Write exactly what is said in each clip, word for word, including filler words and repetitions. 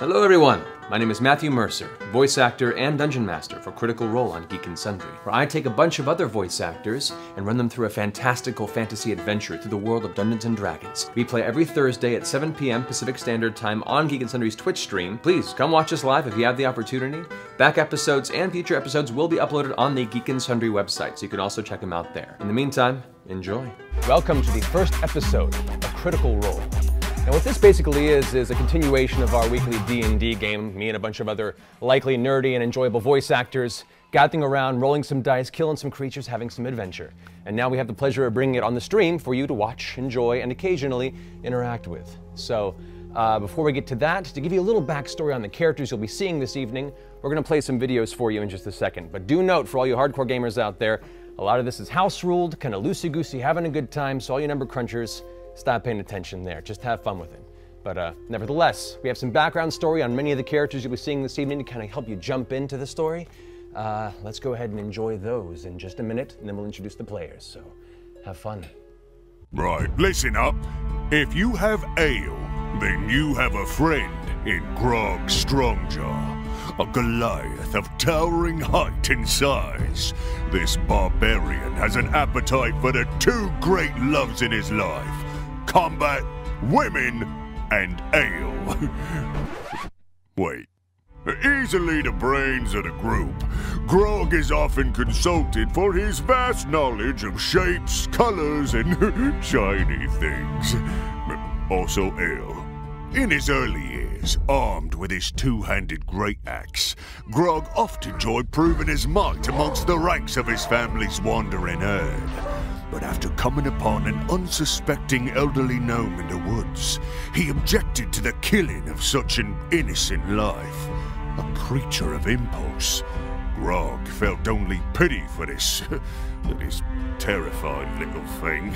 Hello everyone, my name is Matthew Mercer, voice actor and dungeon master for Critical Role on Geek and Sundry, where I take a bunch of other voice actors and run them through a fantastical fantasy adventure through the world of Dungeons and Dragons. We play every Thursday at seven p m Pacific Standard Time on Geek and Sundry's Twitch stream. Please come watch us live if you have the opportunity. Back episodes and future episodes will be uploaded on the Geek and Sundry website, so you can also check them out there. In the meantime, enjoy. Welcome to the first episode of Critical Role. And what this basically is, is a continuation of our weekly D and D game. Me and a bunch of other likely nerdy and enjoyable voice actors gathering around, rolling some dice, killing some creatures, having some adventure. And now we have the pleasure of bringing it on the stream for you to watch, enjoy, and occasionally interact with. So uh, before we get to that, to give you a little backstory on the characters you'll be seeing this evening, we're going to play some videos for you in just a second. But do note, for all you hardcore gamers out there, a lot of this is house-ruled, kind of loosey-goosey, having a good time, so all you number crunchers, stop paying attention there. Just have fun with it. But uh, nevertheless, we have some background story on many of the characters you'll be seeing this evening to kind of help you jump into the story. Uh, let's go ahead and enjoy those in just a minute, and then we'll introduce the players. So, have fun. Right, listen up. If you have ale, then you have a friend in Grog Strongjaw. A Goliath of towering height and size. This barbarian has an appetite for the two great loves in his life. Combat, women, and ale. Wait. Easily the brains of the group, Grog is often consulted for his vast knowledge of shapes, colors, and shiny things. Also ale. In his early years, armed with his two-handed great axe, Grog often enjoyed proving his might amongst the ranks of his family's wandering herd. But after coming upon an unsuspecting elderly gnome in the woods, he objected to the killing of such an innocent life. A creature of impulse, Grog felt only pity for this, this terrified little thing.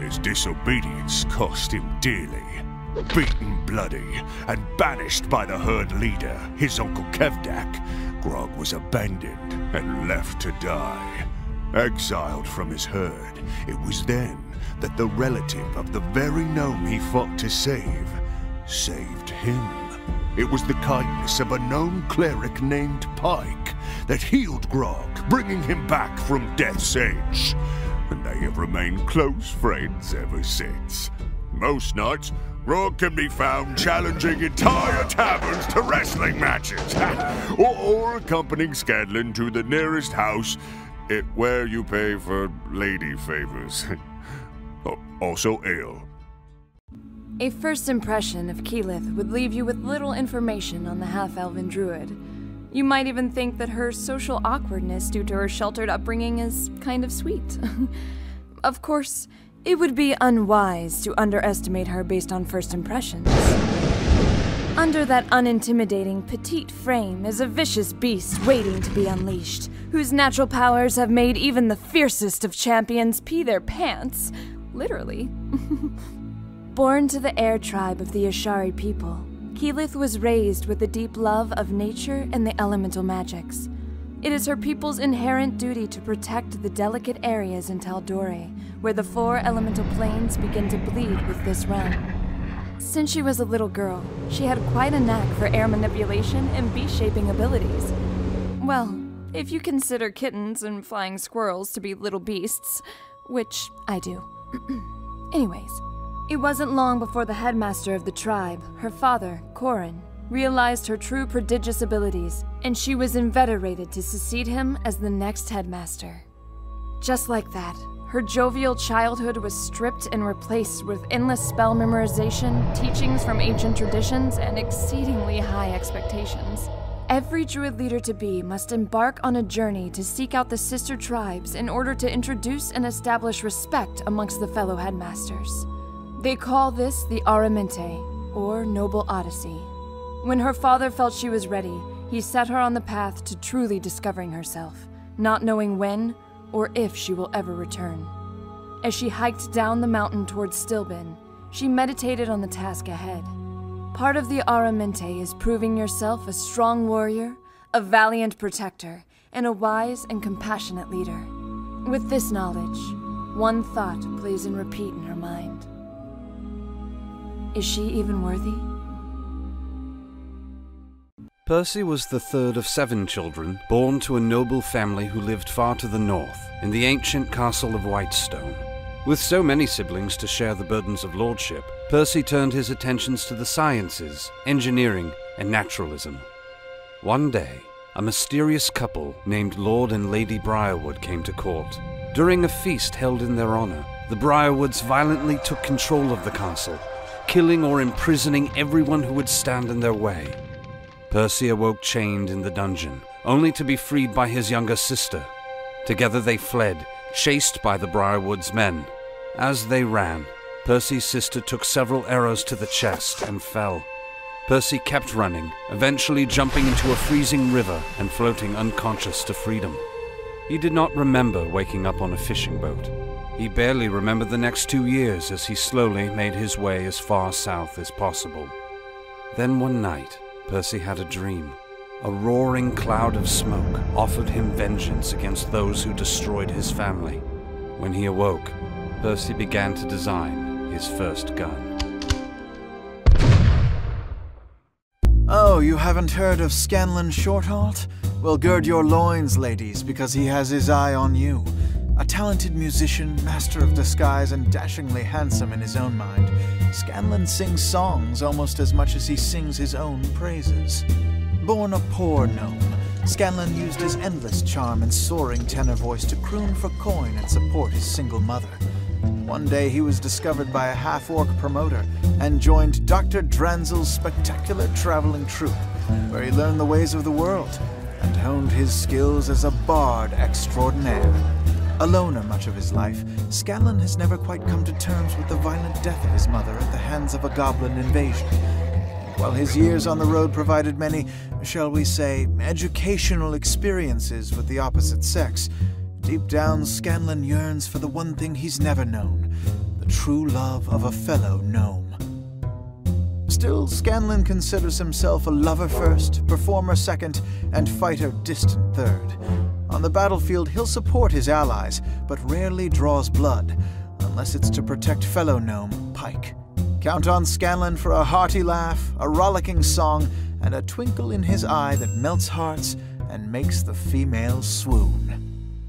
His disobedience cost him dearly. Beaten bloody and banished by the herd leader, his uncle Kevdak, Grog was abandoned and left to die. Exiled from his herd, it was then that the relative of the very gnome he fought to save, saved him. It was the kindness of a gnome cleric named Pike that healed Grog, bringing him back from death's edge. And they have remained close friends ever since. Most nights, Grog can be found challenging entire taverns to wrestling matches, or, or accompanying Scanlan to the nearest house It, where you pay for lady favors. Also ale. A first impression of Keyleth would leave you with little information on the half-elven druid. You might even think that her social awkwardness due to her sheltered upbringing is kind of sweet. Of course, it would be unwise to underestimate her based on first impressions. Under that unintimidating petite frame is a vicious beast waiting to be unleashed, whose natural powers have made even the fiercest of champions pee their pants, literally. Born to the heir tribe of the Ashari people, Keyleth was raised with a deep love of nature and the elemental magics. It is her people's inherent duty to protect the delicate areas in Tal'Dorei, where the four elemental planes begin to bleed with this realm. Since she was a little girl, she had quite a knack for air manipulation and bee-shaping abilities. Well, if you consider kittens and flying squirrels to be little beasts, which I do. Anyways, it wasn't long before the headmaster of the tribe, her father, Korrin, realized her true prodigious abilities, and she was inveterated to succeed him as the next headmaster. Just like that, her jovial childhood was stripped and replaced with endless spell memorization, teachings from ancient traditions, and exceedingly high expectations. Every druid leader-to-be must embark on a journey to seek out the sister tribes in order to introduce and establish respect amongst the fellow headmasters. They call this the Aramente, or Noble Odyssey. When her father felt she was ready, he set her on the path to truly discovering herself, not knowing when, or if she will ever return. As she hiked down the mountain towards Stilben, she meditated on the task ahead. Part of the Aramente is proving yourself a strong warrior, a valiant protector, and a wise and compassionate leader. With this knowledge, one thought plays in repeat in her mind. Is she even worthy? Percy was the third of seven children, born to a noble family who lived far to the north, in the ancient castle of Whitestone. With so many siblings to share the burdens of lordship, Percy turned his attentions to the sciences, engineering, and naturalism. One day, a mysterious couple named Lord and Lady Briarwood came to court. During a feast held in their honor, the Briarwoods violently took control of the castle, killing or imprisoning everyone who would stand in their way. Percy awoke chained in the dungeon, only to be freed by his younger sister. Together they fled, chased by the Briarwood's men. As they ran, Percy's sister took several arrows to the chest and fell. Percy kept running, eventually jumping into a freezing river and floating unconscious to freedom. He did not remember waking up on a fishing boat. He barely remembered the next two years as he slowly made his way as far south as possible. Then one night, Percy had a dream. A roaring cloud of smoke offered him vengeance against those who destroyed his family. When he awoke, Percy began to design his first gun. Oh, you haven't heard of Scanlan Shorthalt? Well, gird your loins, ladies, because he has his eye on you. A talented musician, master of disguise, and dashingly handsome in his own mind. Scanlan sings songs almost as much as he sings his own praises. Born a poor gnome, Scanlan used his endless charm and soaring tenor voice to croon for coin and support his single mother. One day he was discovered by a half-orc promoter and joined Doctor Dranzel's spectacular traveling troupe, where he learned the ways of the world and honed his skills as a bard extraordinaire. A loner much of his life, Scanlan has never quite come to terms with the violent death of his mother at the hands of a goblin invasion. While his years on the road provided many, shall we say, educational experiences with the opposite sex, deep down Scanlan yearns for the one thing he's never known, the true love of a fellow gnome. Still, Scanlan considers himself a lover first, performer second, and fighter distant third. On the battlefield, he'll support his allies, but rarely draws blood, unless it's to protect fellow gnome Pike. Count on Scanlan for a hearty laugh, a rollicking song, and a twinkle in his eye that melts hearts and makes the female swoon.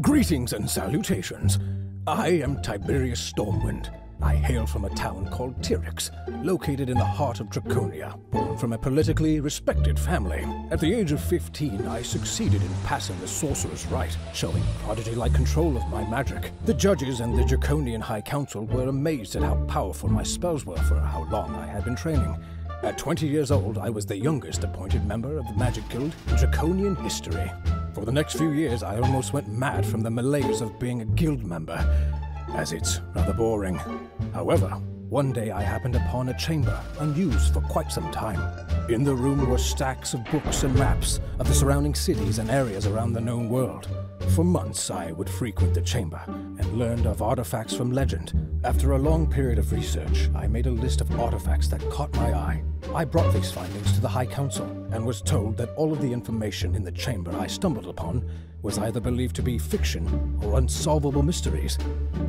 Greetings and salutations. I am Tiberius Stormwind. I hail from a town called Tyrix, located in the heart of Draconia, born from a politically respected family. At the age of fifteen, I succeeded in passing the sorcerer's rite, showing prodigy-like control of my magic. The judges and the Draconian High Council were amazed at how powerful my spells were for how long I had been training. At twenty years old, I was the youngest appointed member of the Magic Guild in Draconian history. For the next few years, I almost went mad from the malaise of being a guild member, as it's rather boring. However, one day I happened upon a chamber unused for quite some time. In the room were stacks of books and maps of the surrounding cities and areas around the known world. For months I would frequent the chamber and learned of artifacts from legend. After a long period of research, I made a list of artifacts that caught my eye. I brought these findings to the High Council and was told that all of the information in the chamber I stumbled upon was either believed to be fiction or unsolvable mysteries,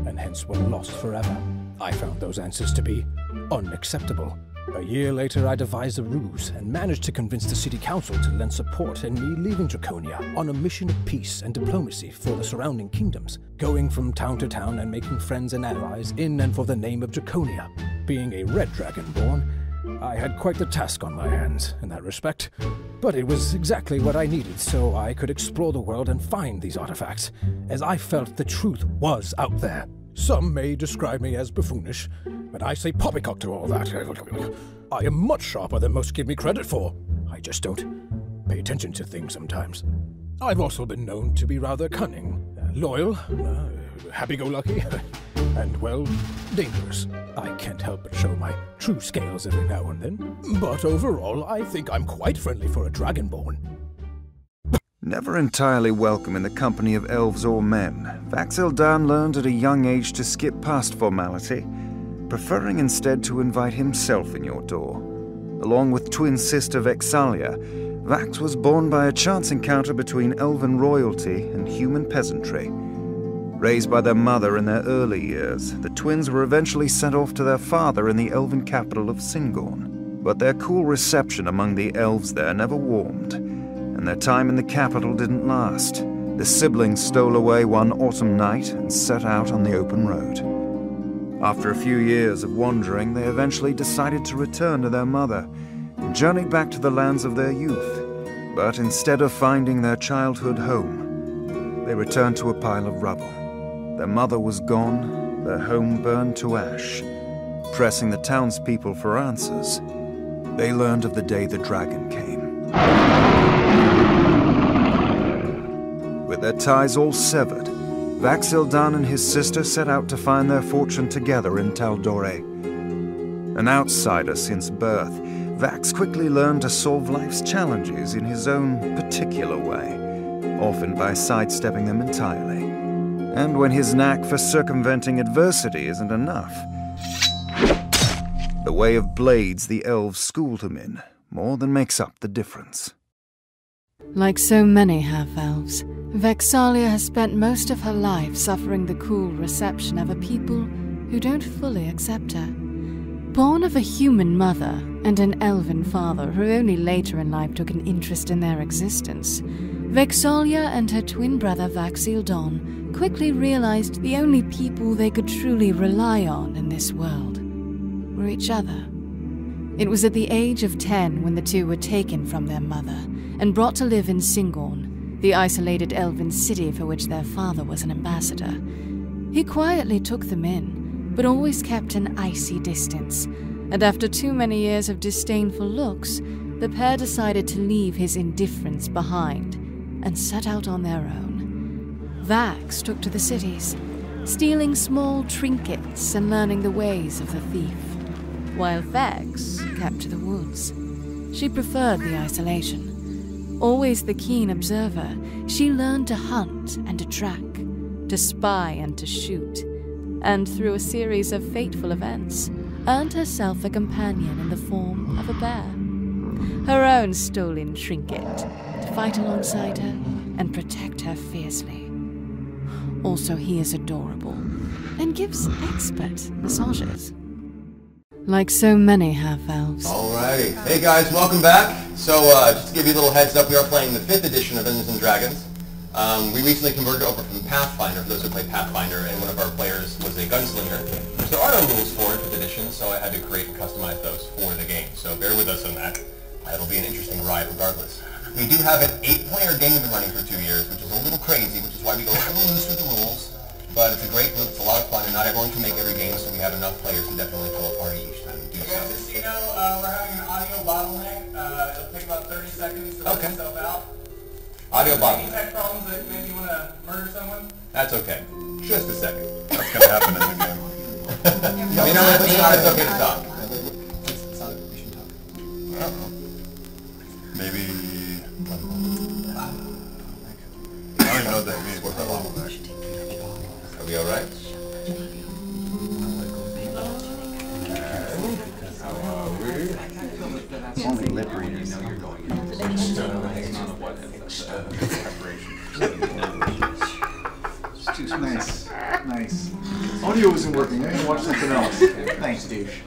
and hence were lost forever. I found those answers to be unacceptable. A year later, I devised a ruse and managed to convince the city council to lend support in me leaving Draconia on a mission of peace and diplomacy for the surrounding kingdoms, going from town to town and making friends and allies in and for the name of Draconia. Being a red dragonborn, I had quite the task on my hands in that respect, but it was exactly what I needed so I could explore the world and find these artifacts, as I felt the truth was out there. Some may describe me as buffoonish, but I say poppycock to all that. I am much sharper than most give me credit for. I just don't pay attention to things sometimes. I've also been known to be rather cunning, uh, loyal, uh, happy-go-lucky, and, well, dangerous. I can't help but show my true scales every now and then, but overall I think I'm quite friendly for a dragonborn. Never entirely welcome in the company of elves or men, Vax'ildan learned at a young age to skip past formality, preferring instead to invite himself in your door. Along with twin sister Vex'ahlia, Vax was born by a chance encounter between elven royalty and human peasantry. Raised by their mother in their early years, the twins were eventually sent off to their father in the elven capital of Syngorn. but their cool reception among the elves there never warmed, and their time in the capital didn't last. The siblings stole away one autumn night and set out on the open road. After a few years of wandering, they eventually decided to return to their mother and journeyed back to the lands of their youth. But instead of finding their childhood home, they returned to a pile of rubble. Their mother was gone, their home burned to ash. Pressing the townspeople for answers, they learned of the day the dragon came. With their ties all severed, Vax'ildan and his sister set out to find their fortune together in Tal'Dorei. An outsider since birth, Vax quickly learned to solve life's challenges in his own particular way, often by sidestepping them entirely. And when his knack for circumventing adversity isn't enough, the way of blades the elves schooled him in more than makes up the difference. Like so many half-elves, Vex'ahlia has spent most of her life suffering the cool reception of a people who don't fully accept her. Born of a human mother and an elven father who only later in life took an interest in their existence, Vex'ahlia and her twin brother Vax'ildan quickly realized the only people they could truly rely on in this world were each other. It was at the age of ten when the two were taken from their mother and brought to live in Syngorn, the isolated elven city for which their father was an ambassador. He quietly took them in, but always kept an icy distance, and after too many years of disdainful looks, the pair decided to leave his indifference behind and set out on their own. Vax took to the cities, stealing small trinkets and learning the ways of the thief, while Vax kept to the woods. She preferred the isolation. Always the keen observer, she learned to hunt and to track, to spy and to shoot, and through a series of fateful events, earned herself a companion in the form of a bear, her own stolen trinket, to fight alongside her and protect her fiercely. Also, he is adorable and gives expert massages. Like so many half-elves. Alrighty. Hey guys, welcome back. So, uh, just to give you a little heads up, we are playing the fifth edition of Dungeons and Dragons. Um, we recently converted over from Pathfinder, for those who play Pathfinder, and one of our players was a gunslinger. There are no rules for it for the edition, so I had to create and customize those for the game, so bear with us on that. It'll be an interesting ride regardless. We do have an eight-player game we've been running for two years, which is a little crazy, which is why we go a little loose with the rules, but it's a great group, it's a lot of fun, and not everyone can make every game, so we have enough players to definitely fill a party each time. Do so. Just, you know, uh, we're having an audio bottleneck. Uh, it'll take about thirty seconds to let itself out. Audio bottleneck. Tech problems that maybe you want to murder someone? That's okay. Just a second. That's going to happen in the game. You know, it's not it's okay to talk. It's not we should talk. I don't know. Maybe... I don't even know what that means. What's that bottleneck? Are we alright? It's only lip readers. You know you're going in. It's not a what it's a preparation. It's too nice. Nice. Audio wasn't working. I need to watch something else. Thanks, douche.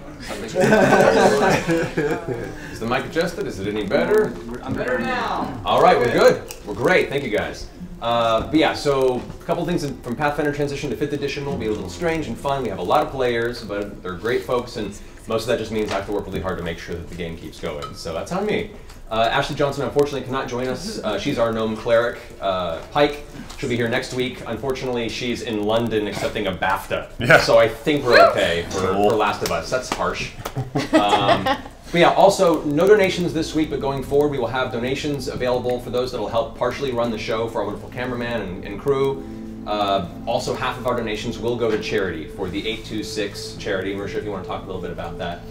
Is the mic adjusted? Is it any better? I'm better now. All right, we're good. We're great. Thank you, guys. Uh, but yeah, so a couple things from Pathfinder transition to fifth edition will be a little strange and fun. We have a lot of players, but they're great folks, and most of that just means I have to work really hard to make sure that the game keeps going. So that's on me. Uh, Ashley Johnson, unfortunately, cannot join us. Uh, she's our gnome cleric, uh, Pike. She'll be here next week. Unfortunately, she's in London accepting a BAFTA. Yeah. So I think we're okay for, for Last of Us. That's harsh. Um, But yeah, also, no donations this week, but going forward, we will have donations available for those that will help partially run the show for our wonderful cameraman and, and crew. Uh, also, half of our donations will go to charity for the eight two six charity. Marisha, if you want to talk a little bit about that.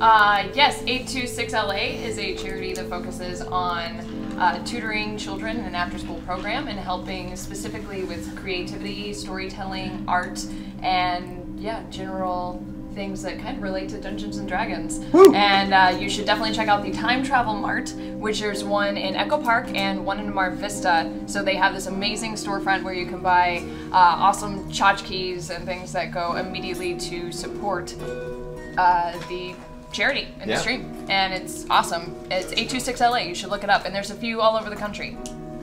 Uh, yes, eight two six L A is a charity that focuses on uh, tutoring children in an after-school program and helping specifically with creativity, storytelling, art, and, yeah, general things that kind of relate to Dungeons and Dragons. Woo! And uh, you should definitely check out the Time Travel Mart, which there's one in Echo Park and one in Mar Vista. So they have this amazing storefront where you can buy uh, awesome tchotchkes and things that go immediately to support uh, the charity in yeah. the stream, and it's awesome. It's eight two six L A. You should look it up, and there's a few all over the country.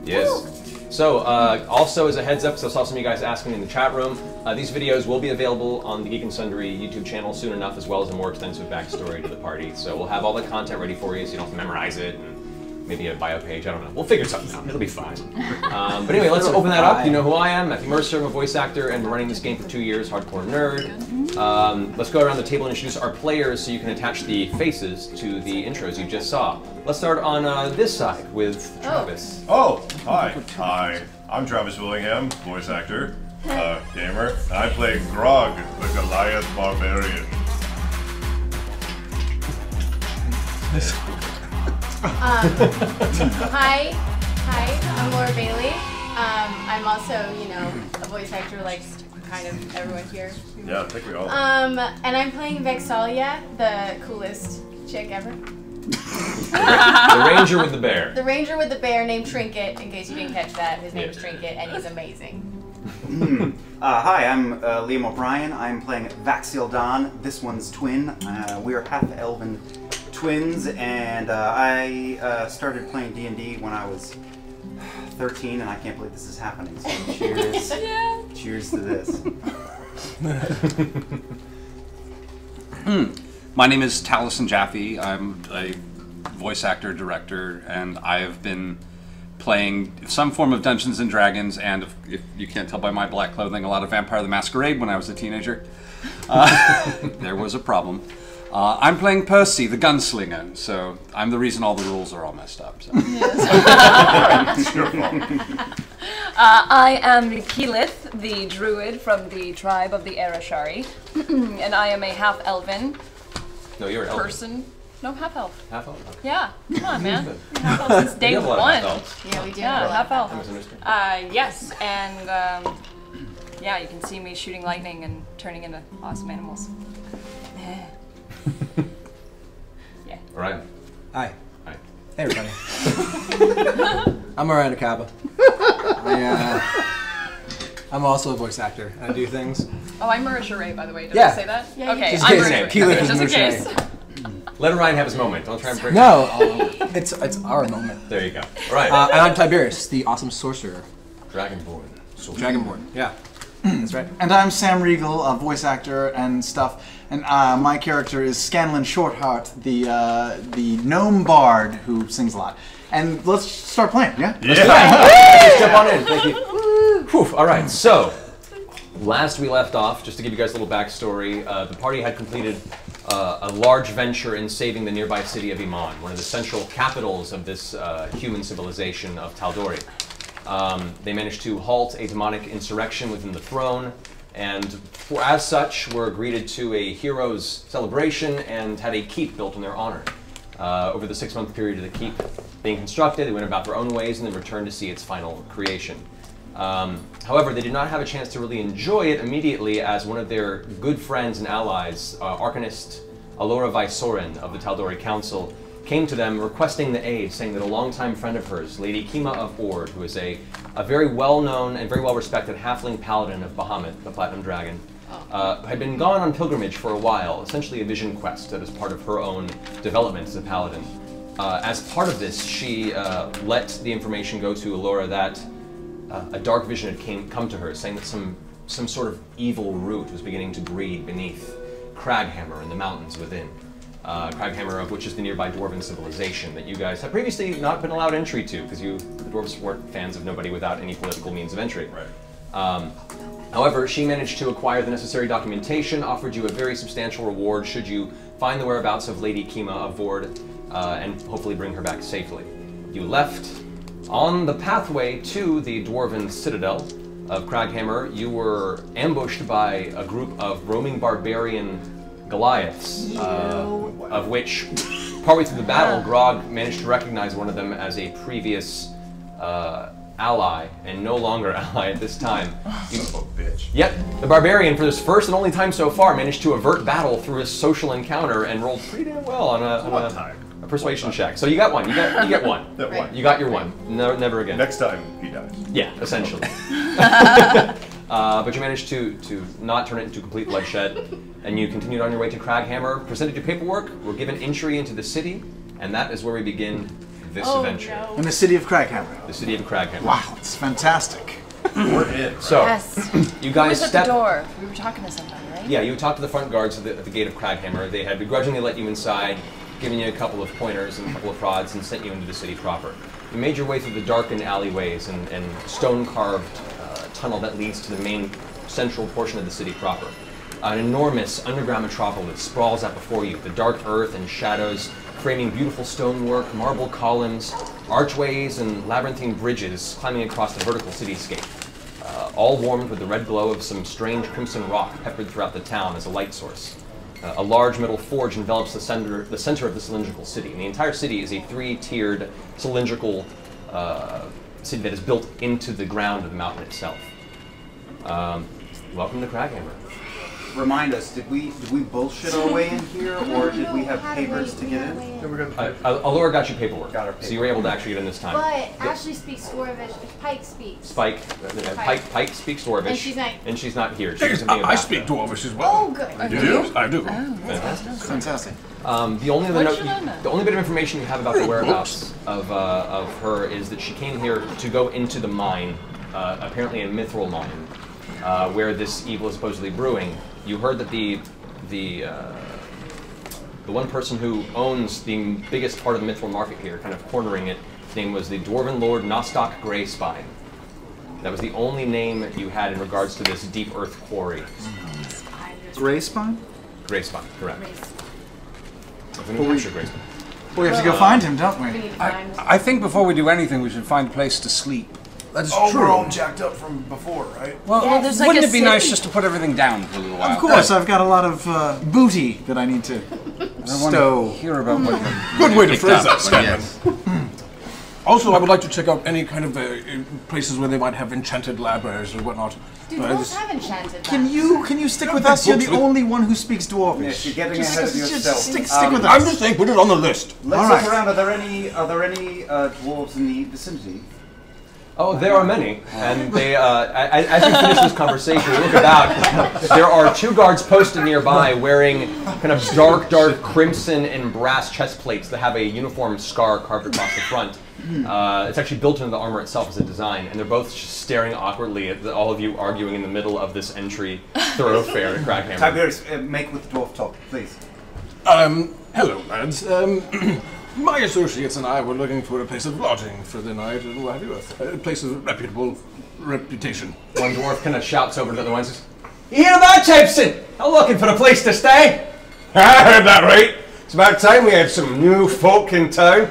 Yes. Woo! So, uh, also as a heads up, because I saw some of you guys asking in the chat room, uh, these videos will be available on the Geek and Sundry YouTube channel soon enough, as well as a more extensive backstory to the party. So we'll have all the content ready for you, so you don't have to memorize it, and maybe a bio page. I don't know. We'll figure something out. It'll be fine. Um, but anyway, let's open that up. You know who I am, Matthew Mercer. I'm a voice actor, and been running this game for two years, hardcore nerd. Um, let's go around the table and introduce our players so you can attach the faces to the intros you just saw. Let's start on uh, this side with Travis. Oh, oh hi. Hi. I'm Travis Willingham, voice actor, uh, gamer. I play Grog, the Goliath Barbarian. um, hi. Hi. I'm Laura Bailey. Um, I'm also, you know, a voice actor like kind of everyone here. Yeah, I think we all Um, and I'm playing Vex'ahlia, the coolest chick ever. The ranger with the bear. The ranger with the bear named Trinket, in case you didn't catch that. His name is Trinket, and he's amazing. Mm. Uh, hi, I'm uh, Liam O'Brien. I'm playing Vax'ildan, this one's twin. Uh, we are half-elven twins, and uh, I uh, started playing D and D when I was thirteen, and I can't believe this is happening. So cheers. Yeah. Cheers to this. Mm. My name is Taliesin Jaffe. I'm a voice actor, director, and I have been playing some form of Dungeons and Dragons, and if, if you can't tell by my black clothing, a lot of Vampire the Masquerade when I was a teenager. Uh, there was a problem. Uh, I'm playing Percy, the gunslinger, so I'm the reason all the rules are all messed up. So. Yes. It's your fault. Uh, I am Keyleth, the druid from the tribe of the Ashari, and I am a half-elven. No, you're a person. No, half elf. Half elf. Yeah, come on, man. Half elf since day one. Yeah, we do. Yeah, half elf. Uh, yes, and um, yeah, you can see me shooting lightning and turning into awesome animals. Yeah. Yeah. All right. Hi. Hi. Hey, everybody. I'm Miranda Caba. I, uh, I'm also a voice actor. I do things. Oh, I'm Mara Charay, by the way. Did yeah. I say that? Yeah. Okay. Just I'm Mara Charay. Just in case. Let Orion have his moment. Don't try and break no, it. No, it's it's our moment. There you go. All right. Uh, and I'm Tiberius, the awesome sorcerer. Dragonborn. Sorcerer. Dragonborn. Yeah, that's right. And I'm Sam Riegel, a voice actor and stuff. And uh, my character is Scanlan Shorthalt, the uh, the gnome bard who sings a lot. And let's start playing. Yeah. Yeah. Let's step on in. Thank you. Whew. All right. So. Last we left off, just to give you guys a little backstory, uh, the party had completed uh, a large venture in saving the nearby city of Iman, one of the central capitals of this uh, human civilization of Tal'Dorei. Um, they managed to halt a demonic insurrection within the throne, and for, as such, were greeted to a hero's celebration and had a keep built in their honor. Uh, over the six-month period of the keep being constructed, they went about their own ways and then returned to see its final creation. Um, however, they did not have a chance to really enjoy it immediately, as one of their good friends and allies, uh, Arcanist Allora Vysoren of the Tal'Dorei Council, came to them requesting the aid, saying that a longtime friend of hers, Lady Kima of Ord, who is a, a very well-known and very well-respected halfling paladin of Bahamut, the Platinum Dragon, uh, had been gone on pilgrimage for a while, essentially a vision quest that is part of her own development as a paladin. Uh, as part of this, she uh, let the information go to Allora that Uh, a dark vision had came, come to her, saying that some, some sort of evil root was beginning to breed beneath Kraghammer in the mountains within. Uh, Kraghammer, of which is the nearby dwarven civilization that you guys have previously not been allowed entry to, because you, the dwarves weren't fans of nobody without any political means of entry. Right. Um, however, she managed to acquire the necessary documentation, offered you a very substantial reward should you find the whereabouts of Lady Kima of Ord, uh, and hopefully bring her back safely. You left. On the pathway to the Dwarven Citadel of Kraghammer, you were ambushed by a group of roaming barbarian Goliaths, uh, of which, partway through the battle, Grog managed to recognize one of them as a previous uh, ally, and no longer ally at this time. You, oh, bitch. Yep, the barbarian, for this first and only time so far, managed to avert battle through his social encounter and rolled pretty damn well on a, on a time. Persuasion check. So you got one. You got you get one. That one. You got your one. No, never again. Next time he dies. Yeah, essentially. Uh, but you managed to, to not turn it into complete bloodshed, and you continued on your way to Kraghammer, presented your paperwork, were given entry into the city, and that is where we begin this oh, adventure. No. In the city of Kraghammer. The city of Kraghammer. Wow, it's fantastic. We're in. So, yes. You guys step... Who was at the door? We were talking to somebody, right? Yeah, you talked to the front guards at the, at the gate of Kraghammer. They had begrudgingly let you inside, giving you a couple of pointers and a couple of prods, and sent you into the city proper. You made your way through the darkened alleyways and, and stone-carved tunnel that leads to the main central portion of the city proper. An enormous underground metropolis sprawls out before you, the dark earth and shadows framing beautiful stonework, marble columns, archways, and labyrinthine bridges climbing across the vertical cityscape, uh, all warmed with the red glow of some strange crimson rock peppered throughout the town as a light source. Uh, a large metal forge envelops the center, the center of the cylindrical city, and the entire city is a three-tiered cylindrical uh, city that is built into the ground of the mountain itself. Um, welcome to Kraghammer. Remind us, did we did we bullshit our way in here, or did we have papers to get in? Uh, Allura got you paperwork, got our paperwork, so you were able to actually get in this time. But yeah. Ashley speaks Dwarvish, Pike speaks. Spike, Pike. Pike, Pike speaks Dwarvish, and she's not. And she's not here. She's I, I speak Dwarvish as well. Oh, good. Okay. You do? I do. Oh, that's fantastic. fantastic. Um, the only other note, you, the only bit of information you have about the whereabouts of uh, of her is that she came here to go into the mine, uh, apparently a Mithril mine, uh, where this evil is supposedly brewing. You heard that the the uh, the one person who owns the biggest part of the Mithril market here, kind of cornering it, his name was the Dwarven Lord Nostoc Greyspine. That was the only name you had in regards to this deep earth quarry. Greyspine? Greyspine, correct. Greyspine. But we, we have to go find him, don't we? I, I think before we do anything, we should find a place to sleep. That is oh, true. We're all jacked up from before, right? Well, yeah, wouldn't like it be city. nice just to put everything down for a little while? Of course, I've got a lot of uh, booty that I need to stow. Hear about what good way to phrase that, Scanlan. Also, I would like to check out any kind of uh, places where they might have enchanted labyrinths or whatnot. Do dwarves have enchanted labs? Can you can you stick with us? You're the only one who speaks Dwarvish. Yes, you're getting just, ahead of yourself. Just stick, stick um, with us. I'm just saying, put it on the list. Let's All look right. around. Are there any are there any uh, dwarves in the vicinity? Oh, there are many, and they. Uh, as we finish this conversation, we look about. There are two guards posted nearby, wearing kind of dark, dark crimson and brass chest plates that have a uniform scar carved across the front. Uh, it's actually built into the armor itself as a design, and they're both just staring awkwardly at the, all of you arguing in the middle of this entry thoroughfare to Kraghammer. Tiberius, uh, make with dwarf talk, please. Um, hello, lads. Um, my associates and I were looking for a place of lodging for the night, and what have you, a place of reputable reputation. One dwarf kind of shouts over to the other one and says, "You hear about Chapson? I'm looking for a place to stay." I heard that right. It's about time we had some new folk in town.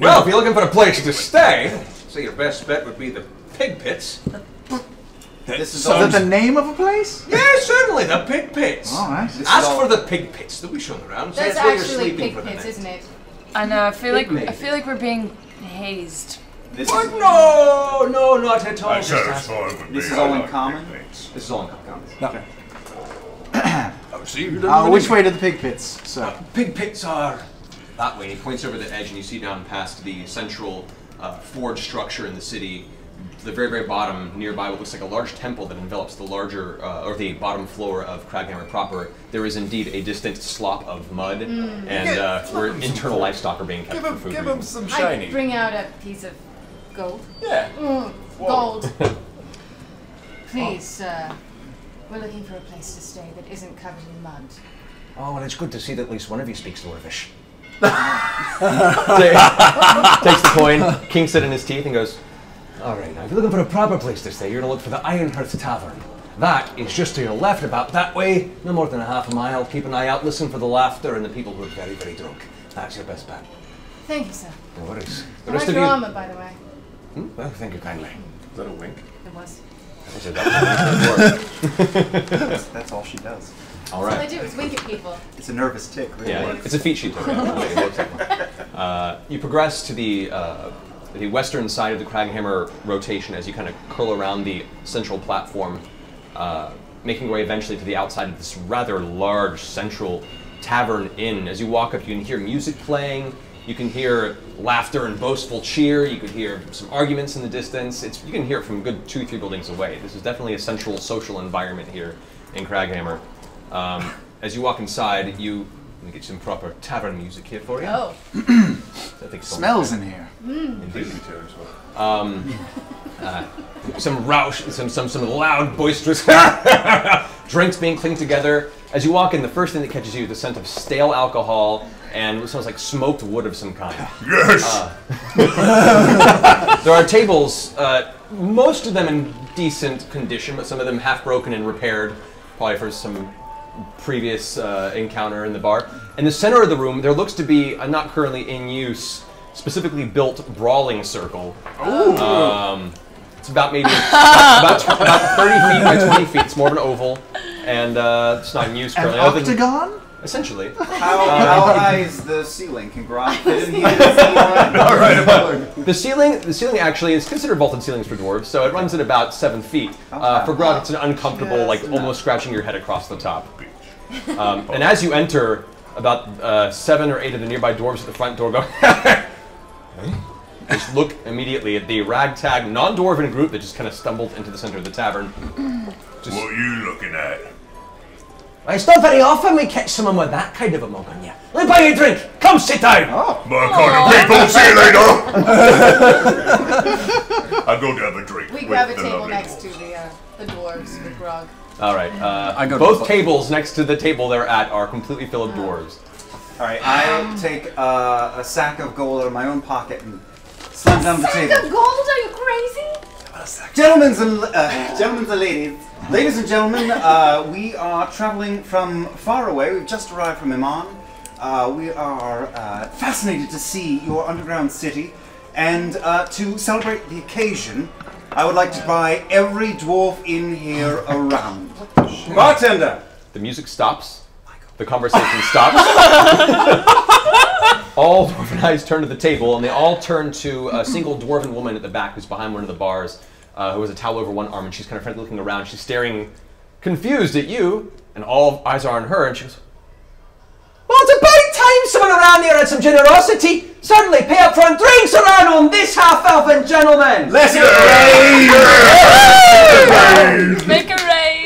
Well, if you're looking for a place to stay, so your best bet would be the Pig Pits. That this is, sounds... is that the name of a place? Yeah, certainly, the Pig Pits. All right. This Ask all... for the Pig Pits that we shone around. So that's, that's where you're sleeping pig for the pits, night. Isn't it? I know. I feel pig like pig. I feel like we're being hazed. This what? Is... No, no, not at all. I just this is all in like common. This is all in common. Okay. oh, so you uh, which way to the Pig Pits? So uh, Pig Pits are. That way, and he points over the edge, and you see down past the central uh, forge structure in the city, to the very, very bottom, nearby what looks like a large temple that envelops the larger, uh, or the bottom floor of Kraghammer proper. There is indeed a distant slop of mud, mm. and uh, where internal livestock are being kept give for him, food. Give him some shiny. I bring out a piece of gold. Yeah. Mm, gold. Please, oh. uh, we're looking for a place to stay that isn't covered in mud. Oh, well, it's good to see that at least one of you speaks Dwarvish. Takes the coin, kinks it in his teeth, and goes, "All right, now, if you're looking for a proper place to stay, you're going to look for the Iron Hearth Tavern. That is just to your left about that way, no more than a half a mile. Keep an eye out, listen for the laughter and the people who are very, very drunk. That's your best bet." Thank you, sir. No worries. The rest of you... drama, by the way. Hmm? Well, thank you kindly. Is that a wink? It was. I said that was that's, that's all she does. All right. All I do is wink at people. It's a nervous tick. Really. Yeah, it's a feat sheet. uh, you progress to the uh, the western side of the Kraghammer rotation as you kind of curl around the central platform, uh, making your way eventually to the outside of this rather large central tavern inn. As you walk up, you can hear music playing. You can hear laughter and boastful cheer. You could hear some arguments in the distance. It's, you can hear it from a good two, three buildings away. This is definitely a central social environment here in Kraghammer. Um, as you walk inside, you... Let me get some proper tavern music here for you. Oh. I think smells in here. Mm. Indeed. Um, uh, some roush, some, some, some loud, boisterous drinks being clinked together. As you walk in, the first thing that catches you is the scent of stale alcohol and what smells like smoked wood of some kind. Yes! Uh, there are tables, uh, most of them in decent condition, but some of them half broken and repaired, probably for some previous uh, encounter in the bar. In the center of the room, there looks to be a not currently in use, specifically built brawling circle. Ooh. Um, it's about maybe about, about, about thirty feet by twenty feet. It's more of an oval, and uh, it's not in use currently. An octagon? Than, essentially. How, how high is the ceiling? Can Grog fit in here? All right, about the ceiling. The ceiling actually is considered vaulted ceilings for dwarves, so it runs at about seven feet. Okay. Uh, for Grog, it's an uncomfortable, yes, like enough. almost scratching your head across the top. Um, and as you enter, about uh, seven or eight of the nearby dwarves at the front door go. Hey? Just look immediately at the ragtag, non-dwarven group that just kind of stumbled into the center of the tavern. Just, what are you looking at? Well, it's not very often we catch someone with that kind of a mug on you. Let me buy you a drink. Come sit down. Oh. My kind of people. See you later. I'll go to have a drink. We grab a table next to the uh, the dwarves with Grog. All right. Uh, I go both to tables next to the table they're at are completely filled with dwarves. All right. I take uh, a sack of gold out of my own pocket and slam down the table. A sack of gold? Are you crazy? Gentlemen and uh, gentlemen and ladies, ladies and gentlemen, uh, we are traveling from far away. We've just arrived from Iman. Uh, we are uh, fascinated to see your underground city, and uh, to celebrate the occasion, I would like to buy every dwarf in here a round. Bartender. The music stops. The conversation stops. All dwarven eyes turn to the table, and they all turn to a single dwarven woman at the back who's behind one of the bars, uh, who has a towel over one arm, and she's kind of frankly looking around. She's staring confused at you, and all eyes are on her, and she goes, well, it's about time someone around here had some generosity. Certainly pay up front drinks around on this half-elven gentleman. Let's rage! Make a rage!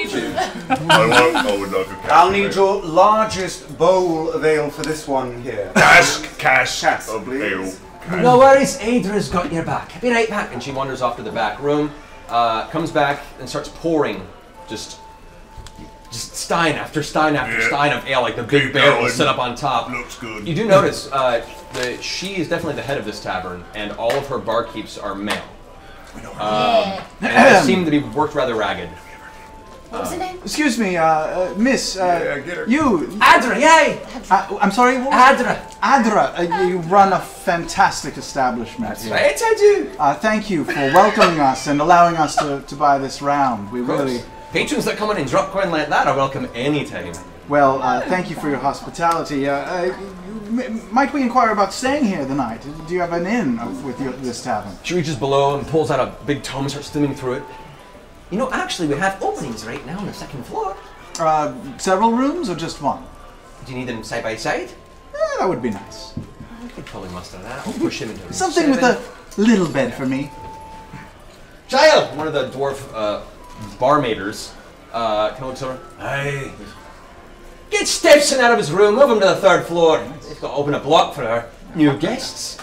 I won't, I would not. I'll need your largest bowl of ale for this one here. Cask, cask, cask, oh, please. Ale. No worries, Adra's got your back. I'll be right back. And she wanders off to the back room, uh, comes back and starts pouring just just stein after stein after yeah. stein of ale, like the big barrel set up on top. Looks good. You do notice uh, that she is definitely the head of this tavern, and all of her barkeeps are male. Um, and they seem to be worked rather ragged. What was her name? Excuse me, uh, uh, Miss, uh, yeah, get her. you... Adra, yay! Adra. Uh, I'm sorry, what? Adra. Adra, uh, you run a fantastic establishment. That's here. Right, I do. Uh, thank you for welcoming us and allowing us to, to buy this round. We really... Patrons that come in and drop coin like that are welcome any time. Well, uh, thank you for your hospitality. Uh, uh, might we inquire about staying here the night? Do you have an inn of, with your, this tavern? She reaches below and pulls out a big tome and starts swimming through it. You know, actually, we have openings right now on the second floor. Uh, several rooms or just one? Do you need them side by side? Eh, that would be nice. I could probably muster that. I'll push him into something with a little bed for me. Child! One of the dwarf uh, barmaiders uh, kind of looks over. Hey! Get Stepson out of his room, move him to the third floor. They've got to open a block for our new guests.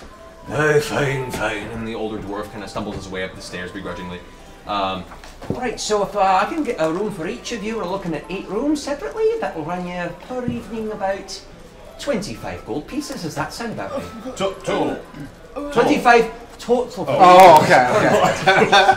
Oh, fine, fine. And the older dwarf kind of stumbles his way up the stairs begrudgingly. Um, Alright, so if uh, I can get a room for each of you, we're looking at eight rooms separately. That will run you per evening about twenty-five gold pieces. Does that sound about right? Total. twenty-five total. Oh, okay, okay.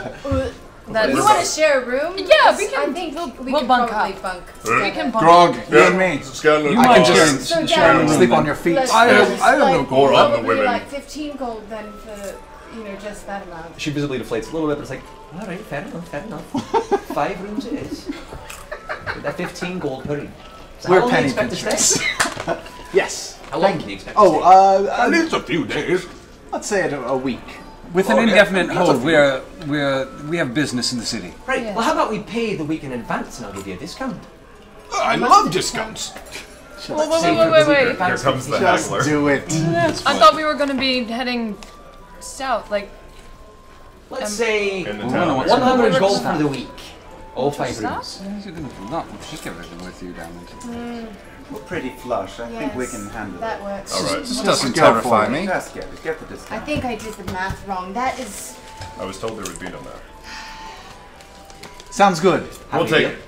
That you want to share a room? Yeah, we can. I think we we'll can bunk probably up. bunk. Yeah. We can bunk. Grog, you yeah. and me. Scanlan, you I can just so share and sleep on your feet. Let's I have, I have like, no gold on the women. Like fifteen gold then for you know just that amount. She visibly deflates a little bit, but it's like. All right, fair enough, fair enough. Five rooms it is. With that fifteen gold per room. So we're penny pinchers. Yes. How long do you expect oh, to stay? Oh, uh, it's a few days. Let's say a, a week. With oh, an indefinite yeah. hold, we're we're we have business in the city. Right. Yeah. Well, how about we pay the week in advance, and I'll give you a discount. Uh, I love discounts. Well, wait, wait, wait, wait, wait. Here comes the Just haggler. do it. I thought we were going to be heading south, like... Let's um, say one hundred gold for the week. All five rooms. Not take everything with you down there. We're pretty flush. I yes, think we can handle that. It. That works. All right. This doesn't terrify me. Just get it. Get the discount. I think I did the math wrong. That is... I was told there would be no math. Sounds good. We'll take it.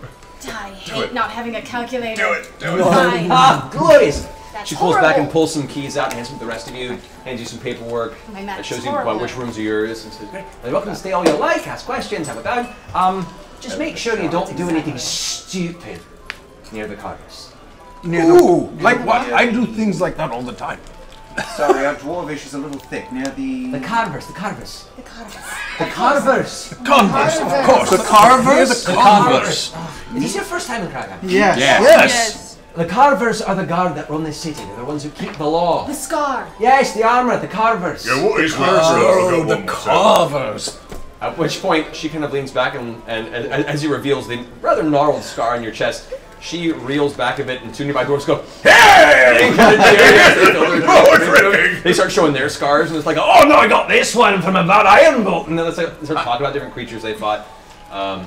I hate it. Not having a calculator. Do it. Do it. Fine. Ah, good. That's she pulls horrible. back and pulls some keys out and hands them to the rest of you, hands you some paperwork that shows you about which rooms are yours, and says, you're welcome to stay all you like, ask questions, have a bag. Um, just make sure you don't do anything stupid near the Carvers. Near the Ooh, near like the what? Near. I do things like that all the time. Sorry, our Dwarvish is a little thick. Near the... The Carvers, the Carvers. The Carvers. The Carvers. The Carvers, of course. The Carvers, the Carvers. Is this your first time in Kraghammer? Yes. Yes. yes. The Carvers are the guard that run this city. They're the ones who keep the law. The Scar. Yes, the armor, the Carvers. Yeah, what is Carvers? Oh, the Carvers. At which point, she kind of leans back and, and, and, and as he reveals the rather gnarled scar on your chest, she reels back a bit and two nearby dwarves go, hey! They start showing their scars and it's like, oh no, I got this one from about Iron Bolt. And then they start talking about different creatures they fought. Um,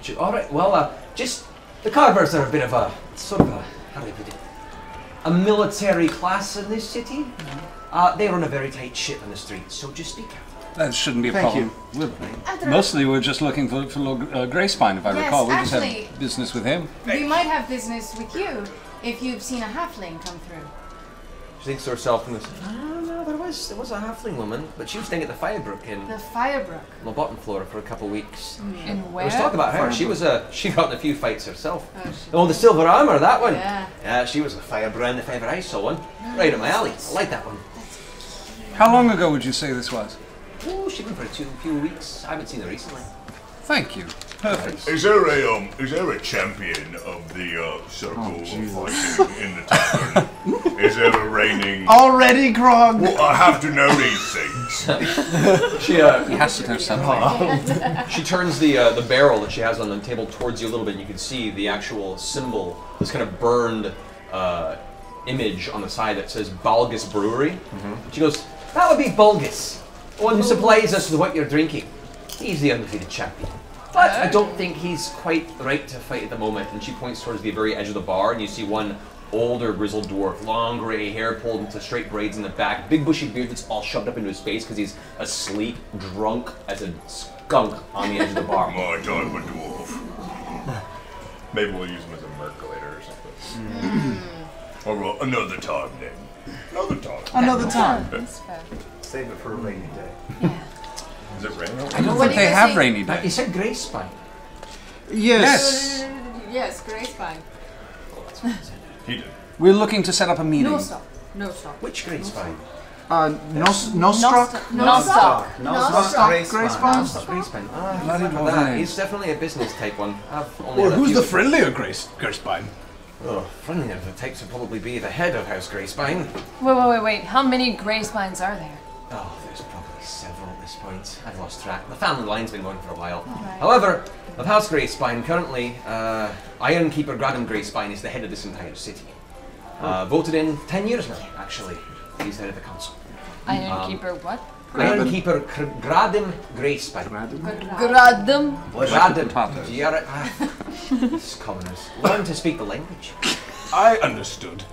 she, all right, well, uh, just... The Carvers are a bit of a, sort of a, how do I put it, a military class in this city. Mm-hmm. uh, they run a very tight ship on the streets, so just be careful. That shouldn't be a Thank problem. You. We're, mostly we're just looking for, for Lord uh, Greyspine, if I yes, recall. We actually, just have business with him. We might have business with you if you've seen a halfling come through. She thinks to herself, and says, oh, no, there was, there was a halfling woman, but she was staying at the Firebrook in... The Firebrook? On the bottom floor for a couple of weeks. Mm. And where? Let's talk about her. She was a... She got in a few fights herself. Oh, oh the silver armor, that one. Yeah. Yeah, she was a Firebrand if ever I saw one. Nice. Right up my alley. I like that one. How long ago would you say this was? Oh, she'd been for two few weeks. I haven't seen her recently. Thank you. Perfect. Is there a um? Is there a champion of the uh, circle oh, of fighting in the tavern? Is there a reigning? Already, Grog. Well, I have to know these things. she uh, he has to know something. She turns the uh, the barrel that she has on the table towards you a little bit, and you can see the actual symbol, this kind of burned uh, image on the side that says Balgus Brewery. Mm-hmm. She goes, "That would be Balgus, the one who supplies us with what you're drinking. He's the undefeated champion. But I don't think he's quite right to fight at the moment." And she points towards the very edge of the bar, and you see one older grizzled dwarf, long gray hair pulled into straight braids in the back, big bushy beard that's all shoved up into his face because he's asleep, drunk as a skunk on the edge of the bar. My God, I'm a dwarf. Maybe we'll use him as a merc later or something. Mm. Or another time, then. Another time. Another time. Save it for a rainy day. Yeah. Is it raining? I don't think they have rainy days. But you said Greyspine. Yes. Yes, yes Greyspine. Oh, that's what I said. He did. We're looking to set up a meeting. Nostoc. Nostoc. Which Greyspine? Uh, Nostoc. Nostoc. Nostoc. Nostoc Greyspine. Nostoc Greyspine. Ah, he's definitely a business type one. Well, who's the friendlier Greyspine? Oh, friendlier the types would probably be the head of House Greyspine. Wait, wait, wait, wait. How many Greyspines are there? Oh, there's probably several at this point. I've lost track. The family line's been going for a while. Right. However, of House Greyspine, currently, uh, Iron Keeper Gradim Greyspine is the head of this entire city. Uh, voted in ten years now, actually. He's head of the council. Iron um, Keeper what? Iron Gradim. Keeper Gradim Greyspine. Gradim? Gradim. Gradim. These commoners. Learn to speak the language. I understood.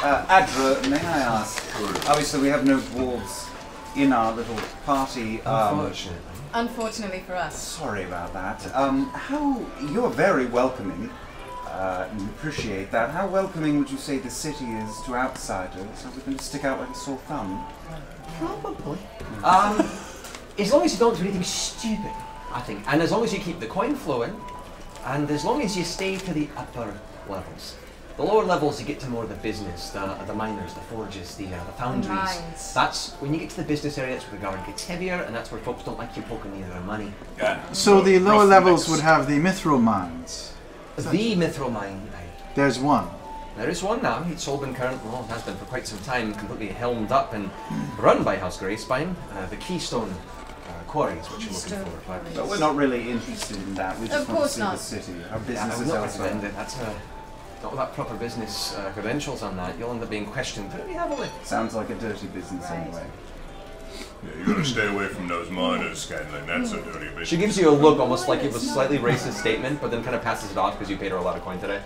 Uh, Adra, may I ask, obviously we have no dwarves in our little party. Um, Unfortunately. Unfortunately for us. Sorry about that. Um, how, you're very welcoming, uh, and appreciate that. How welcoming would you say the city is to outsiders? Are we going to stick out like a sore thumb? Probably. Um, as long as you don't do anything stupid, I think. And as long as you keep the coin flowing, and as long as you stay to the upper levels. The lower levels, you get to more of the business, the, the miners, the forges, the, uh, the foundries. The that's when you get to the business area, that's where the guard gets heavier, and that's where folks don't like you poking either their money. Yeah. So the lower levels would have the Mithril mines. The Mithril mine. Right. There's one. There is one now. It's all been current, well, has been for quite some time, completely helmed up and run by House Greyspine. Uh, the Keystone uh, quarry is what you're looking for. Like, but we're not really interested in that. We just of want course to see not. the city. Our business yeah, is elsewhere. That. That's a, not with that proper business uh, credentials on that. You'll end up being questioned. But we have all it. Sounds like a dirty business right. anyway. Yeah, you gotta stay away from those miners, Scanlan. That's a dirty business. She gives you a look almost like it was a slightly racist statement, but then kind of passes it off because you paid her a lot of coin today.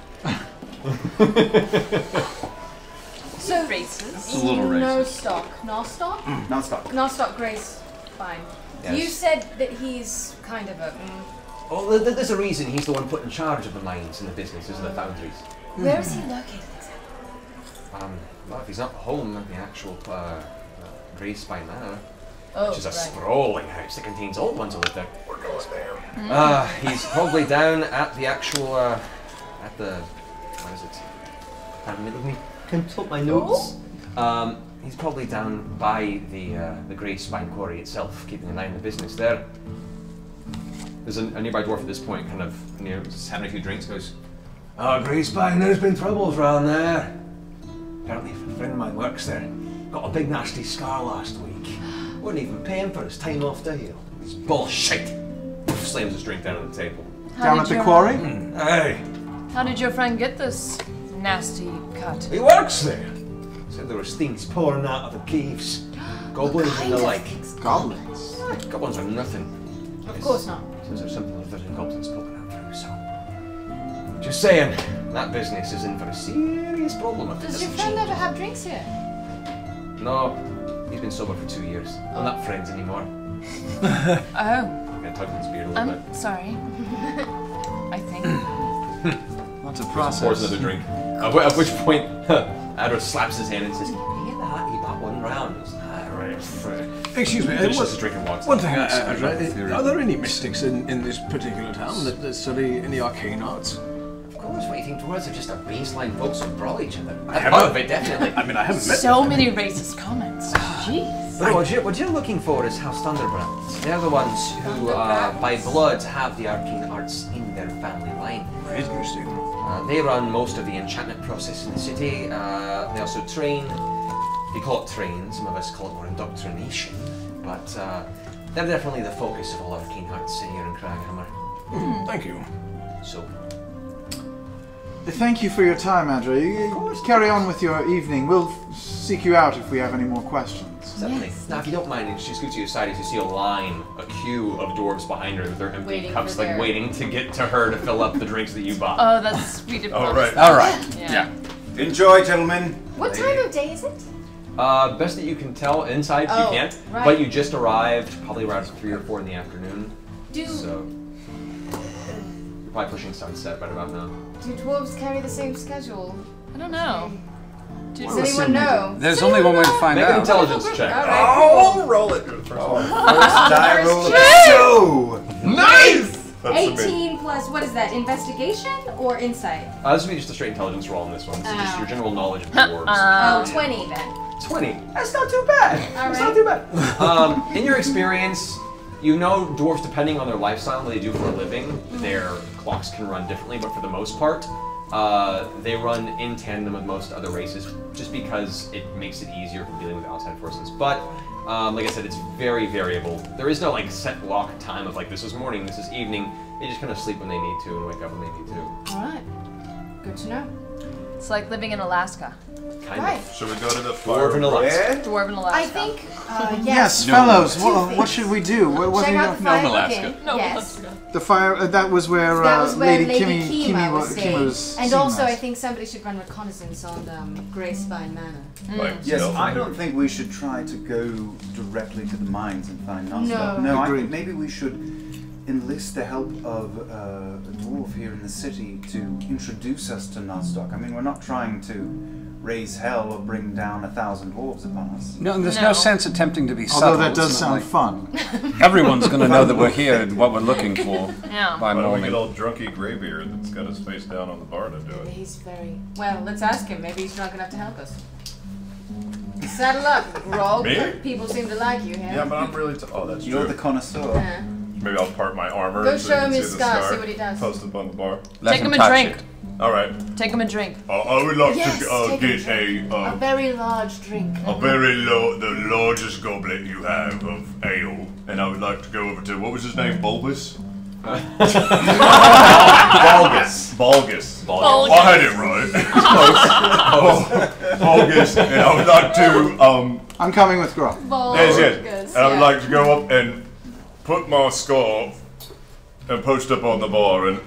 So, racist. A little racist. Nostoc. Nostoc? Mm. Nostoc. Nostoc Greyspine. Yes. You said that he's kind of a... Mm. Oh, there's a reason he's the one put in charge of the mines and the businesses and the foundries. Mm. Where is he located exactly? Um, well, if he's not home at the actual uh, uh, Greyspine Manor, oh, which is a right. sprawling house that contains old ones over there. We're going there. Mm. Uh, he's probably down at the actual, uh, at the, what is it? Let me consult my notes. Oh. Um, he's probably down by the uh, the Greyspine quarry itself, keeping an eye on the business there. There's a, a nearby dwarf at this point, kind of, you know, just having a few drinks, goes, "Oh, Greyspine, there's been troubles around there. Apparently a friend of mine works there. Got a big nasty scar last week. Wouldn't even pay him for his time off to heal. It's bullshit." Slams his drink down on the table. How down at the quarry? Mm, hey. How did your friend get this nasty cut? He works there. Said there was things pouring out of the caves. Goblins and the like. Goblins? Yeah, goblins are nothing. Of course not. Since there's something other than goblins poking out through, so. Just saying, that business is in for a serious problem. Does your friend ever have drinks here? No. He's been sober for two years. Oh. We're not friends anymore. Oh. I'm gonna tug his beard a little I'm bit. Sorry. I think. That's a process. Pours another drink. At, at which point, Adra slaps his hand and says, "Hear that? He bought one round." Excuse me. It was, drink and walks one thing, uh, Adra. Are there any mystics in, in this particular town that, that study any arcane arts? Course, what do you think? Dwarves are just a baseline folks who brawl each other. I part of it, definitely. I mean, I haven't met so them. many racist comments. Jeez. But what, you, what you're looking for is House Thunderbrand. They're the ones who, uh, by blood, have the arcane arts in their family line. Right. Interesting. Uh, they run most of the enchantment process in the city. Uh, they also train. They call it train. Some of us call it more indoctrination. But uh, they're definitely the focus of all arcane arts here in Kraghammer. Mm, thank you. So. Thank you for your time, Adra. You of course, carry on with your evening. We'll seek you out if we have any more questions. Certainly. Yes. Now, if you don't mind, she scoots to your side as you see a line, a queue of dwarves behind her with their empty waiting cups, like their... waiting to get to her to fill up the drinks that you bought. Oh, that's sweet of All right. All right. Yeah. yeah. Enjoy, gentlemen. What time of day is it? Uh, best that you can tell. Inside, oh, you can't. Right. But you just arrived, probably around three or four in the afternoon. Do. So. Probably pushing sunset right about now. Do dwarves carry the same schedule? I don't know. Do Does anyone know? There's Does only one know? way to find Make out. Make an intelligence oh, check. Right, oh, cool. roll it. First, oh, first die roll it. Two! Nice! That's eighteen plus, what is that, investigation or insight? Uh, this would be just a straight intelligence roll on this one. So uh, just your general knowledge of dwarves. Uh, oh, twenty then. twenty. That's not too bad. All That's right. not too bad. Um, in your experience, you know dwarves, depending on their lifestyle, what they do for a living, their clocks can run differently, but for the most part, uh, they run in tandem with most other races, just because it makes it easier for dealing with outside forces. But, um, like I said, it's very variable. There is no like set block time of like, this is morning, this is evening. They just kind of sleep when they need to and wake up when they need to. All right. Good to know. It's like living in Alaska. Kind right. of. Should we go to the Dwarven in Alaska? Dwarven in Alaska. I think, uh, yes. Yes, no. fellows, what, what should we do? What, what Check do out the fire Alaska. No, yes. Alaska. The fire, uh, that was where, uh, that was where Lady, Lady Kimmy, Kimmy, Kimmy was staying. Kimmy was and also, I think somebody should run reconnaissance on um, Greyspine Manor. Mm. Like, yes, no, I don't think we should try to go directly to the mines and find Nostoc. No, no I think maybe we should enlist the help of uh, a dwarf here in the city to introduce us to Nostoc. I mean, we're not trying to raise hell or bring down a thousand dwarves upon us. No, and there's no. no sense attempting to be subtle. Although that does sound like fun. Everyone's going to know that we're here and what we're looking for yeah. by morning. Why don't we get old drunky graybeard that's got his face down on the bar to do it? He's very... Well, let's ask him. Maybe he's drunk enough to help us. Saddle up, Grog. Me? People seem to like you here. Yeah, but I'm really... T oh, that's You're true. You're the connoisseur. Yeah. Maybe I'll part my armor. Go so show him his scar, see what he does. Post up on the bar. Let Take him, him a drink. It. All right. Take him a drink. Uh, I would like yes, to uh, get a a, uh, a very large drink. A very lo the largest goblet you have of ale, and I would like to go over to what was his name, Bulbus. Bulgus. Bulgus. Bulgus. I had it right. Bulgus. And I would like to. Um, I'm coming with Grog. Yes, yes. And I would yeah. like to go up and put my scarf and post up on the bar and.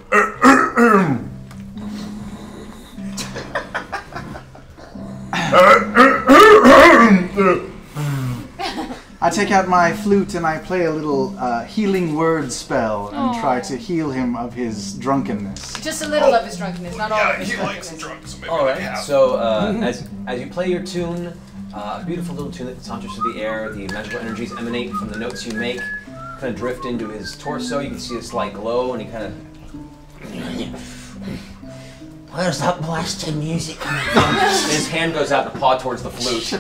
I take out my flute and I play a little uh, healing word spell and Aww. try to heal him of his drunkenness. Just a little oh. of his drunkenness, not all yeah, of his he drunkenness. Likes drunk, so maybe all right, like so uh, mm-hmm. as, as you play your tune, uh, a beautiful little tune that saunters through the air, the magical energies emanate from the notes you make, kind of drift into his torso, you can see a slight glow, and he kind of... Where's that blasted music coming from? His hand goes out to paw towards the flute.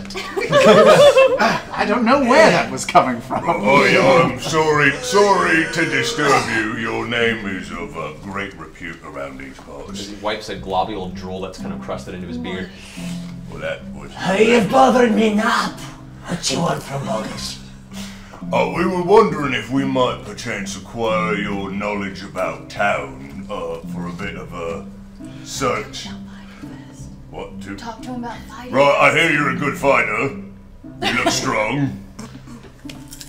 I don't know where that was coming from. Oh, yeah, I'm sorry, sorry to disturb you. Your name is of uh, great repute around these parts. He wipes a globule of drool that's kind of crusted into his beard. Well, that was... Hey, you're bothering me now. What you want from August? Oh, we were wondering if we might perchance acquire your knowledge about town uh, for a bit of a... Search. What to talk to him about fighting? Right, I hear you're a good fighter. You look strong.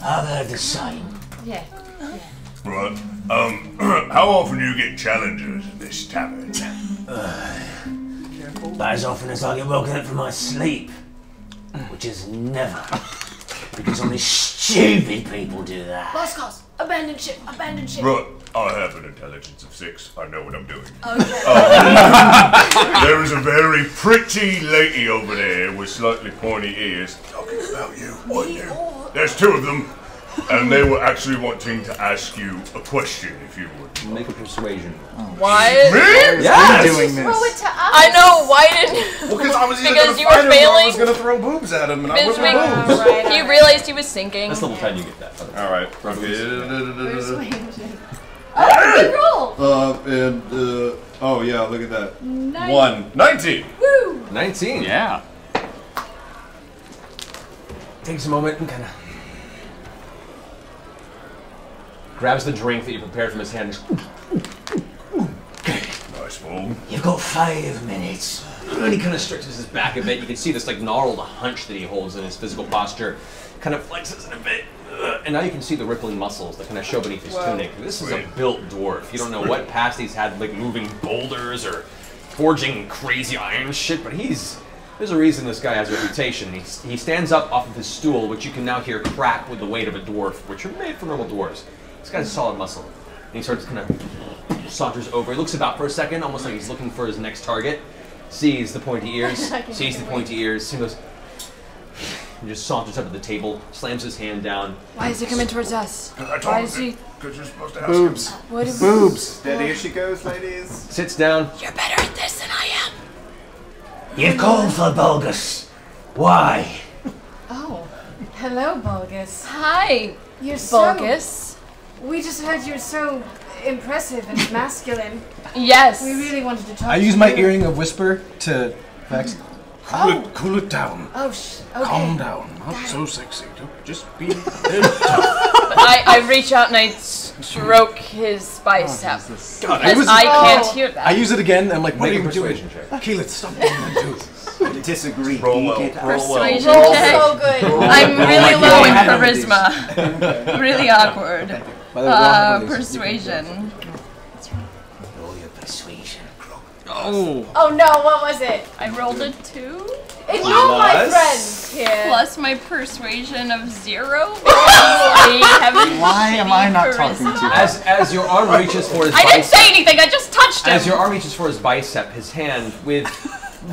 I've heard the same. Yeah. yeah. Right. Um, how often do you get challengers in this tavern? Uh, about as often as I get woken up from my sleep, which is never, because only stupid people do that. Boskos, abandon ship. Abandon ship. Right. I have an intelligence of six. I know what I'm doing. Okay. Um, there is a very pretty lady over there with slightly pointy ears talking about you. What you? There's two of them, and they were actually wanting to ask you a question, if you would. Make a persuasion. Why? Me? Yes. Doing this? Throw it to us. I know. Why didn't? Well, because I was because you were failing. I was going to throw boobs at him, and I was boobs. Right, right. He realized he was sinking. That's the little time you get that. All right. Persuasion. Oh, good roll! Uh, and, uh, oh yeah, look at that. Nine. One. nineteen! Woo! nineteen, yeah. Takes a moment and kind of... grabs the drink that you prepared from his hand and just... Nice ball. You've got five minutes. And he kind of stretches his back a bit. You can see this, like, gnarled hunch that he holds in his physical posture. Kind of flexes it a bit. And now you can see the rippling muscles that kind of show beneath his Whoa. tunic. This is a built dwarf. You don't know what past he's had, like moving boulders or forging crazy iron shit, but he's... There's a reason this guy has a reputation. He, he stands up off of his stool, which you can now hear crack with the weight of a dwarf, which are made for normal dwarves. This guy's solid muscle. And he starts kind of saunters over. He looks about for a second, almost like he's looking for his next target. Sees the pointy ears, sees the pointy ears, and goes... and just saunters up at the table, slams his hand down. Why is he coming towards us? Why is he? Because you're supposed to ask Boobs. Him. What is Boobs. Boobs. Steady as she goes, ladies. Sits down. You're better at this than I am. You called for Bulgus. Why? Oh. Hello, Bulgus. Hi. You're Bulgus. So, we just heard you're so impressive and masculine. Yes. We really wanted to talk to you. I use my earring of whisper to Vax. Cool, oh. it, cool it down. Oh, sh okay. Calm down. Not that so sexy. Don't just be tough. I, I reach out and I stroke his bicep. God, I, was, I can't oh. hear that. I use it again and I'm like, what Make are you doing? Keyleth, stop doing that too. I disagree. Roll low. Persuasion roll check. So good. I'm really low in charisma. Really awkward. Okay. Uh, persuasion. Oh. Oh no, what was it? I rolled a two. And you, my friends here. Plus my persuasion of zero. Why am I not talking to you? As, as your arm reaches for his bicep. I didn't say anything, I just touched him. As your arm reaches for his bicep, his hand, with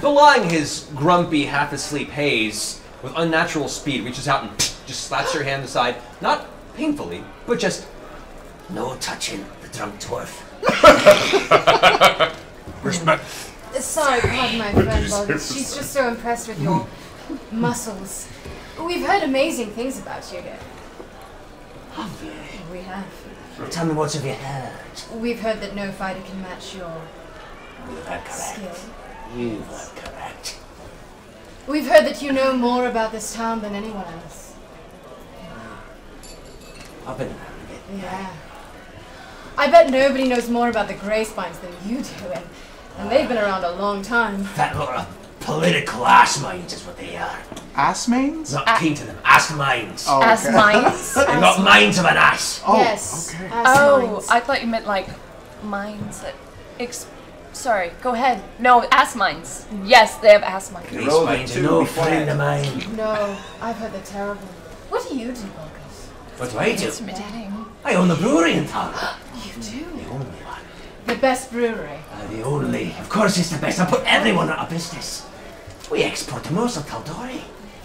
belying his grumpy, half-asleep haze, with unnatural speed, reaches out and just slaps your hand aside. Not painfully, but just... No touching the drunk dwarf. Respect. Sorry, pardon my friend, Bulgus. She's just so impressed with your muscles. We've heard amazing things about you here. Have you? We have. Tell me, what have you heard? We've heard that no fighter can match your You were correct. Skill. You were correct. We've heard that you know more about this town than anyone else. I've been around it. Yeah. I bet nobody knows more about the Greyspines than you do, and, and they've been around a long time. That lot of political ass minds is what they are. Ass minds? Not keen to them. Ass minds. Oh, okay. Ass minds? They've got minds of an ass. Oh, yes. Okay. Ass oh, minds. I thought you meant like minds that exp Sorry, go ahead. No, ass mines. Yes, they have ass mines. Grace mines are no friend of mine. No, I've heard they're terrible. What do you do, Marcus? What do I do? It's intimidating. I own the brewery in town. You do? The only one. The best brewery? Uh, the only. Of course it's the best. I put everyone out of business. We export the most of Tal'Dorei.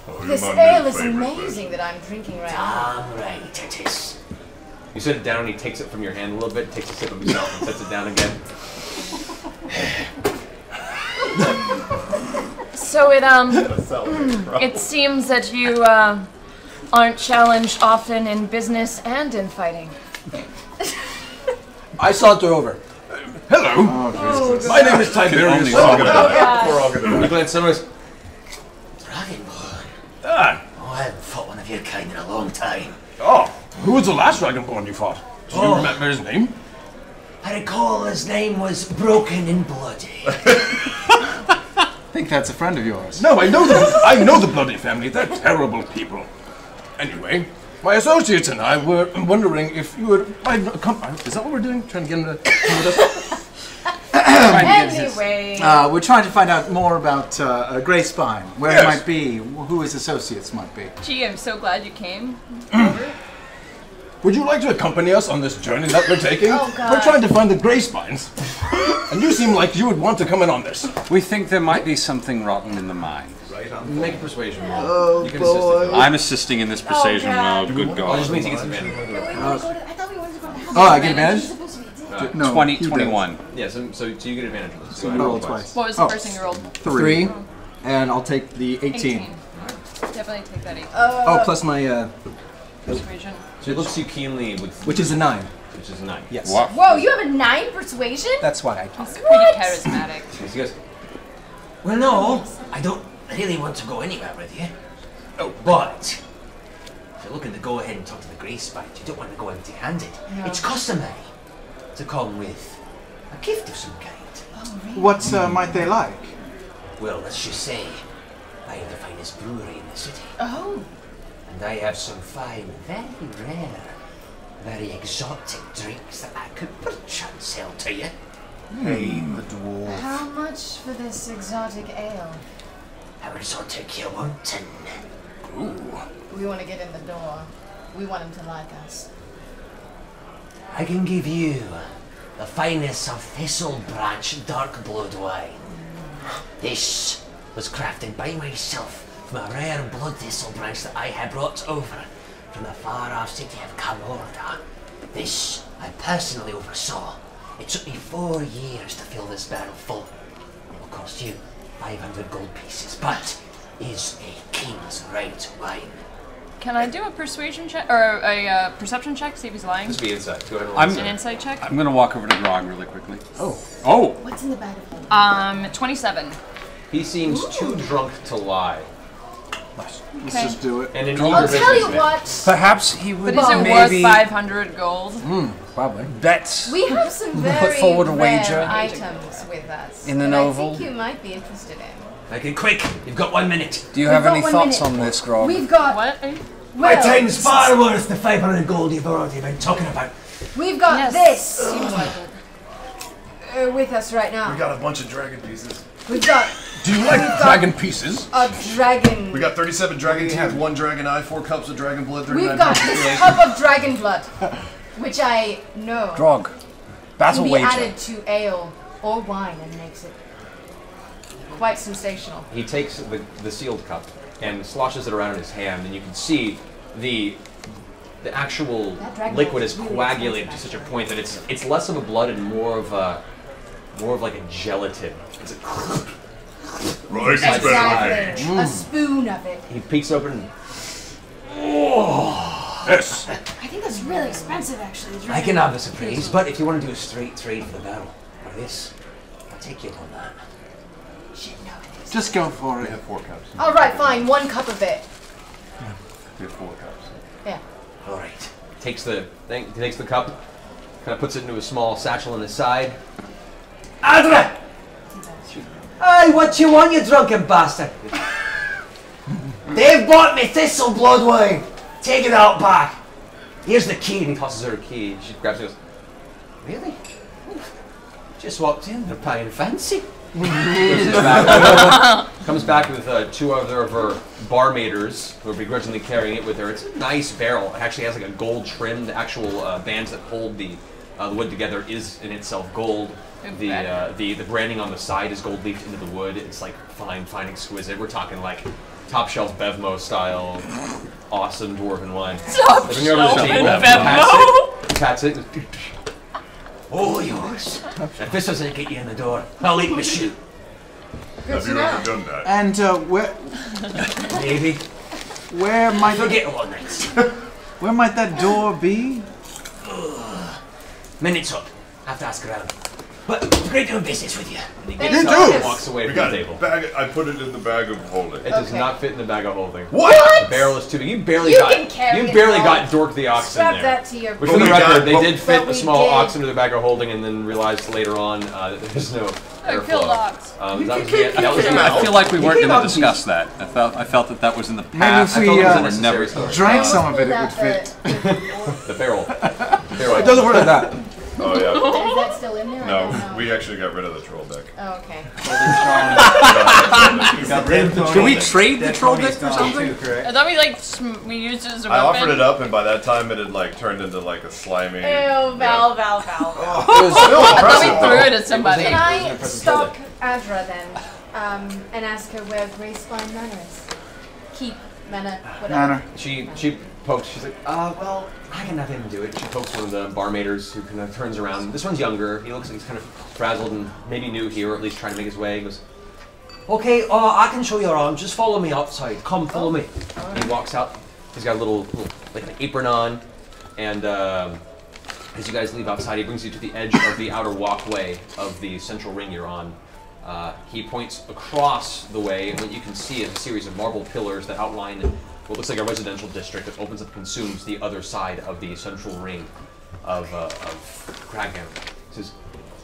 Oh, this ale is amazing that I'm drinking right now. Damn right it is. You set it down and he takes it from your hand a little bit, takes a sip of himself and sets it down again. So it um, it seems that you uh, aren't challenged often in business and in fighting. I thought they're over. Uh, hello, oh, oh, my name is Tiberius. We're all gonna die. Glad someone's. Dragonborn. Ah. Oh, I haven't fought one of your kind in a long time. Oh, who was the last Dragonborn you fought? Do you oh. remember his name? I recall his name was Broken and Bloody. I think that's a friend of yours. No, I know the I know the Bloody family. They're terrible people. Anyway, my associates and I were wondering if you would. Come, is that what we're doing? Trying to get into. Anyway, uh, we're trying to find out more about uh, Greyspine, where yes. it might be, who his associates might be. Gee, I'm so glad you came. Over. Would you like to accompany us on this journey that we're taking? Oh, God. We're trying to find the Greyspines, and you seem like you would want to come in on this. We think there might be something rotten in the mind. Right on. Make a persuasion roll. Oh, you can boy. Assist I'm assisting in this persuasion roll. Oh, good God. I just need to get some advantage. I thought we wanted to go to the house. Oh, I get advantage? No. twenty, twenty-one. Yeah, so, so you get advantage. So I rolled twice. What was the oh. first thing you rolled? Three. Three. And I'll take the eighteen. eighteen. Right. Definitely take that eighteen. Uh, oh, plus my... Uh, persuasion. So it looks too keenly with... Which is a nine. Which is a nine. Yes. Wow. Whoa, you have a nine persuasion? That's what I do. That's pretty charismatic. He goes, well, no, I don't really want to go anywhere with you. Oh, but if you're looking to go ahead and talk to the Greyspine, you don't want to go empty-handed. No. It's customary to come with a gift of some kind. Oh, really? What uh, might they like? Well, let's just say I have the finest brewery in the city. Oh. And I have some fine, very rare, very exotic drinks that I could perchance sell to you. Hey, the dwarf. How much for this exotic ale? How exotic you wantin'? Ooh. We want to get in the door. We want him to like us. I can give you the finest of Thistle Branch dark blood wine. Mm. This was crafted by myself. From a rare blood thistle branch that I had brought over from the far-off city of Camorda. This I personally oversaw. It took me four years to fill this barrel full. It will cost you five hundred gold pieces, but is a king's right wine. Can I do a persuasion check, or a uh, perception check, see if he's lying? Just be inside. Go ahead and I'm, an insight check. I'm going to walk over to Grog really quickly. Oh. Oh! What's in the bag of gold? Um, twenty-seven. He seems Ooh. too drunk to lie. Let's okay. just do it. And I'll tell you what. Perhaps he would. But is it maybe worth five hundred gold? Mm, probably. That's. We have some very put forward a wager rare items with us in an oval. I think you might be interested in. Make it quick. You've got one minute. Do you We've have any thoughts minute. on this, Grog? We've got. What? My well, time's far worth the five hundred gold you've already been talking about. We've got yes. this uh, with us right now. We got a bunch of dragon pieces. We've got. Do you like dragon pieces? A dragon. We got thirty-seven dragon teeth, one dragon eye, four cups of dragon blood, thirty-nine We've got this cup of dragon blood, which I know. Grog. Battle wager. Can be added to ale or wine and makes it quite sensational. He takes the, the sealed cup and sloshes it around in his hand, and you can see the the actual liquid is coagulated to such a point that it's it's less of a blood and more of a more of like a gelatin. It's a Right, exactly. Mm. A spoon of it. He peeks open. Oh, yes. I think that's really expensive, actually. It's really I can have this a praise, but if you want to do a straight trade for the barrel, like this, I I'll take you on that. She knows. Just go for it. We have four cups. All right, fine. One cup of it. Yeah. We have four cups. Yeah. All right. Takes the thing. He takes the cup. Kind of puts it into a small satchel on his side. Adra! Hey, what you want, you drunken bastard? They've bought me thistle blood wine. Take it out back. Here's the key. And he tosses her a key. She grabs it and goes, really? Just walked in. They're playing fancy. back. Comes back with uh, two other of her barmaiders who are begrudgingly carrying it with her. It's a nice barrel. It actually has like a gold trim. The actual uh, bands that hold the, uh, the wood together is in itself gold. The, uh, the the branding on the side is gold leafed into the wood. It's like fine, fine, exquisite. We're talking like top shelf Bevmo style, awesome dwarven wine. Top so shelf Bevmo. Pats it. Pats it. All yours. If this doesn't get you in the door, I'll eat my shoe. Have you ever done that? And uh, where? Maybe. Where might forget all nights. Where might that door be? Uh, minutes up. I have to ask around. But it's great doing business with you. And he gets up and walks away we from got the table. Bag, I put it in the bag of holding. It okay. does not fit in the bag of holding. What? The barrel is too big. You barely you got you barely all. got Dork the Ox Strap in there. That to your Which for the record, they did fit the small did. ox into the bag of holding and then realized later on uh, that there's no airflow. Um, that was the, that was the I feel like we weren't going to discuss that. I felt I felt that that was in the past. Maybe if we I uh, never drank some of it, it would fit. The barrel. It doesn't work like that. Oh yeah. Is that still in there? No, we actually got rid of the troll deck. Oh, okay. Should we trade the troll deck for something? I thought we like we used it as a weapon. I offered it up, and by that time it had like turned into like a slimy. Ew, Val, Val, Val, Val. I thought we threw it at somebody. Can I stalk Adra then, um, and ask her where Greyspine Manor is? Keep Manor, whatever. She, she. She's like, uh, well, I can nothing to do it. She pokes one of the barmaiders who kind of turns around. This one's younger. He looks like he's kind of frazzled and maybe new here, or at least trying to make his way. He goes, okay, uh, I can show you around. Just follow me outside. Come, follow me. And he walks out. He's got a little, little like an apron on. And uh, as you guys leave outside, he brings you to the edge of the outer walkway of the central ring you're on. Uh, he points across the way, and what you can see is a series of marble pillars that outline what looks like a residential district that opens up and consumes the other side of the central ring of, uh, of Kraghammer. He says,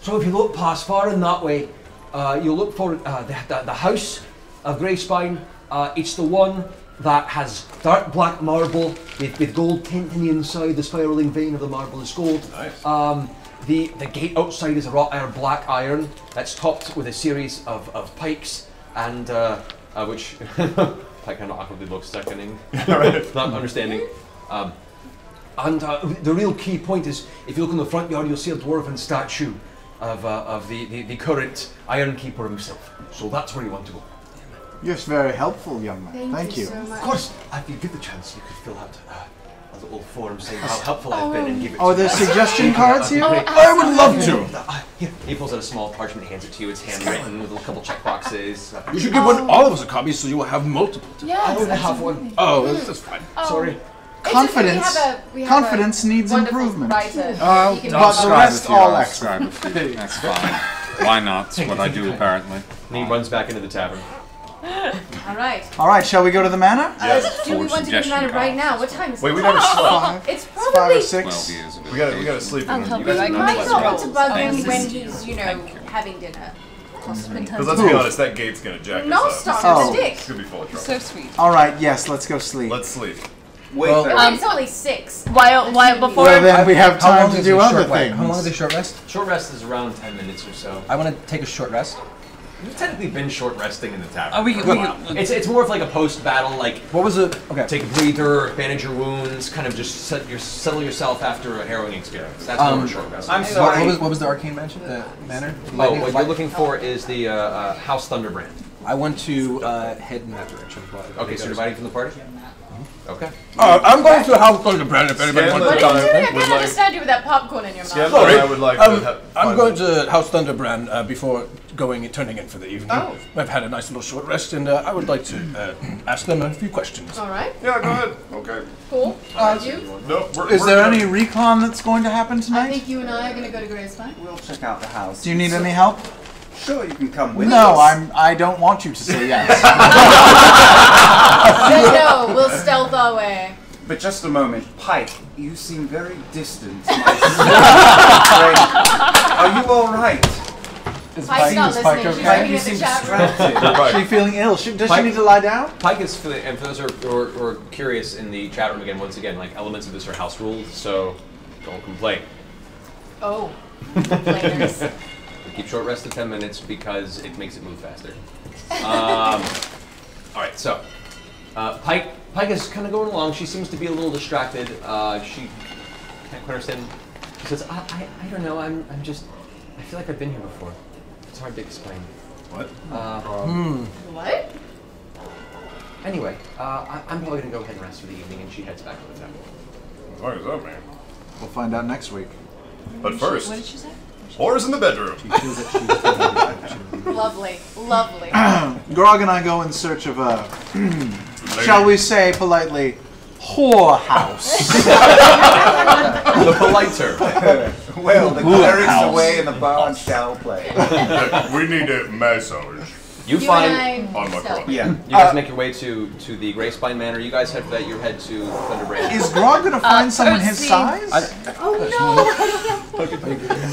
so if you look past far in that way, uh, you'll look for uh, the, the, the House of Greyspine. Uh, it's the one that has dark black marble with, with gold tinting the inside. The spiraling vein of the marble is gold. Nice. Um, the, the gate outside is a wrought iron, black iron, that's topped with a series of, of pikes, and uh, uh, which... Pike kind of awkwardly looks seconding, not understanding. Um, and uh, the real key point is, if you look in the front yard, you'll see a dwarven statue of, uh, of the, the, the current Iron Keeper himself. So that's where you want to go. You're very helpful, young man. Thank, Thank you. you. So much. Of course, if you get the chance, you could fill out uh, a little form saying how helpful oh. I've been and give it oh, to you. Are there suggestion cards here? Oh, I would love to. Uh, here. He pulls out a small parchment and hands it to you. It's handwritten with a couple check boxes. You should give oh. one all of us a copy so you will have multiple. Yeah, I don't have one. Oh, that's, that's fine. Oh. Sorry. Confidence. A, confidence needs improvement. Uh, but the rest all extra. That's fine. Why not? That's what I do apparently. And he runs back into the tavern. All right. All right. Shall we go to the manor? Yes. Uh, do we want to go to the manor right now? What time is it? Wait, we never slept. It's probably it's five or six. Well, we gotta, we gotta sleep. I'll help you. I might not want to bug him when he's, you know, having dinner. Because mm-hmm. let's be honest, that gate's gonna jack no us up. No, stop. Stick. It's gonna be full of trouble. So sweet. All right. Yes. Let's go sleep. Let's sleep. Wait. Well, um, it's only six. While, while before. Well, then we have time to do other things. How long is a short rest? Short rest is around ten minutes or so. I want to take a short rest. We've technically been short resting in the tavern. Oh, we, we, we, it's it's more of like a post battle, like what was it? Okay, take a breather, bandage your wounds, kind of just set your, settle yourself after a harrowing experience. That's um, what we're short resting. I'm sorry. What was, what was the arcane mansion? The manor? Oh, lightning? What you're looking for is the uh, uh, House Thunderbrand. I want to uh, head in that direction. Okay, so you're dividing from the party. Okay. Uh, I'm going to House Thunderbrand if anybody Scanlan wants to come. I can't understand you with that popcorn in your mouth. Sorry. I would like um, to I'm going to House Thunderbrand uh, before going and turning in for the evening. Oh. I've had a nice little short rest, and uh, I would like to uh, ask them a few questions. All right. Yeah, go ahead. Okay. Cool. Uh, you? No, we're, Is we're there done. any recon that's going to happen tonight? I think you and I are going to go to Greyspine. We'll check out the house. Do you need so, any help? Sure, you can come with no, us. No, I'm. I don't want you to say yes. No, no, we'll stealth our way. But just a moment, Pike. You seem very distant. Are you all right? Is Pike's Pike, not is Pike listening. Okay? Pike, you seem distracted. Is she feeling ill? She, does Pike, she need to lie down? Pike is feeling. And for those who are, who are curious in the chat room again, once again, like elements of this are house rules, so don't complain. Oh, complainers. Keep short rest to ten minutes because it makes it move faster. Um, all right, so uh, Pike Pike is kind of going along. She seems to be a little distracted. Uh, she can't quite understand. She says, I, I I don't know. I'm I'm just. I feel like I've been here before. It's hard to explain. What? Uh, um, what? Anyway, uh, I, I'm probably gonna go ahead and rest for the evening, and she heads back to the temple. What is up, man? We'll find out next week. But first. What did she say? Whore's in the bedroom. Lovely, lovely. Grog and I go in search of a, shall we say politely, whorehouse. The polite term. Well, the cleric's away in the bar and shall play. We need a massage. You, you find and I on my so. Yeah. You guys uh, make your way to to the Greyspine Manor. You guys head for that. You head to Thunderbrand. Is Grog gonna find uh, someone Percy. his size? I, I, oh no!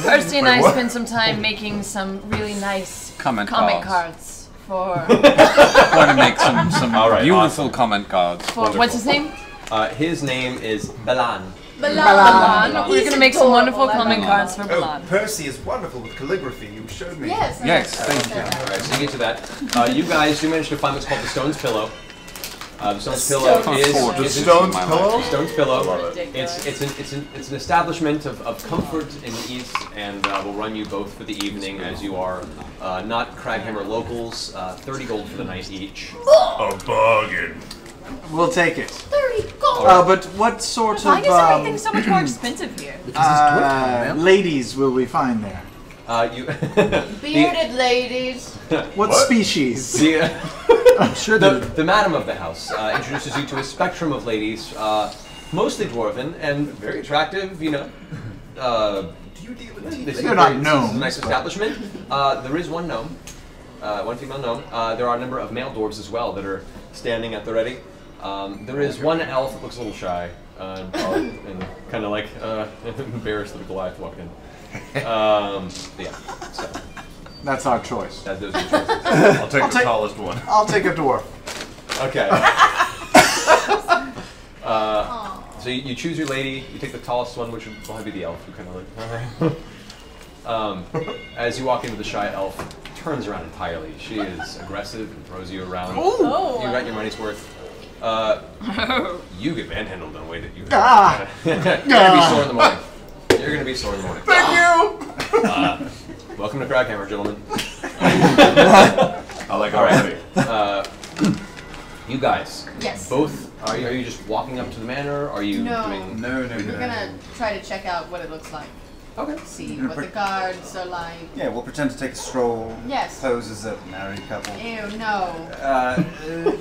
Percy and I spent some time making some really nice comment, comment cards. cards for. We're to make some some All right, beautiful awesome. comment cards. For wonderful. What's his name? Uh, his name is Belan. Belan. Belan. We're going to make some wonderful comment cards for Belan. Oh, Percy is wonderful with calligraphy. You showed me. Yes. Yes. Thank you. All right. So you get to that. Uh, you guys do manage to find what's called the Stone's Pillow. Uh, the Stone's the Pillow stone. is the is Stone's Pillow. Stone's Pillow. It's it's an it's an it's an establishment of, of comfort and ease, and uh, will run you both for the evening as you are uh, not Kraghammer locals. Uh, Thirty gold for the night each. Oh. A bargain. We'll take it. Thirty gold. Uh, but what sort of? Why is everything um, so much more expensive here? Uh, ladies, will we find there? Uh, you bearded the, ladies. What, what species? The, uh, I'm sure the, the the madam of the house uh, introduces you to a spectrum of ladies, uh, mostly dwarven and very attractive. You know. Uh, Do you deal with they're, they're not gnomes. It's a nice establishment. Uh, there is one gnome, uh, one female gnome. Uh, there are a number of male dwarves as well that are standing at the ready. Um, there is one elf that looks a little shy uh, and, and kind of like uh, embarrassed that a Goliath walked in. Um, yeah, so. That's our choice. That, those are choices. I'll take I'll the take, tallest one. I'll take a dwarf. Okay. uh, so you, you choose your lady. You take the tallest one, which would probably be the elf. Who kind of like. um, as you walk into the shy elf. Turns around entirely. She is aggressive and throws you around. Oh. You got your money's worth. Uh, you get manhandled in a way that you. Ah. You're gonna be sore in the morning. You're gonna be sore in the morning. Thank you. Uh, welcome to Kraghammer, gentlemen. I like our right. Uh You guys. Yes. Both. Are you, are you just walking up to the manor? Are you no. doing? No, no, no. We're gonna try to check out what it looks like. Okay. See what the guards are like. Yeah, we'll pretend to take a stroll. Yes. Pose as a married couple. Ew, no. Uh,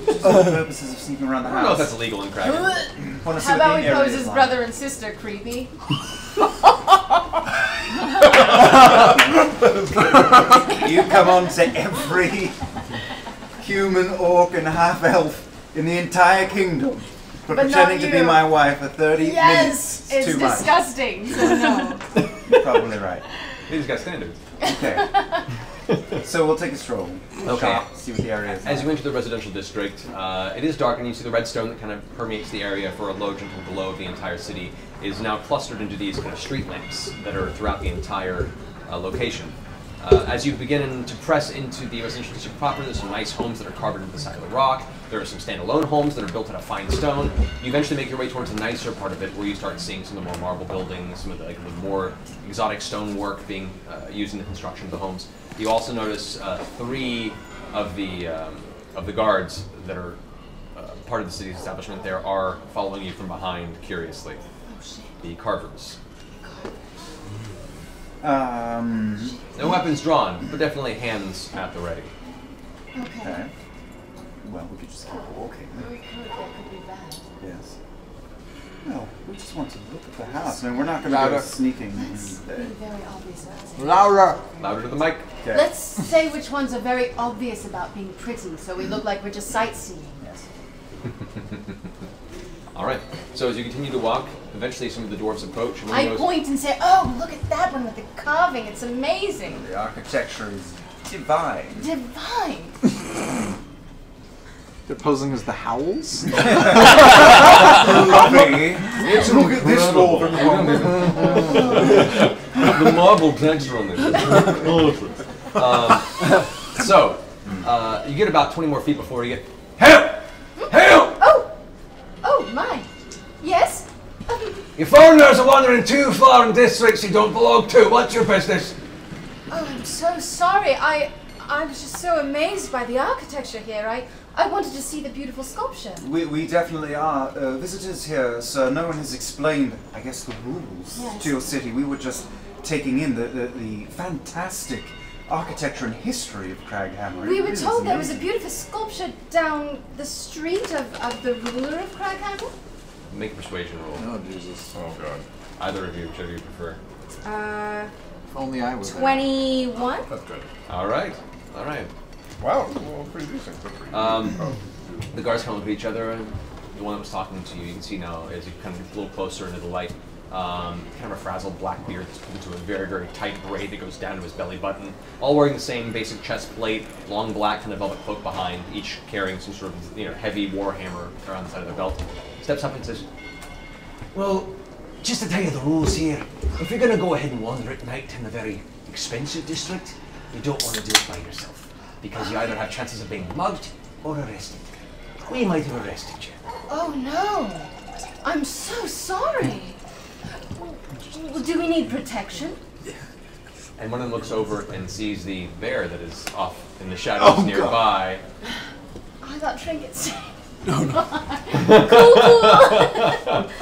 just for the purposes of sneaking around the house. I don't know if that's illegal in Kraghammer. How about we pose as brother and sister, creepy? You come on to every human, orc, and half-elf in the entire kingdom. For but pretending to be my wife for thirty yes, minutes. Yes, it's too disgusting. Much. So no. You're probably right. These guys standards. Okay. So we'll take a stroll. Okay. Shop, see what the area is. As like. you enter the residential district, uh, it is dark, and you see the red stone that kind of permeates the area for a low, gentle glow of the entire city is now clustered into these kind of street lamps that are throughout the entire uh, location. Uh, as you begin to press into the residential district proper, there's some nice homes that are carved into the side of the rock. There are some standalone homes that are built out of fine stone. You eventually make your way towards the nicer part of it, where you start seeing some of the more marble buildings, some of the, like, the more exotic stonework being uh, used in the construction of the homes. You also notice uh, three of the um, of the guards that are uh, part of the city's establishment there are following you from behind curiously. Oh, shit. The Carvers. Um, no weapons drawn, but definitely hands at the ready. Okay. okay. Well, we could just keep walking. We could. That could be bad. Yes. No, we just want to look at the house. I mean, we're not going to go sneaking. Let's be very obvious about it. Louder! Louder to the mic. Okay. Let's say which ones are very obvious about being pretty, so we look like we're just sightseeing. Yes. All right. So as you continue to walk, eventually some of the dwarves approach. And I goes, point and say, "Oh, look at that one with the carving! It's amazing." The architecture is divine. Divine. They're posing as the howls? Lovely! Let's look at this lord and woman. The marble texture on this. um, so, uh, you get about twenty more feet before you get... Help! Help! Oh! Oh, my. Yes? Your foreigners are wandering too far in districts you don't belong to. What's your business? Oh, I'm so sorry. I... I was just so amazed by the architecture here. I, I wanted to see the beautiful sculpture. We, we definitely are uh, visitors here, sir. No one has explained, I guess, the rules yes. to your city. We were just taking in the, the, the fantastic architecture and history of Kraghammer. We it were told there was a beautiful sculpture down the street of, of the ruler of Kraghammer. Make a persuasion roll. Oh, Jesus. Oh, God. Either of you, whichever you prefer. Uh, if only I was twenty-one? There. That's good. All right. All right. Wow, well, pretty decent. Um, oh. The guards come up to each other, and the one that was talking to you, you can see now, as you come a little closer into the light, um, kind of a frazzled black beard that's put into a very, very tight braid that goes down to his belly button, all wearing the same basic chest plate, long black kind of velvet cloak behind, each carrying some sort of you know heavy war hammer around the side of their belt. Steps up and says, "Well, just to tell you the rules here, if you're going to go ahead and wander at night in a very expensive district, you don't want to do it by yourself, because you either have chances of being mugged or arrested. We might have arrested you." Oh no! I'm so sorry! Do we need protection? And one of them looks over and sees the bear that is off in the shadows oh, nearby. God. I got trinkets. No, no. Cool, cool. cool. Uh,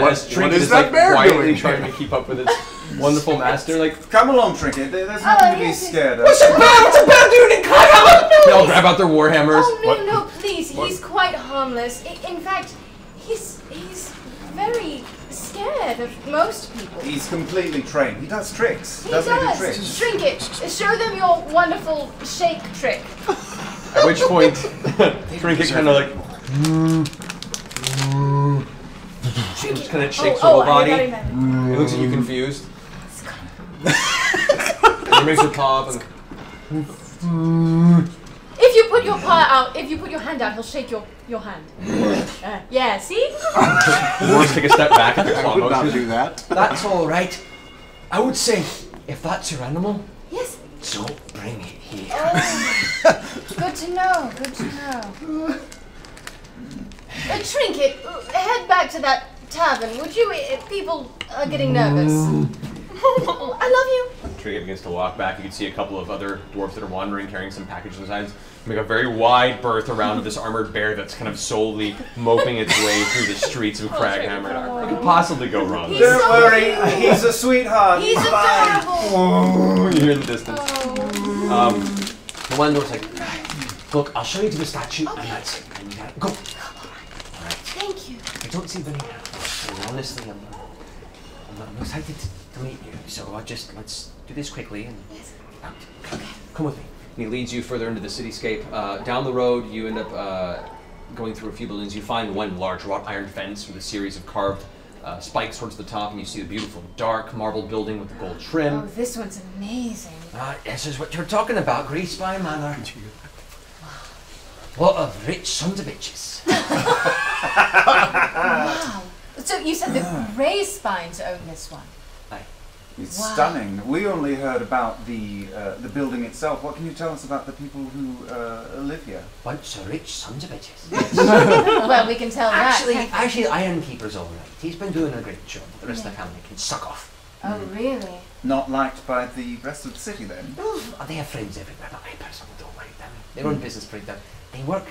what, what is, is that like bear quietly doing? Trying to keep up with its wonderful master. Like, come along, Trinket. There's nothing oh, to yes, be scared of. What's a bear? What's a bear doing in Kraghammer? They all grab out their war hammers. Oh no, what? no, please. What? He's quite harmless. I, in fact, he's he's very scared of most people. He's completely trained. He does tricks. He Doesn't does. He do tricks? Trinket, show them your wonderful shake trick. At which point, Trinket kind of like, just kind of shakes oh, her whole oh, body. It looks at you confused. It makes her paw up and. If you put your paw out, if you put your hand out, he'll shake your your hand. Uh, yeah, see. Let's take a step back. At the I would not do that. That's all right. I would say, if that's your animal. Yes. So bring it here. Oh, good to know, good to know. Uh, Trinket, head back to that tavern, would you? Uh, people are getting nervous. I love you. Trinket begins to walk back. You can see a couple of other dwarves that are wandering, carrying some packages on their sides. Make a very wide berth around this armored bear that's kind of solely moping its way through the streets of Kraghammer. Oh, what could possibly go wrong? He's Don't so worry, mean. he's a sweetheart. He's adorable. You hear in the distance. Oh. Um, the one that was like, "Look, I'll show you to the statue, okay. and that's it. And you gotta go." All right. Thank you. I don't see very happy. And honestly, I'm, I'm, I'm excited to meet you. So I just let's do this quickly and yes. out. Okay. Come with me. And he leads you further into the cityscape. Uh, down the road, you end up uh, going through a few buildings. You find one large wrought iron fence with a series of carved uh, spikes towards the top, and you see the beautiful dark marble building with the gold trim. Oh, this one's amazing. Uh, this is what you're talking about, Greyspine Manor. What a rich sons of bitches. Wow. So you said the Greyspines own this one? It's wow. stunning. We only heard about the uh, the building itself. What can you tell us about the people who uh, live here? Bunch of rich sons of bitches. Well, we can tell actually, that. Actually, Iron Keeper's all right. He's been doing a great job. The rest yeah. of the family can suck off. Oh, mm. really? Not liked by the rest of the city, then? Oh, they have friends everywhere, but I personally don't like them. They run mm. business pretty down. They work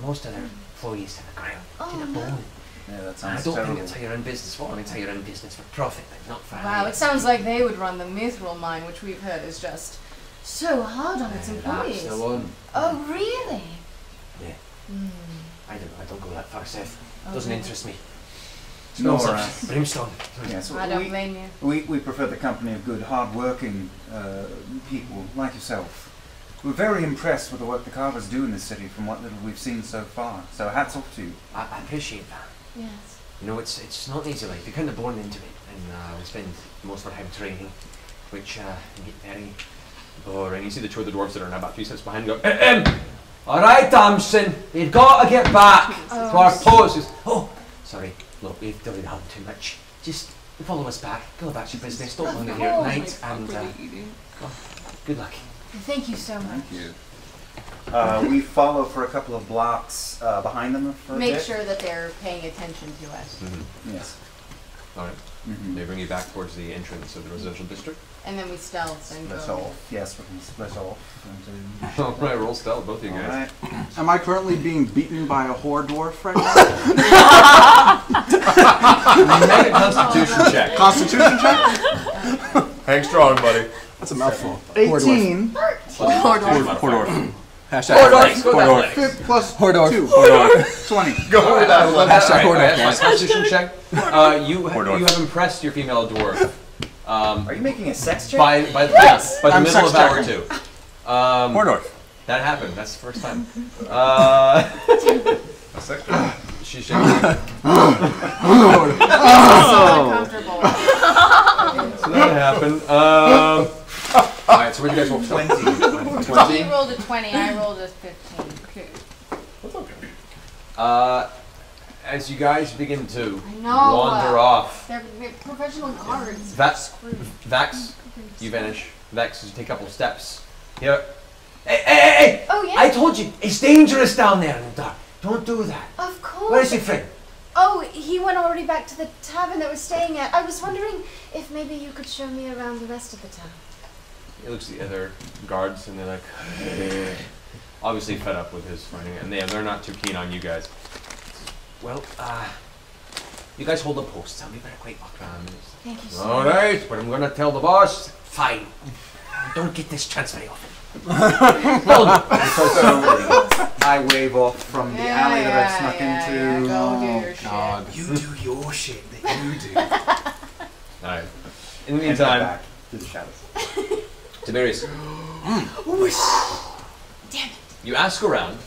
most of their employees to the ground, oh, to the no. bone. Yeah, that sounds I don't terrible. think it's how your own business for. I mean, it's how your own business for profit, but not for... Wow, it sounds like they would run the Mithril mine, which we've heard is just so hard on uh, its employees. That's the one. Oh, really? Yeah. Mm. I don't know. I don't go that far, Seth. It okay. doesn't interest me. Nora. Brimstone. Yes, I don't we, blame you. We, we prefer the company of good, hard-working uh, people like yourself. We're very impressed with the work the Carvers do in this city from what little we've seen so far. So hats off to you. I, I appreciate that. Yes. You know, it's it's not easy life. You're kind of born into it. And uh, we spend most of our time training, which uh, can get very boring. You see the two of the dwarves that are now about three steps behind go, ahem! All right, Damson, you've got to get back oh, to our poses. Oh, sorry. Look, we've done it too much. Just follow us back. Go about your business. Don't linger here at night. And uh, well, good luck. Thank you so much. Thank you. Uh, we follow for a couple of blocks uh, behind them. For Make a bit. sure that they're paying attention to us. Mm-hmm. Yes. All right. Mm-hmm. They bring you back towards the entrance of the residential district. And then we stealth and split go. off. Yes, we can split off. All right, roll stealth, both of you guys. Right. Am I currently being beaten by a whore dwarf right now? Make a constitution oh, check. Constitution check? Hang strong, buddy. That's a mouthful. eighteen. Whore dwarf. Whore dwarf. Hashtag Hordorf. Hordorf. Plus Hordorf. two. Hordorf. twenty. Go with that. Hashtag Hordorf. My constitution check. Uh, you, ha you have impressed your female dwarf. Um, Are you making a sex check? By, by, yes. yeah, by the I'm middle of hour two. Um, Hordorf. That happened. That's the first time. Uh, a sex check? She should. Oh. So uncomfortable. So that happened. Um... All right, so where do you guys roll? twenty. twenty? You rolled a twenty, I rolled a fifteen. Okay. That's okay. Uh, as you guys begin to wander uh, off. They're, they're professional guards. Vax, Vax, you vanish. Vax, you take a couple steps. Here. Hey, hey, hey, hey! Oh, yeah? I told you, it's dangerous down there in the dark. Don't do that. Of course. Where is your friend? Oh, he went already back to the tavern that we're staying at. I was wondering if maybe you could show me around the rest of the town. He looks at the other guards and they're like, hey. Obviously fed up with his fighting, and they, they're not too keen on you guys. Well, uh, you guys hold the post. Tell me better quick. Thank you so much. All right, but I'm going to tell the boss. Fine. Don't get this chance very often. I wave off from the yeah, alley that I've snuck yeah, into. Yeah, go do your oh, shit. You do your shit that you do. All right. In the meantime, back to the shadows. Tiberius. Damn it. You ask around,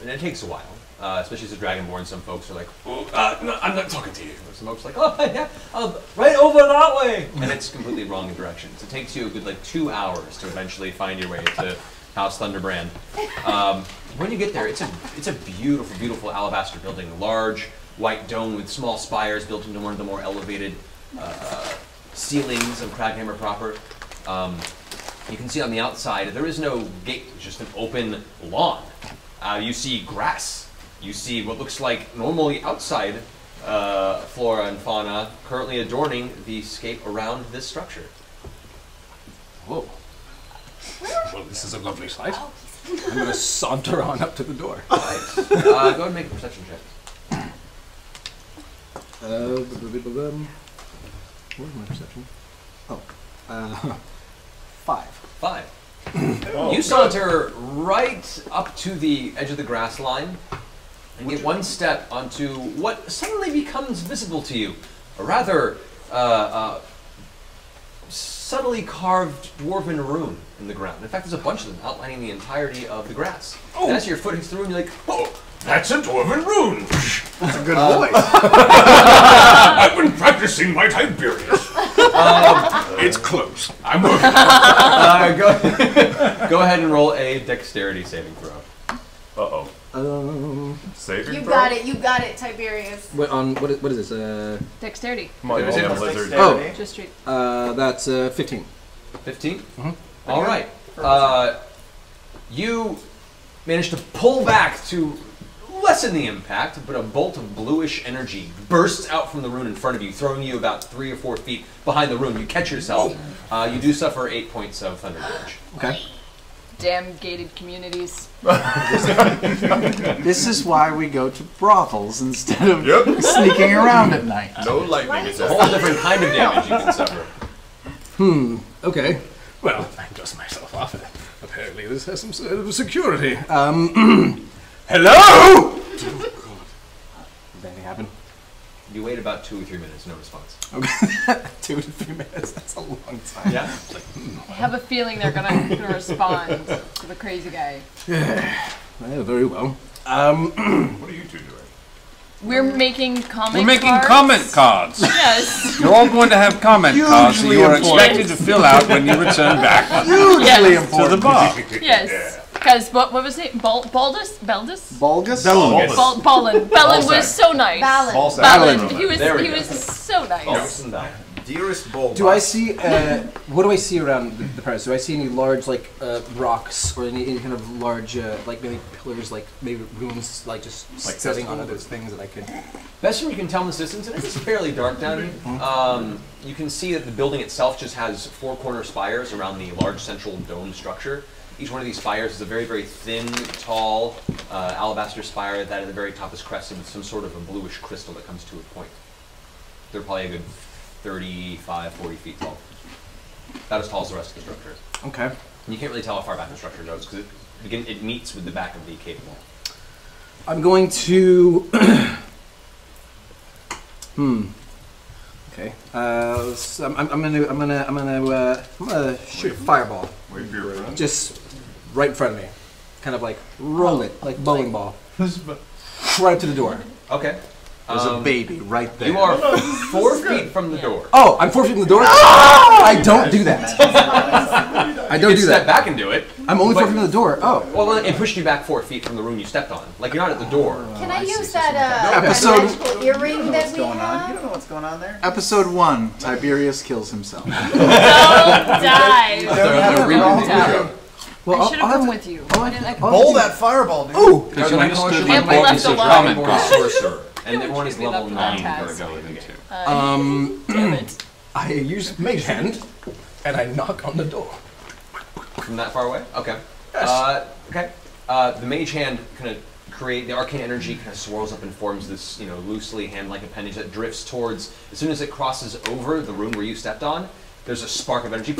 and it takes a while, uh, especially as a dragonborn. Some folks are like, oh, uh, no, I'm not talking to you. Some folks are like, oh, yeah, uh, right over that way. And it's completely wrong directions. It takes you a good like two hours to eventually find your way to House Thunderbrand. Um, when you get there, it's a, it's a beautiful, beautiful alabaster building. Large white dome with small spires built into one of the more elevated uh, ceilings of Kraghammer proper. Um, You can see on the outside, there is no gate, it's just an open lawn. Uh, you see grass. You see what looks like normally outside uh, flora and fauna currently adorning the scape around this structure. Whoa. Well, this is a lovely sight. I'm going to saunter on up to the door. All right. Uh, go ahead and make a perception check. Uh, where's my perception? Oh. Uh, Five. Five. Oh, you saunter right up to the edge of the grass line and get one step onto what suddenly becomes visible to you. A rather uh, uh, subtly carved dwarven rune in the ground. In fact, there's a bunch of them outlining the entirety of the grass. Oh. And as your foot hits the rune, you're like, oh, that's a dwarven rune. That's a good uh, voice. I've been practicing my Tiberius. Um, it's close. I'm working. uh, go, go ahead and roll a dexterity saving throw. Uh oh. Uh, saving you throw? You got it. You got it, Tiberius. Wait, on what? Is, what is this? Uh, dexterity. My dexterity. Oh, just straight. Uh, that's uh, fifteen. Fifteen. Mm-hmm. All right. Uh, you managed to pull back to lessen the impact, but a bolt of bluish energy bursts out from the rune in front of you, throwing you about three or four feet behind the rune. You catch yourself. Uh, you do suffer eight points of thunder damage. Okay. Damn gated communities. This is why we go to brothels instead of yep. sneaking around at night. No lightning. It's a whole different kind of damage you can suffer. Hmm. Okay. Well, I dust myself off. Apparently this has some sort of security. Um... Hello! Oh, God. Did anything happen? You wait about two or three minutes, no response. Okay. Two to three minutes, that's a long time. Yeah. Like, mm. I have a feeling they're going to respond to the crazy guy. Yeah, very well. Um, what are you two doing? We're making comment cards. We're making cards? comment cards. Yes. You're all going to have comment Hugely cards that you are expected to fill out when you return back Hugely yes. important. to the bar. Yes. Because yeah. what, what was it? Bal Baldus? Baldus? Baldus? Ballin. Bal Ballin. Ballin was so nice. Ballin. Ballin. He was, he was so nice. Dearest Baldus. Do I see, uh, what do I see around the, the Paris? Do I see any large, like, uh, rocks or any, any kind of large, uh, like, maybe pillars, like, maybe runes, like, just like setting on other things that I could... Best thing you can tell in this distance, and it's fairly dark down here, mm -hmm. um, you can see that the building itself just has four corner spires around the large central dome structure. Each one of these spires is a very, very thin, tall, uh, alabaster spire that at the very top is crested with some sort of a bluish crystal that comes to a point. They're probably a good... thirty-five, forty feet tall. About as tall as the rest of the structure. Okay. And you can't really tell how far back the structure goes because it, it meets with the back of the cave wall. I'm going to... hmm. Okay. Uh, so I'm, I'm gonna, I'm gonna, I'm gonna, uh, I'm gonna shoot a fireball. Wait for your run. Just right in front of me. Kind of like roll it like bowling ball. Right up to the door. Okay. There's um, a baby right there. You are four feet from the door. Oh, I'm four feet from the door? No! I don't do that. I don't you do that. step back and do it. I'm only four feet from the door. Oh. Well, it pushed you back four feet from the room you stepped on. Like, you're not at the door. Can I, I use that uh, no, episode, magical earring that we going have? On. You don't know what's going on there. Episode one, Tiberius kills himself. Don't die. Don't die. Well, I should have come with you. Oh, I didn't, like, bowl that fireball, dude. Ooh. Because you understood my boldness of common sorcerer. And no everyone is level nine. Gotta go with it too. Um, damn it. I use mage hand, and I knock on the door. From that far away? Okay. Yes. Uh, okay. Uh, the mage hand kind of create the arcane energy kind of swirls up and forms this, you know, loosely hand-like appendage that drifts towards. As soon as it crosses over the room where you stepped on, there's a spark of energy,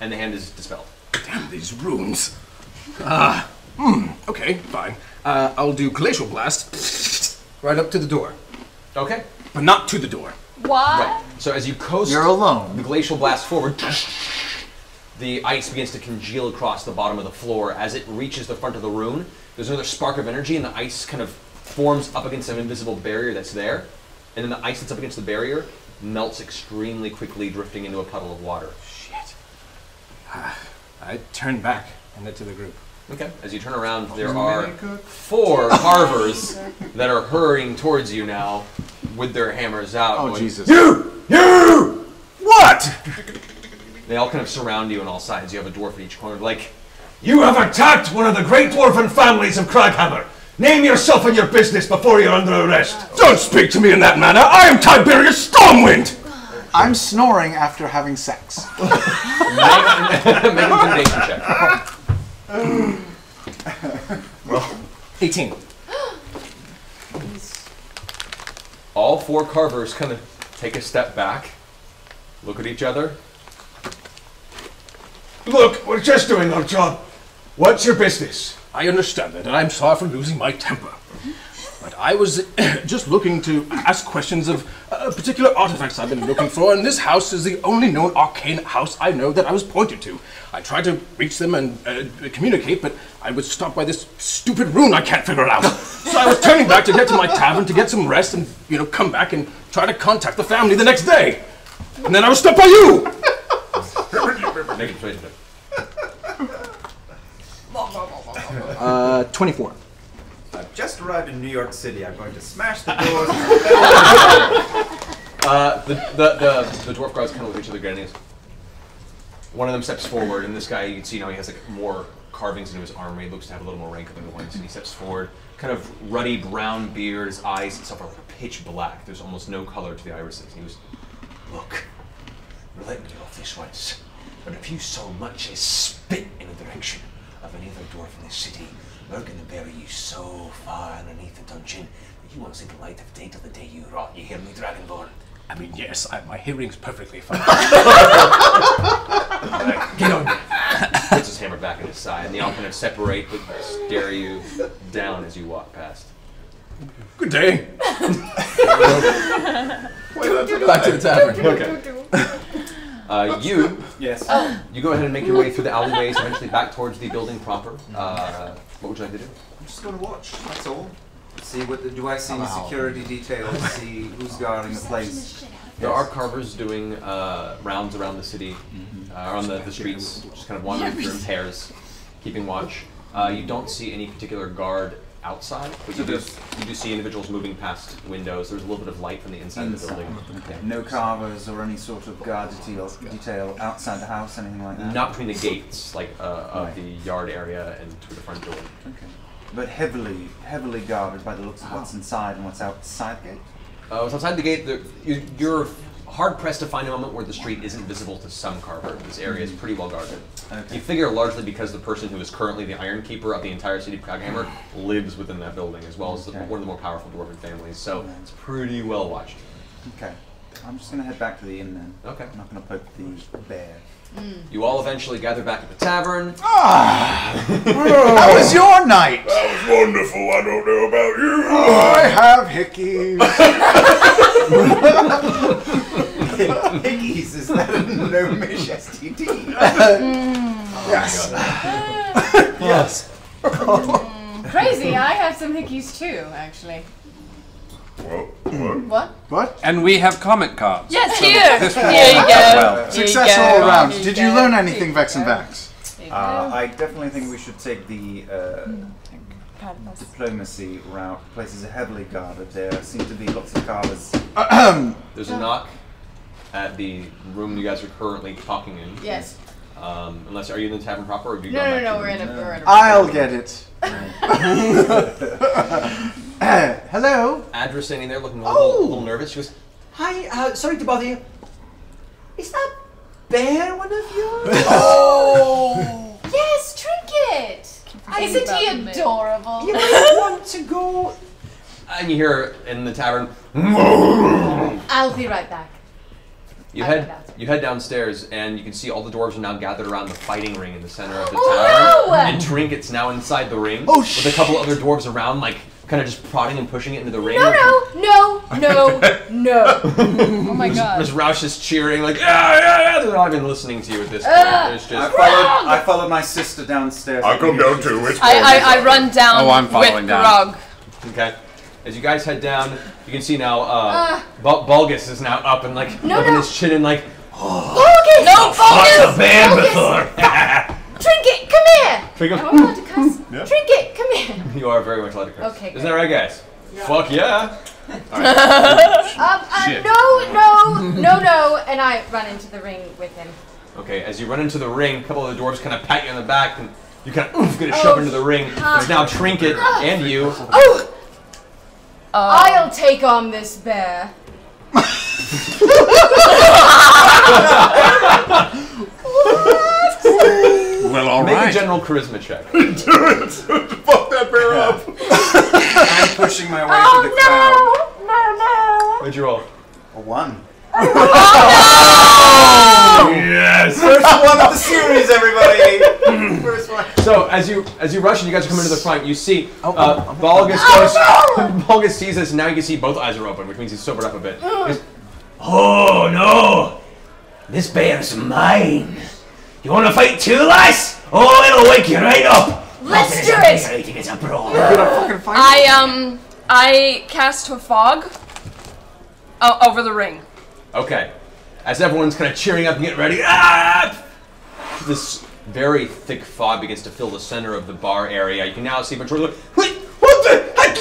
and the hand is dispelled. Damn these runes. Ah. Uh, hmm. Okay. Fine. Uh, I'll do glacial blast. Right up to the door. Okay. But not to the door. What? Right. So as you coast You're alone. the glacial blast forward, the ice begins to congeal across the bottom of the floor. As it reaches the front of the room, there's another spark of energy, and the ice kind of forms up against an invisible barrier that's there. And then the ice that's up against the barrier melts extremely quickly, drifting into a puddle of water. Shit. Uh, I turn back and look to the group. Okay. As you turn around, there are four carvers that are hurrying towards you now with their hammers out. Oh, going, Jesus. You! You! What? They all kind of surround you on all sides. You have a dwarf at each corner. Like, you have attacked one of the great dwarven families of Kraghammer. Name yourself and your business before you're under arrest. Oh. Don't speak to me in that manner. I am Tiberius Stormwind. I'm snoring after having sex. Make an intimidation check. Well, eighteen. All four carvers kind of take a step back, look at each other. Look, we're just doing our job. What's your business? I understand that, and I'm sorry for losing my temper. But I was just looking to ask questions of uh, particular artifacts I've been looking for, and this house is the only known arcane house I know that I was pointed to. I tried to reach them and uh, communicate, but I was stopped by this stupid rune I can't figure out. So I was turning back to get to my tavern to get some rest and, you know, come back and try to contact the family the next day. And then I was stopped by you! uh, twenty-four. I've just arrived in New York City. I'm going to smash the doors. uh, the, the, the, the dwarf guards kind of look at each other again. One of them steps forward, and this guy, you can see now he has like more carvings into his armor. He looks to have a little more rank than the ones, and he steps forward. Kind of ruddy brown beard, his eyes and stuff are pitch black. There's almost no color to the irises. He goes, look, let me off this once, but if you so much as spit in the direction of any other dwarf in this city, we're going to bury you so far underneath the dungeon that you won't see the light of day till the day you rot. You hear me, Dragonborn? I mean, yes, I, my hearing's perfectly fine. Right, get on. Puts his hammer back in his side, and they all kind of separate but stare you down as you walk past. Good day. Nope. Back to the tavern. Okay. Uh, you, yes. You go ahead and make your way through the alleyways, eventually back towards the building proper. Uh, what would you like to do? I'm just going to watch, that's all. See what the, do I see wow. security details, see who's guarding the place. There are carvers doing uh, rounds around the city, mm-hmm. uh, around the, the streets, just kind of wandering through in pairs, keeping watch. Uh, you don't see any particular guard outside, but you do, you do see individuals moving past windows. There's a little bit of light from the inside, inside. of the building. Okay. No carvers or any sort of guard detail, detail outside the house, anything like that? Not between the gates, like uh, of right. the yard area and to the front door. Okay. But heavily, heavily guarded by the looks of what's inside and what's outside the gate? Uh, what's outside the gate, there, you, you're hard-pressed to find a moment where the street isn't visible to some carver. This area is pretty well guarded. Okay. You figure largely because the person who is currently the Iron Keeper of the entire city of Kraghammer lives within that building, as well as okay. the, one of the more powerful dwarven families, so okay. it's pretty well watched. Okay. I'm just going to head back to the inn then. Okay. I'm not going to poke the bear. Mm. You all eventually gather back at the tavern. Ah! How was your night? That was wonderful. I don't know about you. Oh, I have hickeys. Hickeys, is that a gnomish S T D? Mm. Yes. Oh yes. Mm. Crazy, I have some hickeys too, actually. What? What? What? And we have comment cards. Yes, so here. This here you go. Well. Success you all go. around. You Did you go. learn anything, Vex and Vax? Uh, I definitely think we should take the uh, mm. diplomacy route. Places are heavily guarded. There seem to be lots of carvers. There's a knock at the room you guys are currently talking in. Yes. Um, unless, are you in the tavern proper? Or have you no, no, no, we're in, a, we're in a... I'll room. get it. Hello? Adra standing there looking a little, oh. a little nervous. She goes, hi, uh, sorry to bother you. Is that bear one of yours? Oh! Yes, Trinket! Isn't he adorable? You might want to go... And you hear in the tavern, I'll be right back. You head, you head downstairs, and you can see all the dwarves are now gathered around the fighting ring in the center of the oh, tower. No! And Trinket's now inside the ring, oh, with shit. a couple other dwarves around, like, kind of just prodding and pushing it into the ring. No, no, no, no, no. Oh my god. Miz Roush is cheering, like, yeah, yeah, yeah. They're not even listening to you at this point. Uh, just, I, followed, I followed my sister downstairs. I'll come down too. It's I, I, I run down oh, I'm following with Grog. Okay. As you guys head down, you can see now, uh, uh, Bulgus is now up and like, no, rubbing no. his chin and like, oh, Bulgus! No, Bulgus! Bulgus! Bulgus! Trinket, come here! Trinket, am I allowed to cuss? Yeah. Trinket, come here! You are very much allowed to cuss. Okay, Isn't good. that right, guys? Yeah. Fuck yeah! All right. um, uh, no, no, no, no, and I run into the ring with him. Okay, as you run into the ring, a couple of the dwarves kind of pat you on the back, and you kind of oof, get a shove into the ring. Uh, There's now Trinket uh, and you. Oh! Um. I'll take on this bear. What? Well, all Make right. Make a general charisma check. Do it. Fuck that bear yeah. up. I'm pushing my way oh, through the crowd. No, no, no. What'd you roll? A one. Oh, no! Yes! First one of the series, everybody! First one. So, as you as you rush and you guys come into the front, you see uh, Balgus goes... Oh, no! Balgus sees this, and now you can see both eyes are open, which means he's sobered up a bit. He goes, oh, no! This bear's mine! You want to fight too, lass? Oh, it'll wake you right up! Let's do it! It's a brawl. I, um... I cast a fog uh, over the ring. Okay, as everyone's kind of cheering up and getting ready, ah! This very thick fog begins to fill the center of the bar area. You can now see a bunch of people like, what the heck?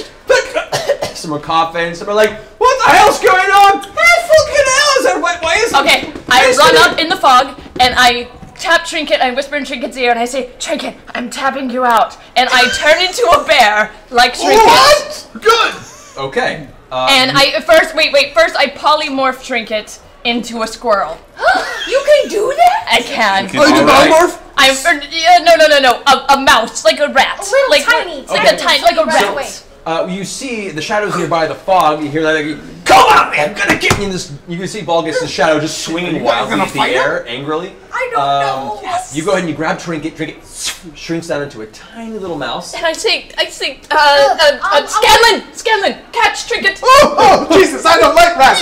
Some are coughing, some are like, what the hell's going on? Hey, fucking hell, is that why, why is Okay, it? I run it? up in the fog, and I tap Trinket, I whisper in Trinket's ear, and I say, Trinket, I'm tapping you out. And I turn into a bear, like Trinket. What? Good! Okay. Um, and I first wait, wait. First, I polymorph Trinket into a squirrel. You can do that? I can. You can oh, you right. polymorph? I er, yeah, no, no, no, no. A, a mouse, like a rat, a little like tiny, like okay. a tiny, like a rat. So, uh, you see the shadows nearby, the fog. You hear that? Like, come on, man! I'm gonna get you in this. You can see Balgus, the shadow, just swinging wildly in the air, him? angrily. I don't um, know. Yes. You go ahead and you grab Trinket. Trinket shrinks down into a tiny little mouse. And I say, I say, uh, uh, uh, uh, uh Scanlan, Scanlan, catch Trinket. Oh, oh, Jesus, I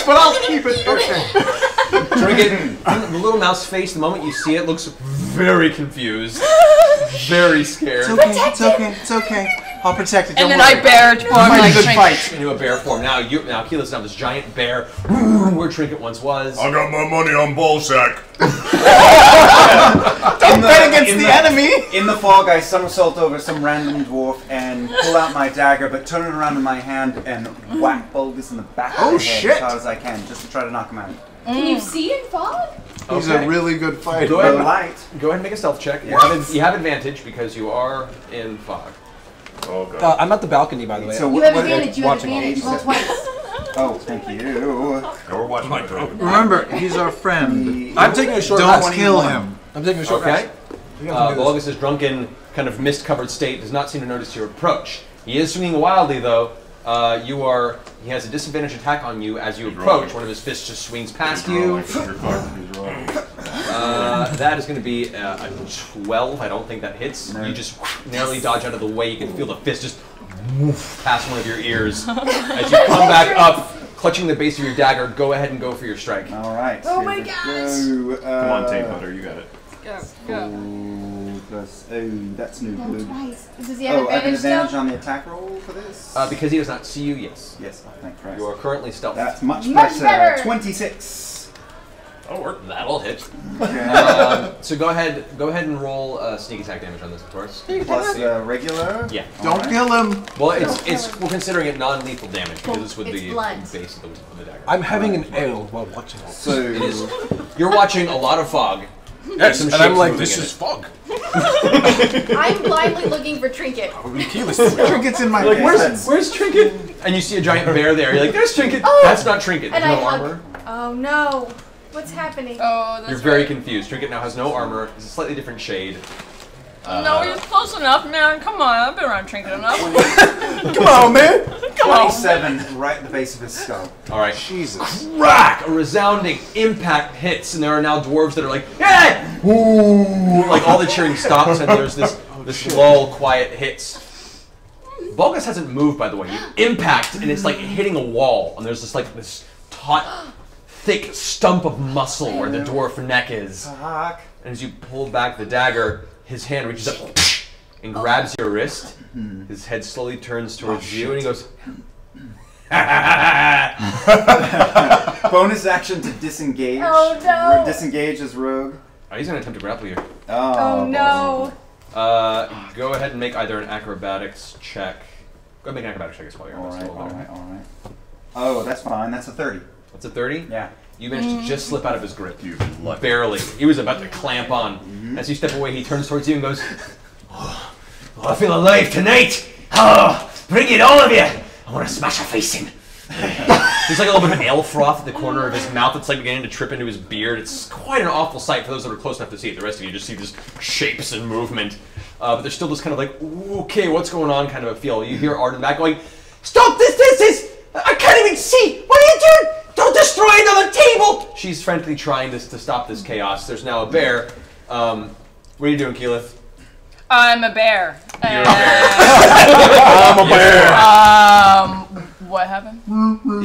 but I'll keep it. Okay. Trinket, the little mouse face, the moment you see it, looks very confused. Very scared. It's okay, protect it's okay, it's okay. I'll protect it, don't And then worry. I bear it form like Trinket. Fight into a bear form. Now, you, now Keyleth's now this giant bear where Trinket once was. I got my money on ballsack. Don't the, bet against the, the enemy! In the fog, I somersault over some random dwarf and pull out my dagger, but turn it around in my hand and whack Baldus in the back oh, of the head shit. as hard as I can, just to try to knock him out. Can mm. you see in fog? Okay. He's a really good fighter. Go, go ahead and make a stealth check. You have, you have advantage because you are in fog. Oh, God. Uh, I'm at the balcony, by the way. So you have advantage, you have advantage, roll twice. Oh, thank you. Now we're watching my drone. Remember, he's our friend. He, I'm taking a short rest. Don't kill him. I'm taking a short rest. Okay. Uh, Bologus' drunken, kind of mist-covered state does not seem to notice your approach. He is swinging wildly, though. Uh, you are, he has a disadvantage attack on you as you approach. One of his fists just swings past you. Uh, that is going to be uh, a twelve. I don't think that hits. You just narrowly dodge out of the way. You can feel the fist just past one of your ears. As you come back up, clutching the base of your dagger, go ahead and go for your strike. All right. Oh my gosh. Go. Uh, come on, tape butter. You got it. Go, go. Plus, oh, that's new blue. Twice. Does he have oh, advantage, I have an advantage on the attack roll for this? Uh, because he does not see you, yes. Yes, oh, thank Christ. You are currently stealthed. That's much, much better. better. twenty-six. That'll work. That'll hit. Okay. um, so go ahead Go ahead and roll uh, sneak attack damage on this, of course. Plus uh, regular? Yeah. Don't right. kill him. Well, it's, it's him. we're considering it non-lethal damage because this would be the base of the, of the dagger. I'm having an ale while watching this. So it is, you're watching a lot of fog. Yes, and, and I'm like, this is fog. I'm blindly looking for Trinket. Trinket's in my like, where's, where's Trinket? And you see a giant bear there. You're like, there's Trinket. Oh, that's not Trinket. And no I armor. Oh no. What's happening? Oh, that's You're very right. confused. Trinket now has no armor. It's a slightly different shade. Uh, no, he's close enough, man. Come on, I've been around Trinket enough. Come on, man. Come on. twenty-seven, right at the base of his skull. All right. Jesus. Crack! A resounding impact hits, and there are now dwarves that are like, yeah! Ooh! Like all the cheering stops, and there's this this oh, lull, quiet hits. Vulgus hasn't moved, by the way. You impact, and it's like hitting a wall, and there's this like this taut, thick stump of muscle where the dwarf neck is. Fuck. And as you pull back the dagger, his hand reaches up and grabs your wrist. His head slowly turns towards oh, you, and he goes. Bonus action to disengage. Oh no! Disengage as rogue. Oh, he's gonna attempt to grapple you. Oh, oh no! Uh, go ahead and make either an acrobatics check. Go ahead and make an acrobatics check as well. All right, all right, all right. Oh, that's fine. That's a thirty. That's a thirty. Yeah. You managed mm. to just slip out of his grip. You lucky. Barely. He was about to clamp on. Mm-hmm. As you step away, he turns towards you and goes, oh, oh, I feel alive tonight. Oh, bring it, all of you. I want to smash a face in. There's like a little bit of ale froth at the corner of his mouth that's like beginning to trip into his beard. It's quite an awful sight for those that are close enough to see it. The rest of you just see just shapes and movement. Uh, but they're still just kind of like, ooh, okay, what's going on kind of a feel. You hear Art in the back going, stop this, this is, I can't even see. What are you doing? Don't destroy another table! She's frankly trying to, to stop this chaos. There's now a bear. Um, what are you doing, Keyleth? I'm a bear. You're uh, a bear. I'm a bear. Um, what happened?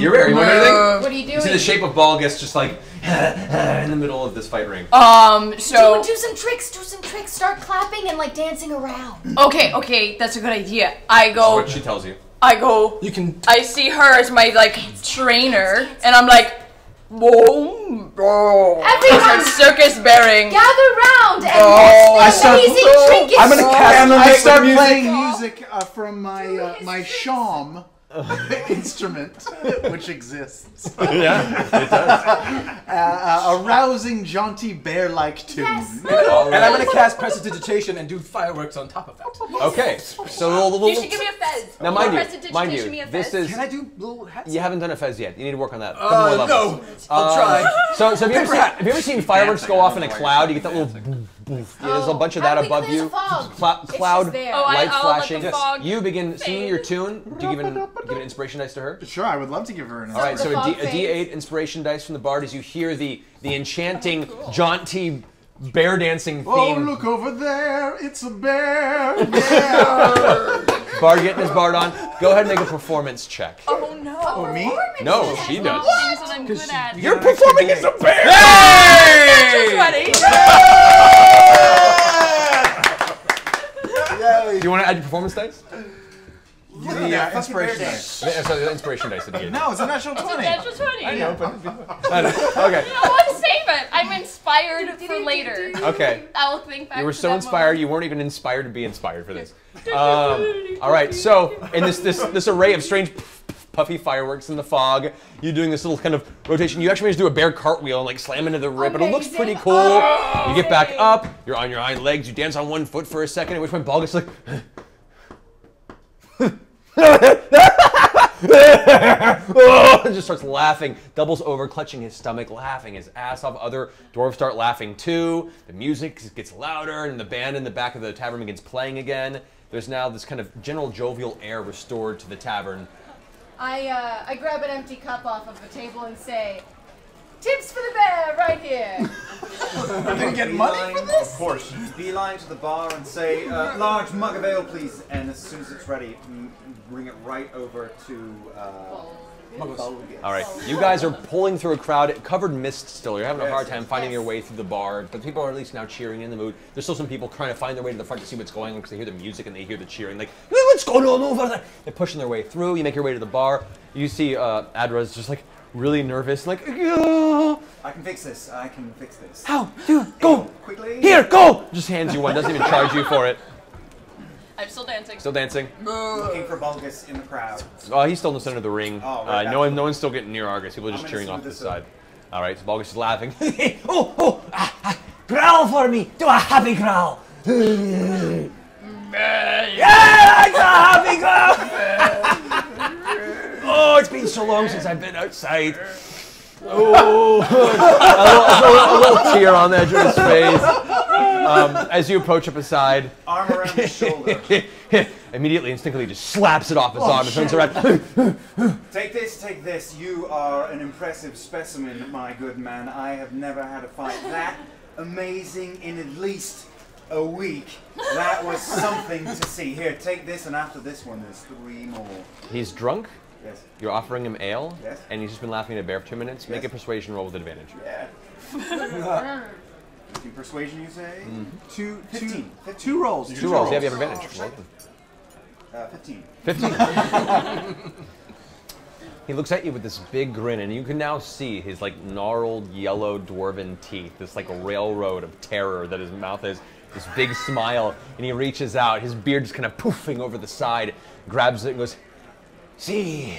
You're a bear. You want anything? What are you doing? You see the shape of Balgus just like in the middle of this fight ring. Um, so do, do some tricks. Do some tricks. Start clapping and like dancing around. Okay, okay, that's a good idea. I go. That's what she tells you. I go, you can I see her as my, like, trainer, and I'm like, boom, boom. Everyone, circus bearing. Gather round and oh, watch the amazing trinkets. I'm gonna cast, oh, I start music. playing music uh, from my, uh, my shawm instrument, which exists. Yeah, it does. Uh, a rousing, jaunty, bear-like tune. Yes. And I'm going to cast Prestidigitation and do fireworks on top of that. Okay. So you should give me a fez. Now, mind you, mind you, this is. Can I do little hats? You haven't done a fez yet. You need to work on that. Uh, no, levels. I'll um, try. So, so have, you ever seen, have you ever seen fireworks go off in a cloud? You get that little. Yeah, there's a bunch of that above you. Cloud, cloud light flashing. You begin singing your tune. Do you give an, give an inspiration dice to her? Sure, I would love to give her an inspiration. All right, so a, D, a D eight inspiration dice from the bard as you hear the, the enchanting, oh, cool. jaunty bear dancing theme. Oh, look over there. It's a bear. bear. Bard getting his bard on. Go ahead and make a performance check. Oh, no. No. Oh, me? No, she does. What? Good at. You're performing as a bear! Hey! Do you want to add your performance dice? Yeah, yeah, inspiration dice. Sorry, the inspiration dice that you gave. No, it's a natural twenty. It's a natural twenty. I know, but... I know. Okay. No, I want to save it. I'm inspired for later. Okay. I will think back. You were so inspired, you weren't even inspired to be inspired for this. Um, all right, so in this, this, this array of strange puffy fireworks in the fog, you're doing this little kind of rotation. You actually just do a bear cartwheel and like slam into the rib, but it looks pretty cool. Oh, you get back up, you're on your hind legs, you dance on one foot for a second, at which point Ball gets like... oh, just starts laughing, doubles over, clutching his stomach, laughing his ass off. Other dwarves start laughing too. The music gets louder, and the band in the back of the tavern begins playing again. There's now this kind of general jovial air restored to the tavern. I uh, I grab an empty cup off of a table and say, "Tips for the bear, right here." We're gonna get money for this? Of course. Beeline to the bar and say, uh, "Large mug of ale, please." And as soon as it's ready, bring it right over to. Uh, All right, you guys are pulling through a crowd, covered mist still. You're having a hard time finding yes. your way through the bar, but people are at least now cheering in the mood. There's still some people trying to find their way to the front to see what's going on because they hear the music and they hear the cheering. Like, what's going on over there? They're pushing their way through. You make your way to the bar. You see uh, Adra's just like really nervous, like, oh. I can fix this. I can fix this. How? Dude, go. Quickly. Here, go. Just hands you one, doesn't even charge you for it. I'm still dancing. Still dancing. Looking for Bulgus in the crowd. Oh, he's still in the center of the ring. Oh, right, uh, no one, no one's still getting near Argus. People are just I'm cheering off the side. All right, so Bulgus is laughing. oh, oh, ah, ah, growl for me. Do a happy growl. yeah, it's a happy growl. oh, it's been so long since I've been outside. Oh, a, little, a, little, a little tear on the edge of his face. Um, as you approach up aside, arm around his shoulder. Immediately, instinctively, just slaps it off his oh, arm and turns around. Take this, take this. You are an impressive specimen, my good man. I have never had a fight that amazing in at least a week. That was something to see. Here, take this, and after this one, there's three more. He's drunk? Yes. You're offering him ale, yes. and he's just been laughing at a bear for two minutes. Yes. Make a persuasion roll with advantage. Yeah. uh, persuasion, you say? Mm-hmm. Two, two, fifteen. Two rolls. Two, two rolls. rolls. Yeah, you have advantage. Oh, uh, Fifteen. Fifteen. He looks at you with this big grin, and you can now see his like gnarled, yellow, dwarven teeth. This like railroad of terror that his mouth is. This big smile, and he reaches out. His beard is kind of poofing over the side. Grabs it and goes. See,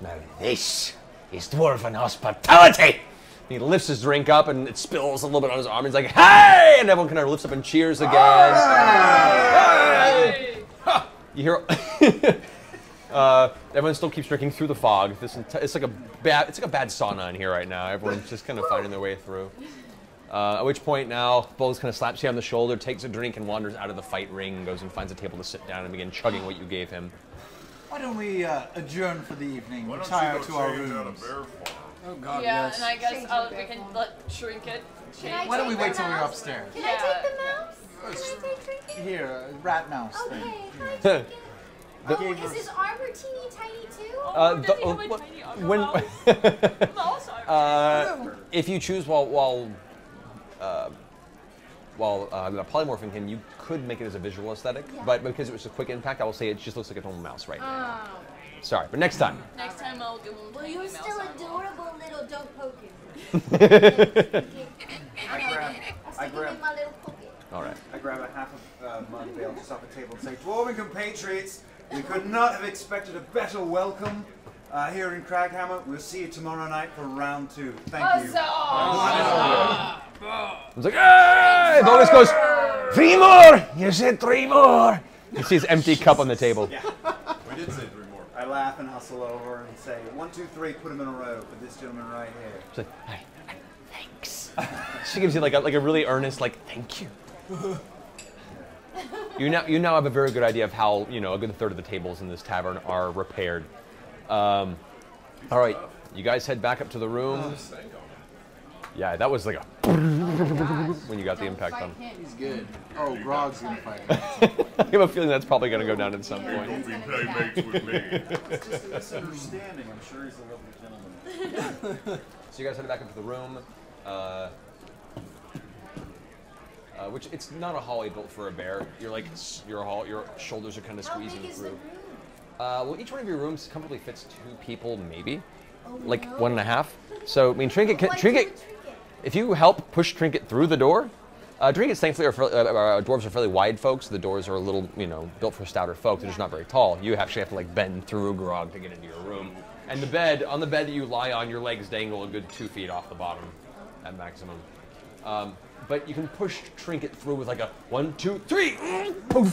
now this is dwarven hospitality. And he lifts his drink up and it spills a little bit on his arm. He's like, hey! And everyone kind of lifts up and cheers again. Hey! Hey! Hey! You hear? uh, everyone still keeps drinking through the fog. This it's like a bad it's like a bad sauna in here right now. Everyone's just kind of finding their way through. Uh, at which point now, Bulls kind of slaps you on the shoulder, takes a drink, and wanders out of the fight ring, and goes and finds a table to sit down and begin chugging what you gave him. Why don't we uh, adjourn for the evening, Why retire to our rooms? Bear oh God, yeah, yes. and I guess I'll, we can let Trinket change. Why don't we wait till we're upstairs? Can yeah. I take the mouse? Yes. Can I take Trinket? Here, a rat mouse okay, thing. Okay, can I take it? Oh, is his armor teeny tiny too? Uh, the, oh, does he have a tiny armor when, mouse? mouse armor? Uh, if you choose while, while, uh, while uh, polymorphing him, you could make it as a visual aesthetic, yeah. but because it was a quick impact, I will say it just looks like a normal mouse right now. Oh. Sorry, but next time. Next time I'll do one. Well, you're still adorable little dog poking. I grab my little pocket. All right. I grab a half of uh, mug of ale just off the table and say, Dwarven compatriots, we could not have expected a better welcome. Uh, here in Kraghammer, we'll see you tomorrow night for round two. Thank Huzzah! you. Huzzah! Huzzah! It's like, hey! Bogus goes, three more! You said three more! You see his empty cup on the table. Yeah. We did say three more. I laugh and hustle over and say, one, two, three, put them in a row for this gentleman right here. She's like, hey, hey, thanks. She gives you like a, like a really earnest, like, thank you. you, now, you now have a very good idea of how, you know, a good third of the tables in this tavern are repaired. Um, all right, you guys head back up to the room. Yeah, that was like a oh when you got Don't the impact on him. He's good. Oh, Grog's gonna fight him. I have a feeling that's probably gonna go down at some yeah, point. Don't be playmates with me. It's just a misunderstanding. I'm sure he's a lovely gentleman. So you guys head back into the room. Uh, Uh, which it's not a hallway built for a bear. You're like your hall, your shoulders are kind of squeezing through. How big is the room? Uh, well, each one of your rooms comfortably fits two people, maybe, oh, like no. one and a half. So I mean, Trinket, can, Trinket, Trinket, if you help push Trinket through the door, uh, Trinkets thankfully are fairly, uh, uh, dwarves are fairly wide folks. The doors are a little, you know, built for stouter folk. They're yeah. just not very tall. You actually have to like bend through Grog to get into your room. And the bed, on the bed that you lie on, your legs dangle a good two feet off the bottom, at maximum. Um, But you can push Trinket through with like a one, two, three, poof.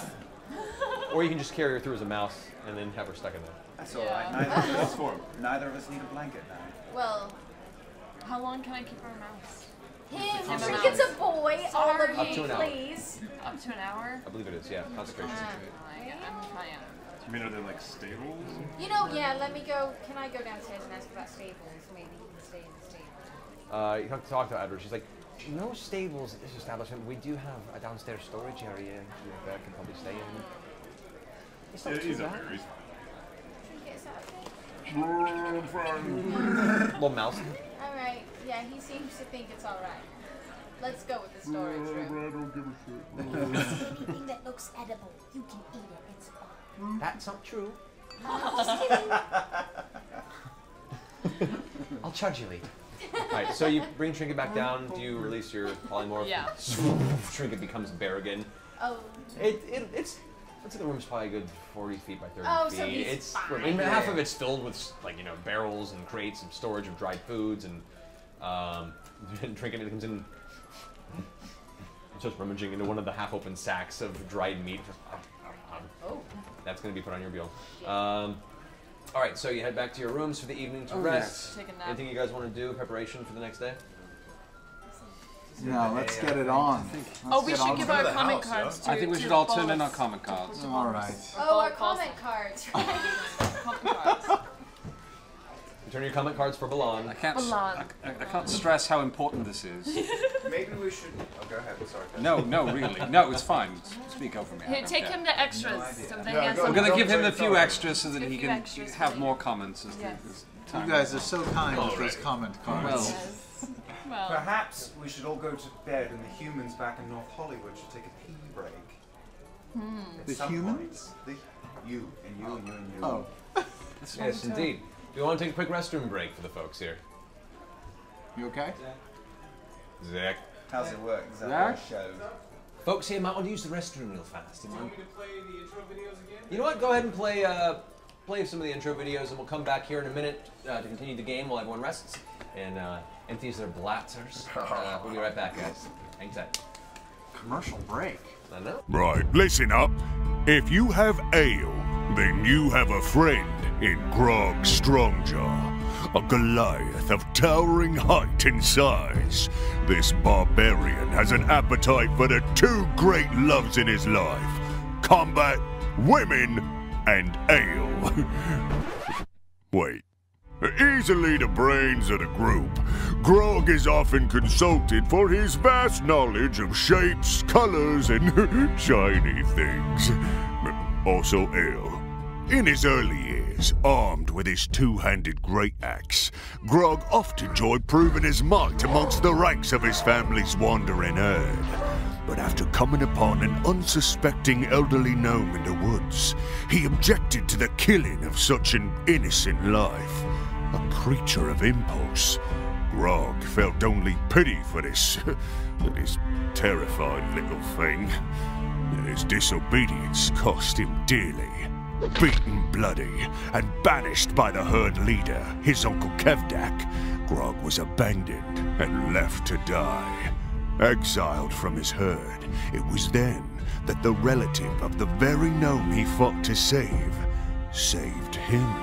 Or you can just carry her through as a mouse and then have her stuck in there. That's all right. Neither of us form. Neither of us need a blanket now. Well, how long can I keep her a mouse? Him. Awesome. Trinket's a boy. Sorry. All of you, please. Up to an hour. I believe it is. Yeah, concentration. Uh, yeah, I'm trying. I mean, are there like stables? You know, yeah. Let me go. Can I go downstairs and ask about stables? Maybe you can stay in the stable. Uh, you have to talk to Adra. She's like, no stables at this establishment. We do have a downstairs storage area that Bear can probably stay in. It's not it too is bad. Can you get us out of here? Little mouse. All right. Yeah, he seems to think it's all right. Let's go with the storage room. I don't give a shit. Anything that looks edible, you can eat it. It's fine. That's not true. I'll charge you later. Alright, so you bring Trinket back down, do you release your polymorph? Yeah. Trinket becomes bear again. Oh. It, it, it's, looks like the room's probably a good forty feet by thirty oh, feet. So he's it's, fine. I mean, half of it's filled with, like, you know, barrels and crates and storage of dried foods, and, um, and Trinket comes in and starts rummaging into one of the half-open sacks of dried meat. Oh. That's going to be put on your bill. Um... All right, so you head back to your rooms for the evening to oh, rest. Yeah. Anything you guys want to do, preparation for the next day? No, let's get it on. Let's oh, we should give our comment cards to I think we should all turn in our comment cards. All right. Oh, our comment cards. Turn your comment cards for Balan. I can't, Balan. I, I, I can't stress how important this is. Maybe we should... Oh, go ahead. Sorry. No, no, really. No, it's fine. Speak over me. Here, take yeah. him the extras. No so no, go, go, I'm going to give him the few extras so that he can have more comments as yes. the, as time You guys goes. Are so kind with those comment cards. Well. Yes. Well. Perhaps we should all go to bed and the humans back in North Hollywood should take a pee break. Hmm. The humans? The, you and you oh. and you and you. Oh. Yes, indeed. Do you want to take a quick restroom break for the folks here? You okay? Zach. Zach. How's it work? Zach? Show. Folks here might want to use the restroom real fast. Do you want me to play the intro videos again? You know what? Go ahead and play, uh, play some of the intro videos, and we'll come back here in a minute uh, to continue the game while everyone rests and uh, empties their blatzers. Uh, we'll be right back, guys. Hang tight. Commercial break. I know. Right. Listen up. If you have ale, then you have a friend. In Grog Strongjaw, a Goliath of towering height and size, this barbarian has an appetite for the two great loves in his life, combat, women, and ale. Wait. Easily the brains of the group, Grog is often consulted for his vast knowledge of shapes, colors, and shiny things. Also ale. In his early years, armed with his two-handed great axe, Grog often enjoyed proving his might amongst the ranks of his family's wandering herd. But after coming upon an unsuspecting elderly gnome in the woods, he objected to the killing of such an innocent life. A creature of impulse, Grog felt only pity for this, this terrified little thing. His disobedience cost him dearly. Beaten bloody and banished by the herd leader, his uncle Kevdak, Grog was abandoned and left to die. Exiled from his herd, it was then that the relative of the very gnome he fought to save, saved him.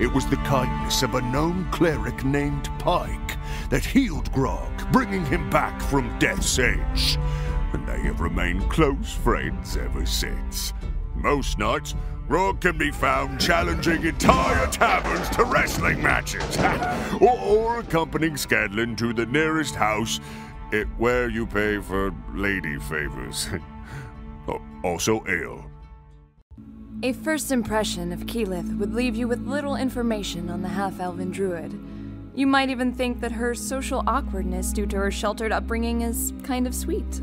It was the kindness of a gnome cleric named Pike that healed Grog, bringing him back from death's edge. And they have remained close friends ever since. Most nights, Grog can be found challenging entire taverns to wrestling matches, or, or accompanying Scanlan to the nearest house it, where you pay for lady favors. Also ale. A first impression of Keyleth would leave you with little information on the half-elven druid. You might even think that her social awkwardness due to her sheltered upbringing is kind of sweet.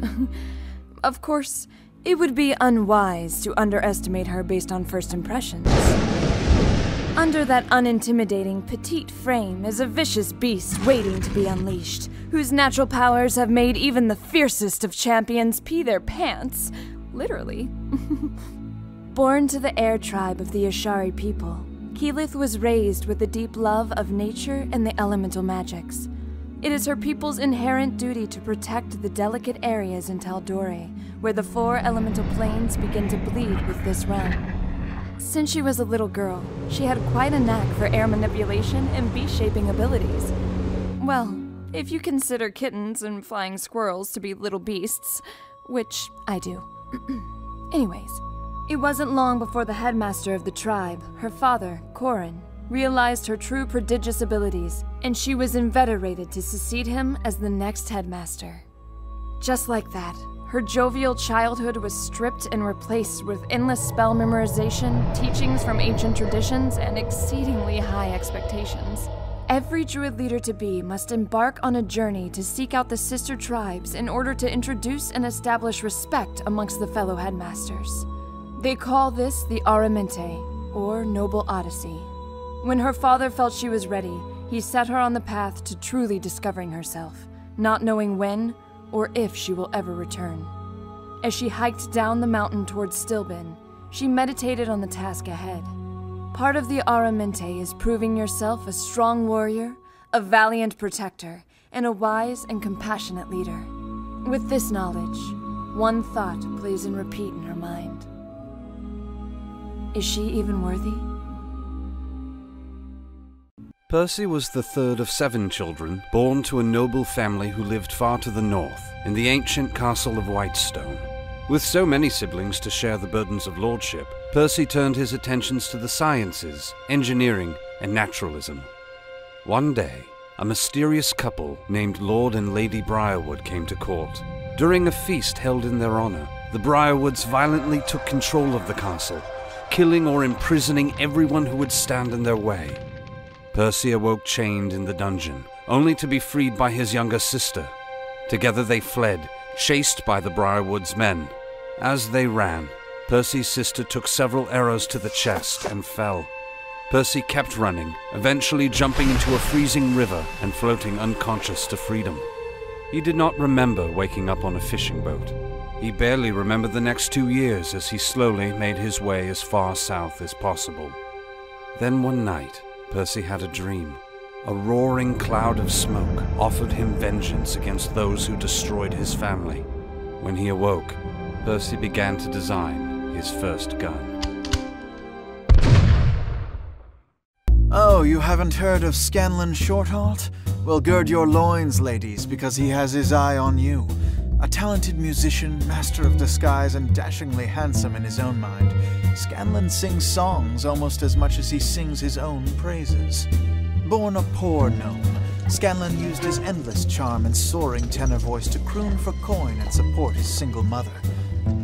Of course, it would be unwise to underestimate her based on first impressions. Under that unintimidating petite frame is a vicious beast waiting to be unleashed, whose natural powers have made even the fiercest of champions pee their pants, literally. Born to the heir tribe of the Ashari people, Keyleth was raised with a deep love of nature and the elemental magics. It is her people's inherent duty to protect the delicate areas in Tal'Dorei, where the four elemental planes begin to bleed with this realm. Since she was a little girl, she had quite a knack for air manipulation and bee-shaping abilities. Well, if you consider kittens and flying squirrels to be little beasts, which I do. Anyways, it wasn't long before the headmaster of the tribe, her father, Korrin, realized her true prodigious abilities, and she was inveterated to succeed him as the next headmaster. Just like that, her jovial childhood was stripped and replaced with endless spell memorization, teachings from ancient traditions, and exceedingly high expectations. Every druid leader-to-be must embark on a journey to seek out the sister tribes in order to introduce and establish respect amongst the fellow headmasters. They call this the Aramente, or Noble Odyssey. When her father felt she was ready, he set her on the path to truly discovering herself, not knowing when or if she will ever return. As she hiked down the mountain towards Stilben, she meditated on the task ahead. Part of the Aramente is proving yourself a strong warrior, a valiant protector, and a wise and compassionate leader. With this knowledge, one thought plays in repeat in her mind. Is she even worthy? Percy was the third of seven children, born to a noble family who lived far to the north, in the ancient castle of Whitestone. With so many siblings to share the burdens of lordship, Percy turned his attentions to the sciences, engineering, and naturalism. One day, a mysterious couple named Lord and Lady Briarwood came to court. During a feast held in their honor, the Briarwoods violently took control of the castle, killing or imprisoning everyone who would stand in their way. Percy awoke chained in the dungeon, only to be freed by his younger sister. Together they fled, chased by the Briarwood's men. As they ran, Percy's sister took several arrows to the chest and fell. Percy kept running, eventually jumping into a freezing river and floating unconscious to freedom. He did not remember waking up on a fishing boat. He barely remembered the next two years as he slowly made his way as far south as possible. Then one night, Percy had a dream. A roaring cloud of smoke offered him vengeance against those who destroyed his family. When he awoke, Percy began to design his first gun. Oh, you haven't heard of Scanlan Shorthalt? Well, gird your loins, ladies, because he has his eye on you. A talented musician, master of disguise, and dashingly handsome in his own mind, Scanlan sings songs almost as much as he sings his own praises. Born a poor gnome, Scanlan used his endless charm and soaring tenor voice to croon for coin and support his single mother.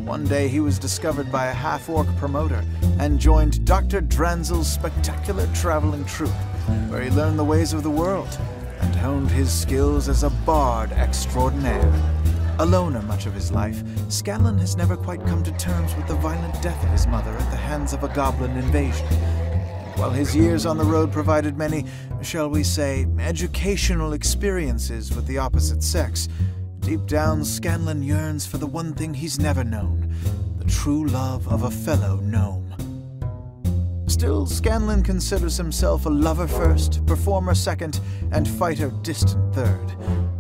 One day he was discovered by a half-orc promoter and joined Doctor Dranzel's spectacular traveling troupe, where he learned the ways of the world and honed his skills as a bard extraordinaire. A loner much of his life, Scanlan has never quite come to terms with the violent death of his mother at the hands of a goblin invasion. While his years on the road provided many, shall we say, educational experiences with the opposite sex, deep down Scanlan yearns for the one thing he's never known, the true love of a fellow gnome. Still, Scanlan considers himself a lover first, performer second, and fighter distant third.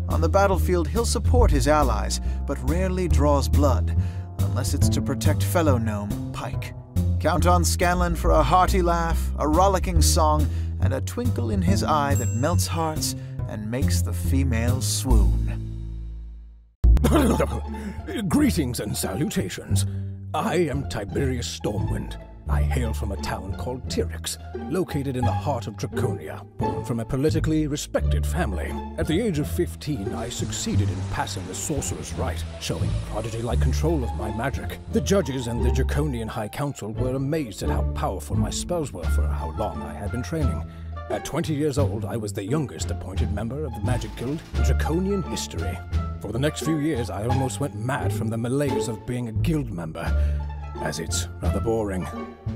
On the battlefield, he'll support his allies, but rarely draws blood, unless it's to protect fellow gnome Pike. Count on Scanlan for a hearty laugh, a rollicking song, and a twinkle in his eye that melts hearts and makes the female swoon. Greetings and salutations. I am Tiberius Stormwind, I hail from a town called Tyrix, located in the heart of Draconia, born from a politically respected family. At the age of fifteen, I succeeded in passing the sorcerer's rite, showing prodigy-like control of my magic. The judges and the Draconian High Council were amazed at how powerful my spells were for how long I had been training. At twenty years old, I was the youngest appointed member of the Magic Guild in Draconian history. For the next few years, I almost went mad from the malaise of being a guild member, as it's rather boring.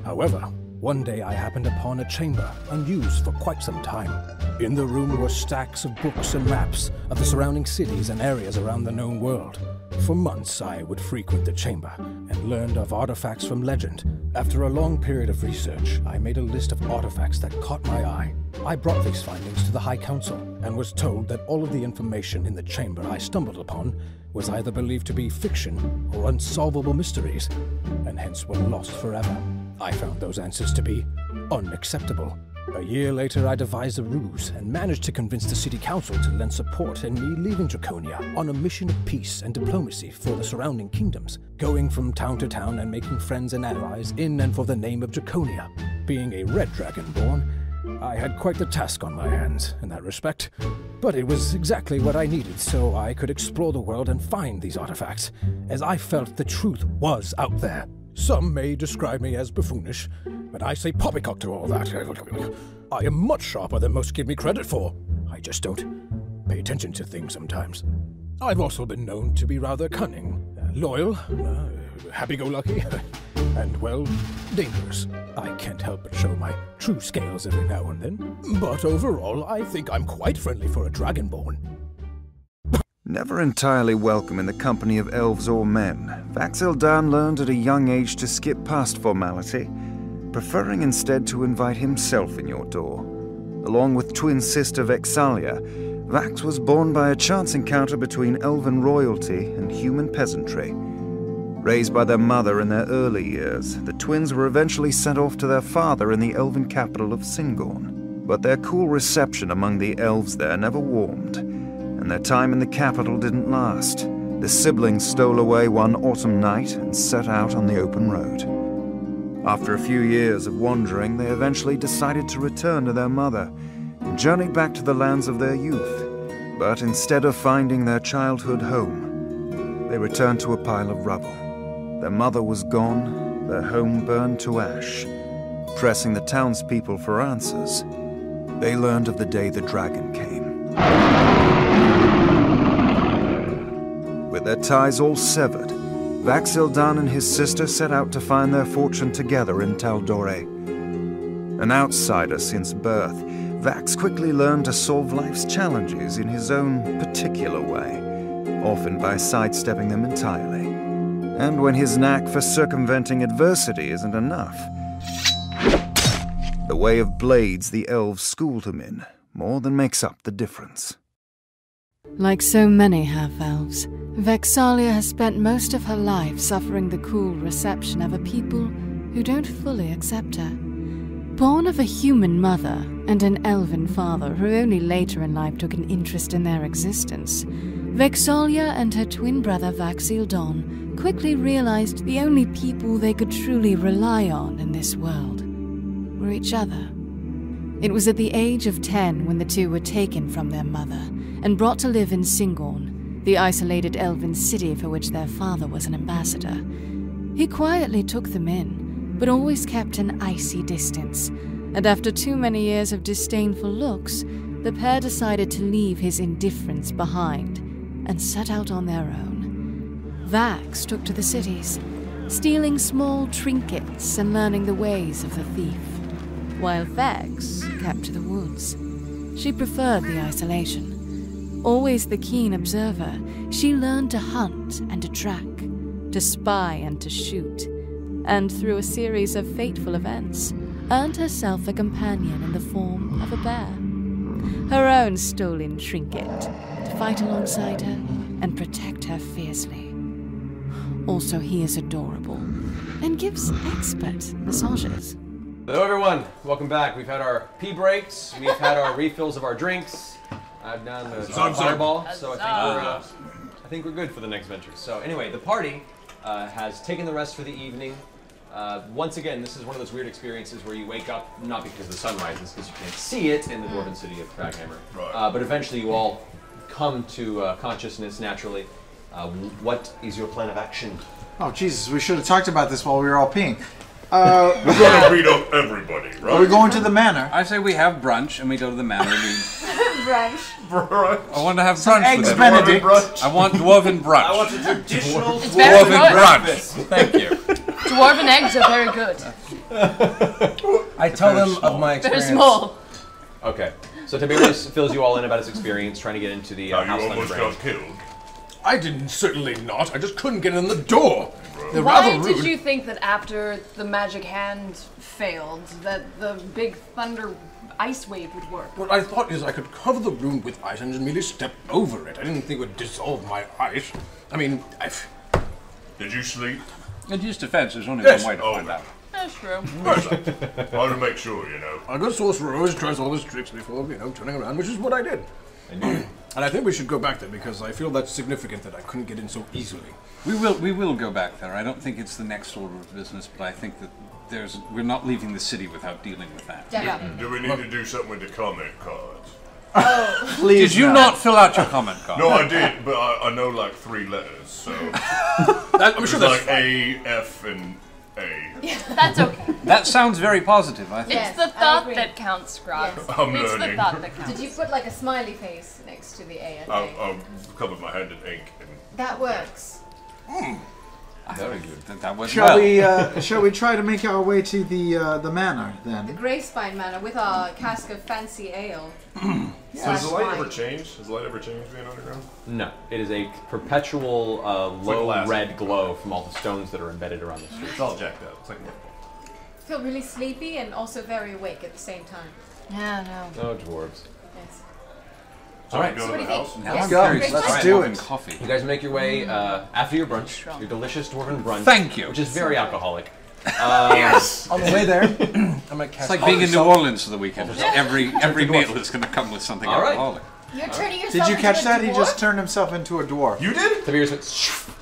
However, one day I happened upon a chamber unused for quite some time. In the room were stacks of books and maps of the surrounding cities and areas around the known world. For months, I would frequent the chamber and learned of artifacts from legend. After a long period of research, I made a list of artifacts that caught my eye. I brought these findings to the High Council and was told that all of the information in the chamber I stumbled upon was either believed to be fiction or unsolvable mysteries, and hence were lost forever. I found those answers to be unacceptable. A year later, I devised a ruse and managed to convince the City Council to lend support in me leaving Draconia on a mission of peace and diplomacy for the surrounding kingdoms, going from town to town and making friends and allies in and for the name of Draconia. Being a Red Dragonborn, I had quite the task on my hands in that respect, but it was exactly what I needed so I could explore the world and find these artifacts, as I felt the truth was out there. Some may describe me as buffoonish, but I say poppycock to all that. I am much sharper than most give me credit for. I just don't pay attention to things sometimes. I've also been known to be rather cunning, uh, loyal, uh, happy-go-lucky, and, well, dangerous. I can't help but show my true scales every now and then, but overall, I think I'm quite friendly for a dragonborn. Never entirely welcome in the company of elves or men, Vax'ildan learned at a young age to skip past formality, preferring instead to invite himself in your door. Along with twin sister Vex'ahlia, Vax was born by a chance encounter between elven royalty and human peasantry. Raised by their mother in their early years, the twins were eventually sent off to their father in the elven capital of Syngorn, but their cool reception among the elves there never warmed, and their time in the capital didn't last. The siblings stole away one autumn night and set out on the open road. After a few years of wandering, they eventually decided to return to their mother and journeyed back to the lands of their youth. But instead of finding their childhood home, they returned to a pile of rubble. Their mother was gone, their home burned to ash. Pressing the townspeople for answers, they learned of the day the dragon came. With their ties all severed, Vax'ildan and his sister set out to find their fortune together in Tal'Dorei. An outsider since birth, Vax quickly learned to solve life's challenges in his own particular way, often by sidestepping them entirely. And when his knack for circumventing adversity isn't enough, the way of blades the elves schooled him in more than makes up the difference. Like so many half-elves, Vex'ahlia has spent most of her life suffering the cool reception of a people who don't fully accept her. Born of a human mother and an elven father who only later in life took an interest in their existence, Vex'ahlia and her twin brother Vax'ildan quickly realized the only people they could truly rely on in this world were each other. It was at the age of ten when the two were taken from their mother and brought to live in Syngorn, the isolated elven city for which their father was an ambassador. He quietly took them in, but always kept an icy distance, and after too many years of disdainful looks, the pair decided to leave his indifference behind and set out on their own. Vax took to the cities, stealing small trinkets and learning the ways of the thief, while Vex kept to the woods. She preferred the isolation. Always the keen observer, she learned to hunt and to track, to spy and to shoot, and through a series of fateful events, earned herself a companion in the form of a bear, her own stolen trinket, to fight alongside her and protect her fiercely. Also, he is adorable and gives expert massages. Hello everyone, welcome back. We've had our pee breaks, we've had our refills of our drinks. I've done the uh, fireball, so I think, we're, uh, I think we're good for the next venture. So anyway, the party uh, has taken the rest for the evening. Uh, once again, this is one of those weird experiences where you wake up, not because the sun rises, because you can't see it in the dwarven city of Kraghammer, right. uh, but eventually you all come to uh, consciousness naturally. Uh, what is your plan of action? Oh, Jesus, we should have talked about this while we were all peeing. Uh, we're going to read up everybody, right? Are we going to the manor? I say we have brunch and we go to the manor. And we... brunch. Brunch. I want to have Some brunch. Eggs with Benedict. Brunch. I want dwarven brunch. I want a traditional it's dwarven, dwarven brunch. Thank you. Dwarven eggs are very good. I tell them small. of my experience. They're small. Okay, so Tiberius fills you all in about his experience trying to get into the uh, House Thunderbrand. You almost got killed. I didn't, certainly not. I just couldn't get in the door. They're Why rather rude. did you think that after the magic hand failed, that the big thunder ice wave would work? What I thought is I could cover the room with ice and just merely step over it. I didn't think it would dissolve my ice. I mean, I've... Did you sleep? In his defense, there's only yes. one way to oh, find out. That's true. I want to make sure, you know. A good sorcerer always tries all his tricks before, you know, turning around, which is what I did. And you... And I think we should go back there because I feel that's significant that I couldn't get in so easily. We will, we will go back there. I don't think it's the next order of business, but I think that there's, we're not leaving the city without dealing with that. Yeah. Mm-hmm. Do we need to do something with the comment cards? Oh, please! Did you not. not fill out your comment card? No, I did, but I, I know like three letters, so that, I'm sure that's like A, F, and. A. Yeah, that's okay. That sounds very positive, I think. Yes, it's the thought that counts, Grog. Yes. I'm it's learning. the thought that counts. Did you put like a smiley face next to the A and I'll, A? I'll cover my hand in ink. And that works. Mm. Very good. That, that works shall well. we, uh, shall we try to make our way to the uh, the manor, then? The Greyspine Manor with our cask of fancy ale. So has the light wine. ever changed? Has the light ever changed being underground? No. It is a perpetual uh, low like red glow from all the stones that are embedded around the street. It's all jacked up. It's like I feel really sleepy and also very awake at the same time. Yeah, no. No dwarves. Yes. All right. So what do you think? Now yes. Let's go. Let's do it. Coffee. You guys make your way uh, after your brunch, your delicious dwarven brunch. Thank you. Which is very so alcoholic. Uh, yes. On the way there, I'm gonna catch it's like being in New Orleans for the weekend. Every every meal is going to come with something All right. alcoholic. You're turning yourself. Did you catch into that? A dwarf? He just turned himself into a dwarf. You did. Tiberius went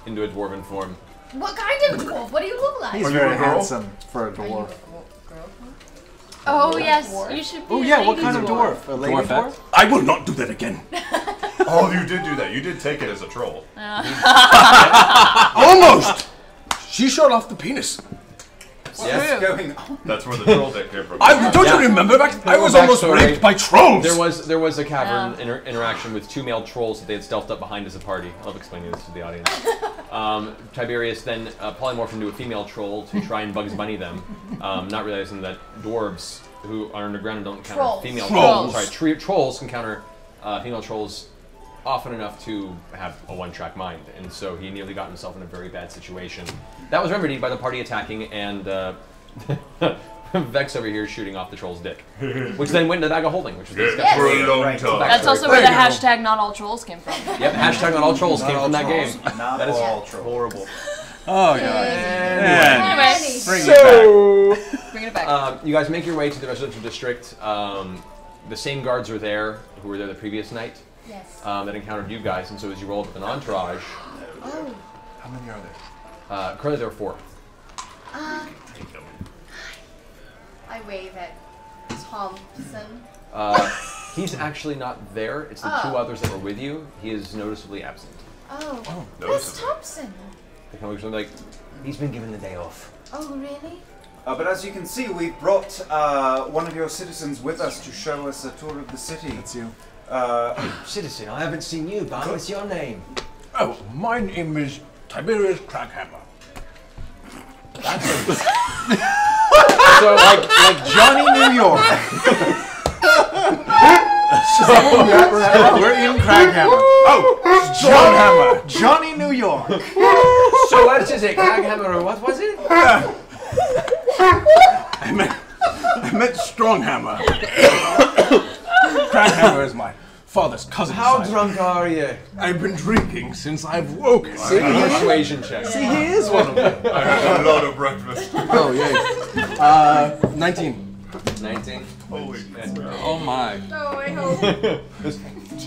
into a dwarven form. What kind of dwarf? What do you look like? He's very handsome for a dwarf. A girl? Oh dwarf? yes, dwarf? you should be. Oh yeah, what kind of dwarf? A lady dwarf? dwarf? I will not do that again. Oh, you did do that. You did take it as a troll. Almost. She showed off the penis. Yes. Going on? That's where the troll deck came from. I, don't yeah. you remember? Back, I was almost raped by trolls. There was there was a cavern yeah. inter interaction with two male trolls that they had stealthed up behind as a party. I love explaining this to the audience. Um, Tiberius then uh, polymorphed into a female troll to try and Bugs Bunny them, um, not realizing that dwarves who are underground and don't counter trolls. female trolls. trolls. Sorry, trolls can counter uh, female trolls often enough to have a one-track mind, and so he nearly got himself in a very bad situation. That was remedied by the party attacking and uh, Vex over here shooting off the troll's dick, which then went into Daga Holding, which was yes. disgusting. For a long right. time. That's also where the hashtag not all trolls came from. Yep, hashtag not all trolls not came all from that trolls. game. Not that is all trolls. Horrible. Oh, God. Anyway, bring so, it back. Bring it back. Uh, you guys make your way to the residential district. Um, the same guards are there who were there the previous night. Yes. Um, that encountered you guys, and so as you roll up with an entourage. Oh. How many are there? Uh, currently there are four. Uh, I wave at Thompson. Uh, he's actually not there. It's the oh. two others that were with you. He is noticeably absent. Oh. oh Where's Thompson? They come over like, he's been given the day off. Oh, really? Uh, but as you can see, we brought uh, one of your citizens with us to show us a tour of the city. That's you. Uh, Citizen, I haven't seen you, but what's your name? Oh, my name is Tiberius Kraghammer. That's a... So, like, like Johnny New York. So, so, we're in Kraghammer. Oh, John Hammer. Johnny New York. So, what is it, Kraghammer, or what was it? Uh, I meant, I meant Stronghammer. Kraghammer is my father's cousin. How side. drunk are you? I've been drinking since I've woken. See, persuasion check. See, he is one of them. I had a lot of breakfast. Oh, yeah. Uh, nineteen. Nineteen. Holy shit. Oh my. Oh, I hope.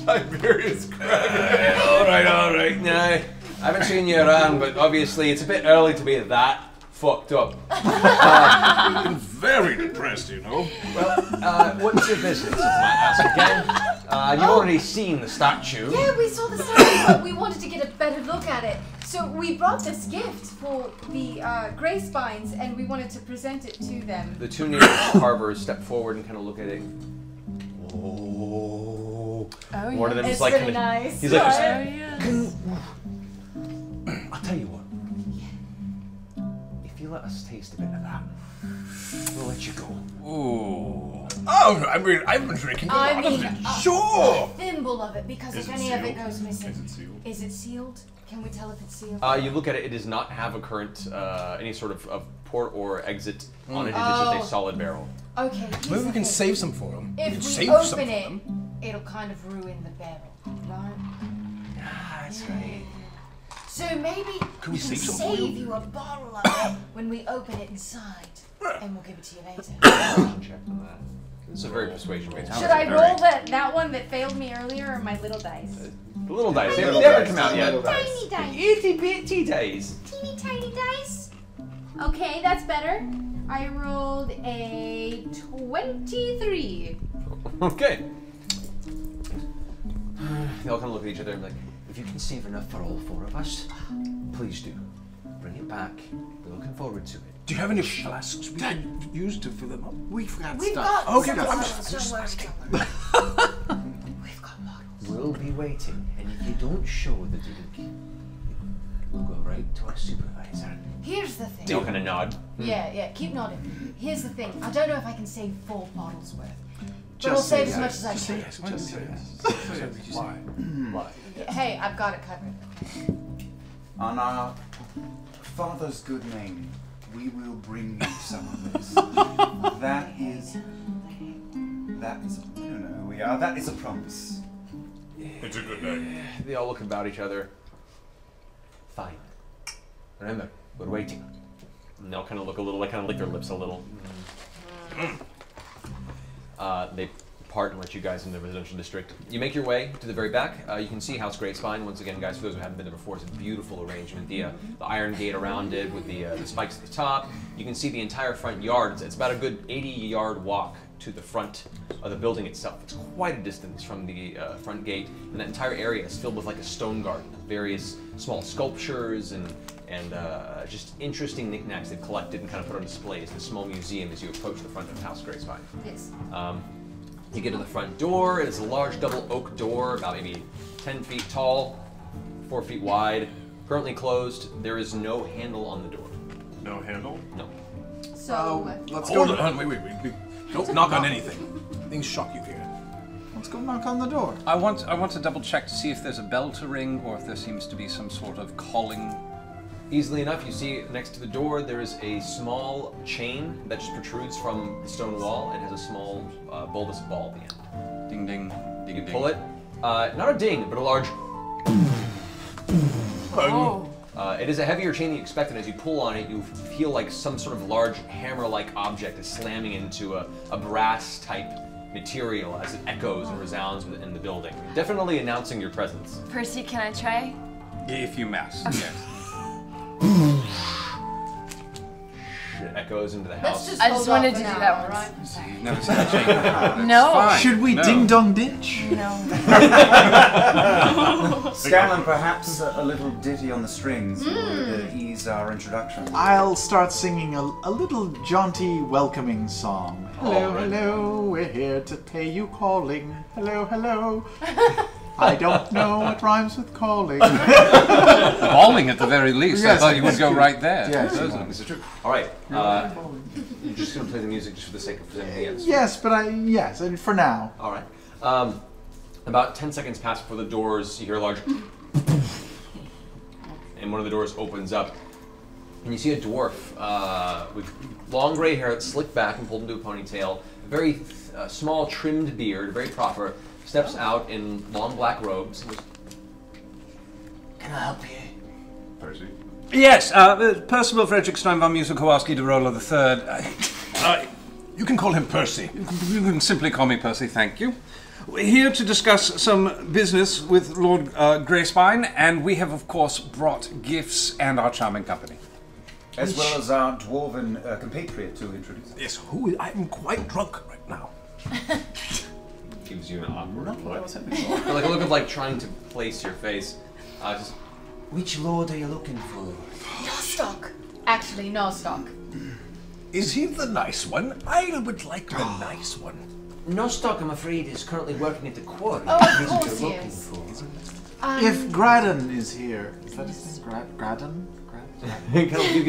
Tiberius Kraghammer. Uh, all right, all right. Now, I haven't seen you around, but obviously it's a bit early to be that fucked up. Uh, I've been very depressed, you know. Well, uh, what's your business, I might ask again? Uh, you've oh. already seen the statue. Yeah, we saw the statue, but we wanted to get a better look at it. So we brought this gift for the uh, Greyspines, and we wanted to present it to them. The two neighbors, Carvers, step forward and kind of look at it. Oh. Oh, One yeah. of them is like, really kinda, nice. He's like, oh, yes. I'll tell you what. Let us taste a bit of that. We'll let you go. Ooh. Oh, I mean, I've been drinking a I lot mean, of it. Uh, sure. A thimble of it, because is if it any sealed? of it goes missing. Is it sealed? Is it sealed? Can we tell if it's sealed? Uh, you look at it, it does not have a current, uh, any sort of, of port or exit mm. on it. It oh. is just a solid barrel. Okay. Maybe we can save some for them. If we, we save open some it, for them. it'll kind of ruin the barrel, right? Ah, that's yeah. right. So maybe Can we, we can save oil? you a bottle of it when we open it inside, and we'll give it to you later. Check on that. It's a very persuasion-based. Should I roll right. that that one that failed me earlier, or my little dice? Uh, the little dice. They haven't come out yet. Tiny dice. Itty bitty dice. Teeny tiny dice. Okay, that's better. I rolled a twenty-three. Okay. They all kind of look at each other and be like, if you can save enough for all four of us, please do. Bring it back. We're looking forward to it. Do you have any flasks we can use to fill them up? We've got We've stuff. Got okay, I'm just, just asking. We've got bottles. We'll be waiting, and if you don't show the Duduk, we'll go right to our supervisor. Here's the thing. They're going to nod. Yeah, yeah, keep nodding. Here's the thing. I don't know if I can save four bottles worth. But I'll save as much as I can. Just say yes. Just say yes. Why? Why? Hey, I've got it covered. On our father's good name, we will bring you some of this. That is... That is... No, no, we are. That is a promise. It's a good name. They all look about each other. Fine. Remember, we're waiting. And they all kind of look a little... They kind of lick their lips a little. Mm. Uh, they part and let you guys in the residential district. You make your way to the very back. Uh, you can see House Greyspine. Once again, guys, for those who haven't been there before, it's a beautiful arrangement. The, uh, the iron gate around it with the, uh, the spikes at the top. You can see the entire front yard. It's, it's about a good eighty-yard walk to the front of the building itself. It's quite a distance from the uh, front gate. And that entire area is filled with like a stone garden, various small sculptures and and uh, just interesting knickknacks they've collected and kind of put on display as a small museum as you approach the front of House Greyspine. Yes. Um, you get to the front door. It's a large double oak door, about maybe ten feet tall, four feet wide. Currently closed. There is no handle on the door. No handle? No. So um, let's go. Hold on. Wait, wait, wait, wait. Don't knock on anything. Things shock you here. Let's go knock on the door. I want. I want to double check to see if there's a bell to ring or if there seems to be some sort of calling. Easily enough, you see next to the door there is a small chain that just protrudes from the stone wall and has a small uh, bulbous ball at the end. Ding, ding, ding, ding. You pull it. Uh, not a ding, but a large. Oh. Uh, it is a heavier chain than you expect, and as you pull on it, you feel like some sort of large hammer-like object is slamming into a, a brass-type material as it echoes and resounds within the building. Definitely announcing your presence. Percy, can I try? If you mess. Okay. Yes. It echoes into the house. Just I just wanted to do now, that one. Right? Never seen that change. No. Fine. Should we no. ding dong ditch? No. no. Scanlan, perhaps a, a little ditty on the strings mm. would ease our introduction. I'll start singing a, a little jaunty welcoming song. Hello, right. hello, we're here to pay you calling. Hello, hello. I don't know what rhymes with calling. Calling at the very least. Yes, I thought you would go true. right there. Yes, this is true. All right. Uh, you're just going to play the music just for the sake of presenting the answer. Yes, but I yes, and for now. All right. Um, about ten seconds pass before the doors. You hear a large, and one of the doors opens up, and you see a dwarf uh, with long gray hair that's slicked back and pulled into a ponytail, a very uh, small trimmed beard, very proper. Steps out in long black robes and goes, "Can I help you?" Percy? Yes, uh, Percival Frederick Stein von Musa Kowalski de Rola the third. Uh, you can call him Percy. You can, you can simply call me Percy, thank you. We're here to discuss some business with Lord uh, Greyspine, and we have, of course, brought gifts and our charming company. As Which... well as our dwarven uh, compatriot to introduce. Yes, who is... I'm quite drunk right now. Gives you an awkward look. Like a look of like trying to place your face. Uh, just, which lord are you looking for? Nostoc. Actually, Nostoc. Is he the nice one? I would like the nice one. Nostoc, I'm afraid, is currently working at the quarry. Oh, of course he is. Um, if Gradim is here, is that his name? Gra Gradim? Gradim? Gradim?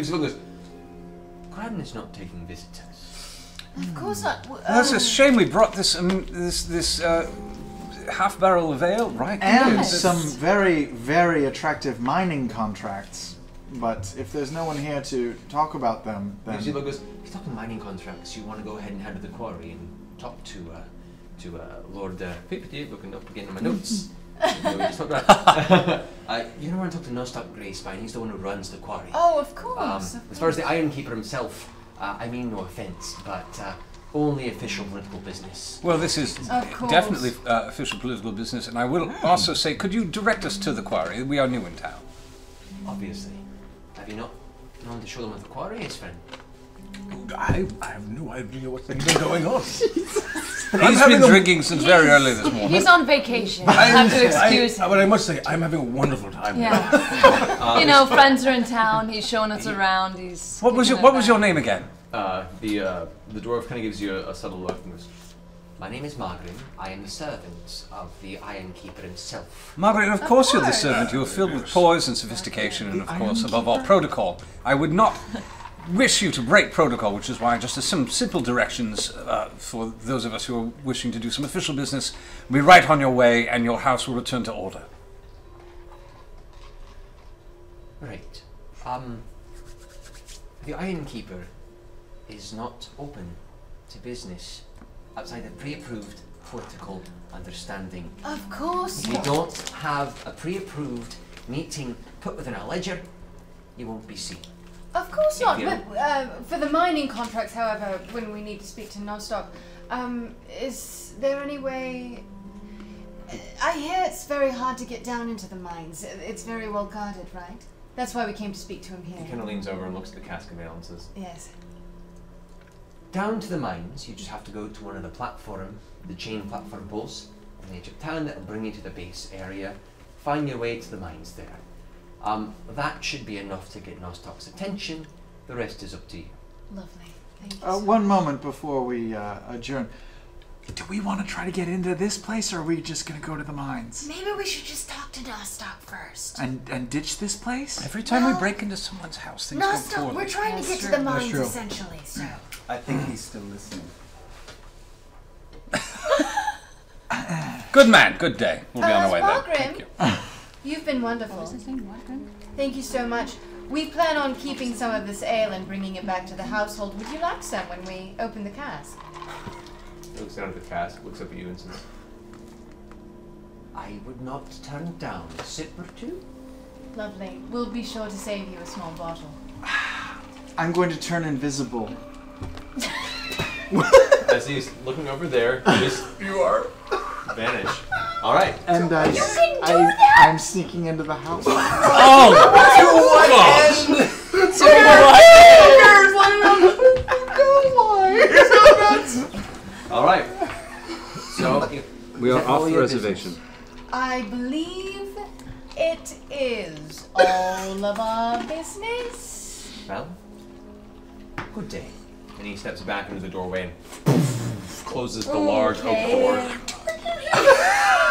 Gradim is not taking visitors. Of course not. Um, That's a shame. We brought this um, this this uh, half barrel of ale, right? And yes. some very very attractive mining contracts. But if there's no one here to talk about them, then she goes. He's talking mining contracts. You want to go ahead and head to the quarry and talk to uh, to uh, Lord uh, Pipity. Looking up again in my notes. no, right. uh, you don't want to talk to Nostoc Greyspine. He's the one who runs the quarry. Oh, of course. Um, of course. As far as the Iron Keeper himself, uh, I mean no offense, but uh, only official political business. Well, this is definitely uh, official political business, and I will mm. also say, could you direct us to the quarry? We are new in town. Obviously. Have you not known to show them at the quarry, his friend? I, I have no idea what's been going on. He's been drinking since he's, very early this morning. He's on vacation. I have to excuse him. But I must say, I'm having a wonderful time. Yeah. uh, you know, friends are in town. He's showing us around. He's. What was your What was your name again? Uh, the uh, the dwarf kind of gives you a, a subtle look and goes, "My name is Margaret. I am the servant of the Iron Keeper himself." Margaret, of, of course, course you're the servant. You are filled with poise and sophistication, and of course, above all, protocol. I would not. wish you to break protocol, which is why just some simple directions uh, for those of us who are wishing to do some official business. Be right on your way, and your house will return to order. Right. Um, the Iron Keeper is not open to business outside a pre-approved protocol understanding. Of course. If you don't have a pre-approved meeting put within a ledger, you won't be seen. Of course not, yeah. But uh, for the mining contracts, however, when we need to speak to Nostoc, um, is there any way... I hear it's very hard to get down into the mines. It's very well guarded, right? That's why we came to speak to him here. He kind of leans over and looks at the cask of ale and says... Yes. Down to the mines, you just have to go to one of the platform, the chain platform posts in the edge of town that will bring you to the base area. Find your way to the mines there. Um, that should be enough to get Nostoc's attention. The rest is up to you. Lovely. Thank you. Uh, so one much. moment before we uh, adjourn. Do we want to try to get into this place, or are we just going to go to the mines? Maybe we should just talk to Nostoc first. And and ditch this place? Every time well, we break into someone's house, things Nostoc, go poorly. We're trying That's to get true. to the mines, essentially. So. Yeah. I think he's still listening. Good man. Good day. We'll uh, be on our way there. Thank you. You've been wonderful. What was his name? Margaret? Thank you so much. We plan on keeping some of this ale and bringing it back to the household. Would you like some when we open the cask? He looks down at the cask, looks up at you and says, "I would not turn down a sip or two." Lovely. We'll be sure to save you a small bottle. I'm going to turn invisible. As he's looking over there, you just you are vanish. All right. And I, you can do I, that? I'm sneaking into the house. Oh, to what end? To what end? All right. So we are off the reservation. I believe it is all of our business. Well, good day. And he steps back into the doorway and closes the okay. large oak door.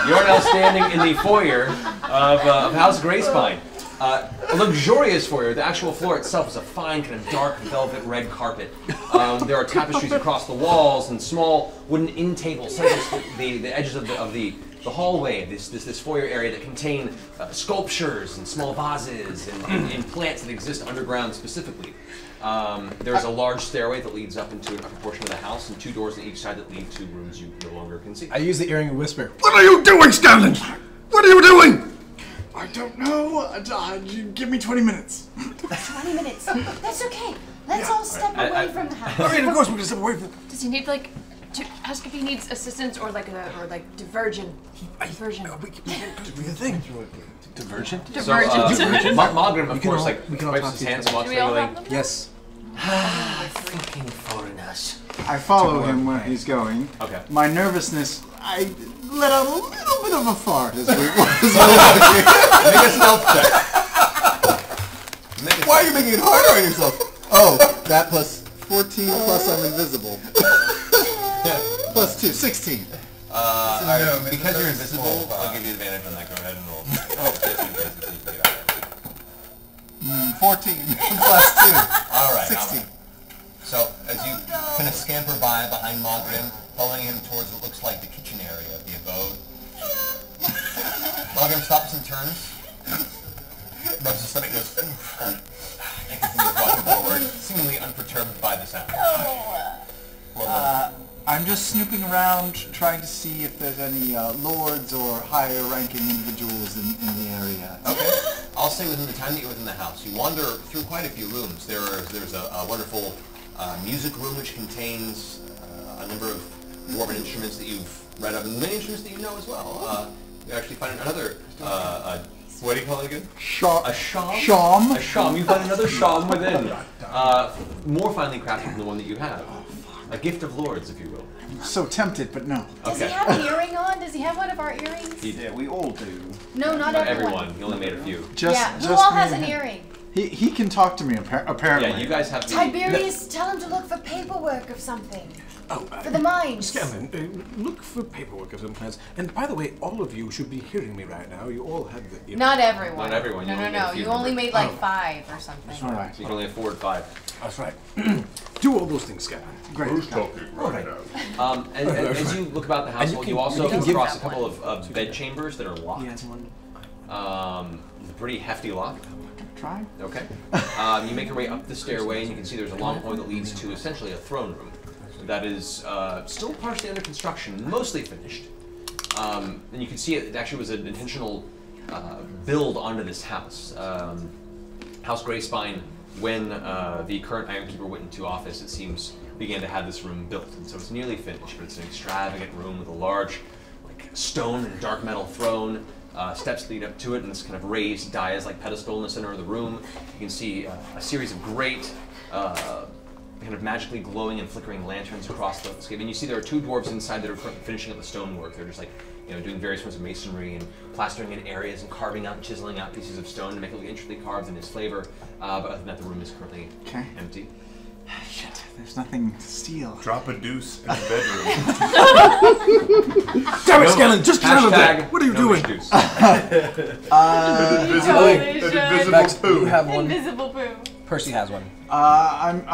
You're now standing in the foyer of, uh, of House Greyspine. Uh, a luxurious foyer. The actual floor itself is a fine kind of dark velvet red carpet. Um, there are tapestries across the walls and small wooden end tables set against the, the edges of the, of the, the hallway, this, this, this foyer area that contain uh, sculptures and small vases and, and, and plants that exist underground specifically. Um, there's a large stairway that leads up into a portion of the house and two doors on each side that lead to rooms you no longer can see. I use the earring and whisper, "What are you doing, Scanlan? What are you doing?" "I don't know. Uh, give me twenty minutes. twenty minutes. That's okay. Let's yeah. all step right. away I, I, from the house. I mean, of course we can step away from the house. Does he need, like, to ask if he needs assistance or like a or like divergent. Divergent. We the thing. Divergent. Divergent. So, uh, divergent. Mogrim, of course, all, like we can all talk to hands while smiling. Yes. Ah, fucking foreigners. I follow him where he's going. Okay. My nervousness, I let out a little bit of a fart as we were walking. Make a stealth check. Why are you making it harder on yourself? Oh, that plus fourteen plus I'm invisible. Plus two, sixteen. Uh, so no, right, because you're invisible, small, uh, I'll give you advantage on that. Go ahead and roll. Oh, yes, fourteen plus two. All right. sixteen. All right. So as you oh, no. kind of scamper by behind Mogrim, following him towards what looks like the kitchen area of the abode, Mogrim stops and turns. Rubs his stomach, goes, and continues walking forward, seemingly unperturbed by the sound. Oh. Well, uh, I'm just snooping around, trying to see if there's any uh, lords or higher-ranking individuals in, in the area. Okay. I'll say within the time that you're within the house, you wander through quite a few rooms. There are, there's a, a wonderful uh, music room which contains uh, a number of dwarven instruments that you've read of, and many instruments that you know as well. Uh, you actually find another... Uh, uh, what do you call it again? Shom. A shom? Shom. A shom. You find another shom within. Uh, more finely crafted than the one that you have. A gift of lords, if you will. I'm so tempted, but no. Does okay. he have an earring on? Does he have one of our earrings? He did. We all do. No, not, not everyone. everyone. He only made a few. Just, yeah. Just who all has an earring? He he can talk to me, appar apparently. Yeah, you guys have to... Tiberius, no. tell him to look for paperwork of something. Oh, uh, for the mines. Scanlan, uh, look for paperwork of some kinds. And by the way, all of you should be hearing me right now. You all have the... earring. Not everyone. Not everyone. You no, no, no. You only made like oh. five or something. That's all right. So you can only afford five. That's right. Do all those things, Scanlan. Great. Who's talking right now? Um, and, and, as you look about the household, you, can, you also come across a couple of uh, bed chambers that are locked. Um, it's a pretty hefty lock. Try. Okay. Um, you make your way up the stairway, and you can see there's a long hall that leads to essentially a throne room that is uh, still partially under construction, mostly finished. Um, and you can see it actually was an intentional uh, build onto this house. Um, House Greyspine, when uh, the current Iron Keeper went into office, it seems began to have this room built, and so it's nearly finished. But it's an extravagant room with a large, like, stone and dark metal throne. Uh, steps lead up to it, and this kind of raised dais-like pedestal in the center of the room. You can see uh, a series of great, uh, kind of magically glowing and flickering lanterns across the landscape. And you see there are two dwarves inside that are finishing up the stonework. They're just like, you know, doing various forms of masonry and plastering in areas and carving out and chiseling out pieces of stone to make it look intricately carved in its flavor. Uh, but other than that, the room is currently okay. empty. Shit, there's nothing to steal. Drop a deuce in the bedroom. Damn it, Scanlan, just get out of there. What are you no doing? Deuce. uh, invisible, invisible Max, poo. You have one. Invisible poo. Percy has one. Uh, I'm, uh,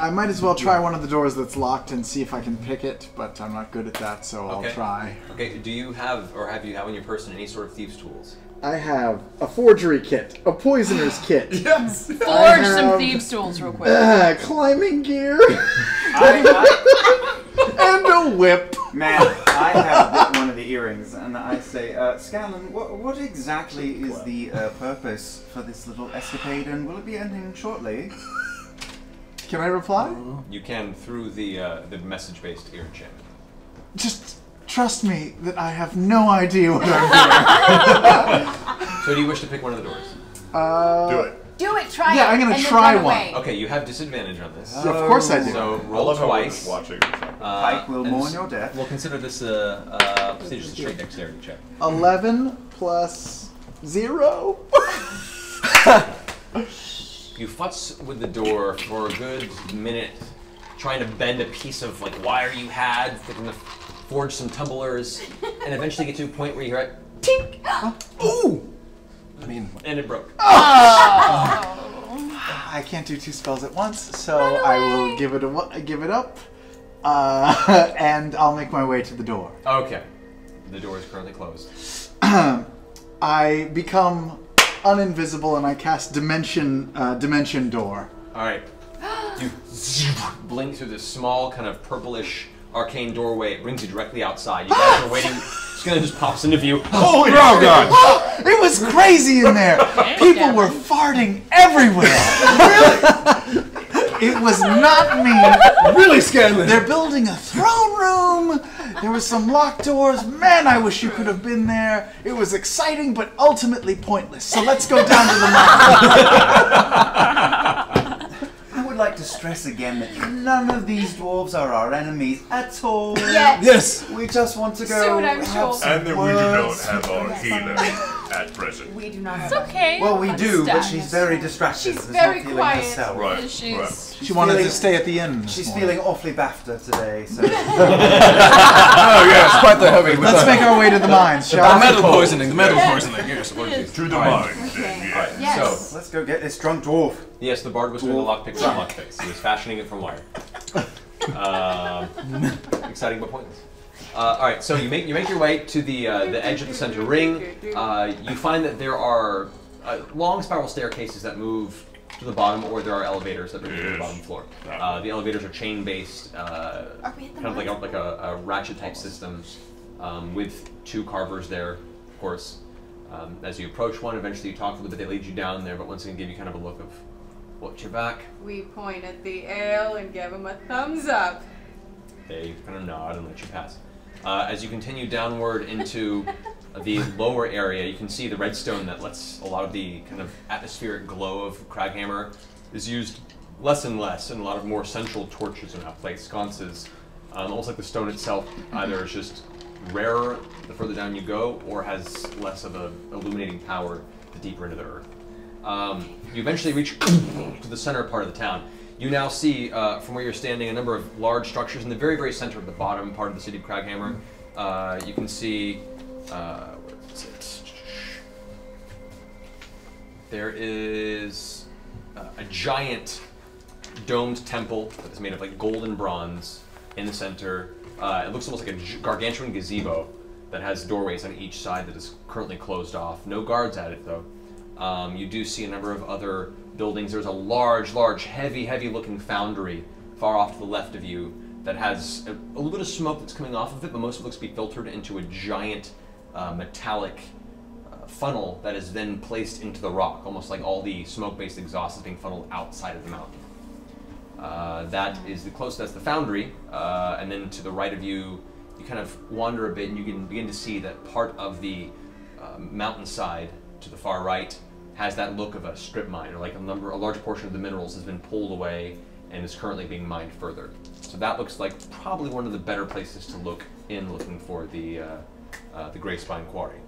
I, I might as well try one of the doors that's locked and see if I can pick it, but I'm not good at that, so okay. I'll try. Okay, do you have, or have you have on your person, any sort of thieves' tools? I have a forgery kit, a poisoner's kit. Yes! Forge have, some thieves' tools real quick. Uh, climbing gear. I have, and a whip. Man, I have one of the earrings, and I say, uh, Scanlan, what, what exactly is the uh, purpose for this little escapade, and will it be ending shortly? Can I reply? You can through the, uh, the message-based ear channel. Just... trust me that I have no idea what I'm doing. So do you wish to pick one of the doors? Uh, do it. Do it, try yeah, it. Yeah, I'm going to try one. Away. Okay, you have disadvantage on this. Oh. So of course I do. So roll twice. Watching. Pike will mourn your death. We'll consider this a prestigious trait dexterity check. eleven plus zero? You futz with the door for a good minute, trying to bend a piece of like wire you had, within the forge some tumblers, and eventually get to a point where you hear it, tink! Ooh! I mean, and it broke. Oh. I can't do two spells at once, so I will give it a, give it up, uh, and I'll make my way to the door. Okay. The door is currently closed. I become uninvisible and I cast Dimension uh, Dimension Door. All right. You blink through this small, kind of purplish, arcane doorway. It brings you directly outside. You guys are waiting. It's gonna just pops into view. Holy oh, God! Oh, it was crazy in there. People were farting everywhere. Really? It was not me. Really, Scanlan? They're building a throne room. There was some locked doors. Man, I wish you could have been there. It was exciting, but ultimately pointless. So let's go down to the mine. I would like to stress again that none of these dwarves are our enemies at all. Yes. Yes. We just want to go. Soon, I'm sure. And then we do not have our healer at present. We do not. It's have okay. Our... Well, we do, but she's very distracted. She's very not quiet. Herself. Right. She's right. She she's wanted feeling, to stay at the inn. She's morning. Feeling awfully BAFTA today. So. Oh yeah, it's quite the heavy. Let's make our way to the mines. Shall the metal poisoning. The metal poisoning. Yes. yes. To the mines. Okay. Yes. Right. yes. So let's go get this drunk dwarf. Yes, the bard was doing the lockpicks and lockpicks. He was fashioning it from wire. uh, exciting but pointless. Uh, all right, so you make you make your way to the uh, the edge of the center ring. Uh, you find that there are uh, long spiral staircases that move to the bottom, or there are elevators that move yes. to the bottom floor. Uh, the elevators are chain-based, uh, kind of like a, like a, a ratchet-type system, um, with two carvers there, of course. Um, as you approach one, eventually you talk to them, but they lead you down there. But once again, give you kind of a look of watch your back. We point at the ale and give them a thumbs up. They kind of nod and let you pass. Uh, as you continue downward into the lower area, you can see the redstone that lets a lot of the kind of atmospheric glow of Kraghammer is used less and less, and a lot of more central torches are now placed, sconces. Um, almost like the stone itself either is just rarer the further down you go, or has less of an illuminating power the deeper into the earth. Um, you eventually reach to the center part of the town. You now see, uh, from where you're standing, a number of large structures in the very, very center of the bottom part of the city of Kraghammer. Uh, you can see, uh, where is it? There is uh, a giant domed temple that is made of like gold and bronze in the center. Uh, it looks almost like a gargantuan gazebo that has doorways on each side that is currently closed off. No guards at it, though. Um, you do see a number of other buildings. There's a large, large, heavy, heavy-looking foundry far off to the left of you that has a, a little bit of smoke that's coming off of it, but most of it looks to be filtered into a giant uh, metallic uh, funnel that is then placed into the rock, almost like all the smoke-based exhaust is being funneled outside of the mountain. Uh, that is the close, that's the foundry, uh, and then to the right of you, you kind of wander a bit and you can begin to see that part of the uh, mountainside to the far right has that look of a strip mine, or like a number, a large portion of the minerals has been pulled away and is currently being mined further. So that looks like probably one of the better places to look in, looking for the uh, uh, the Greyspine quarry.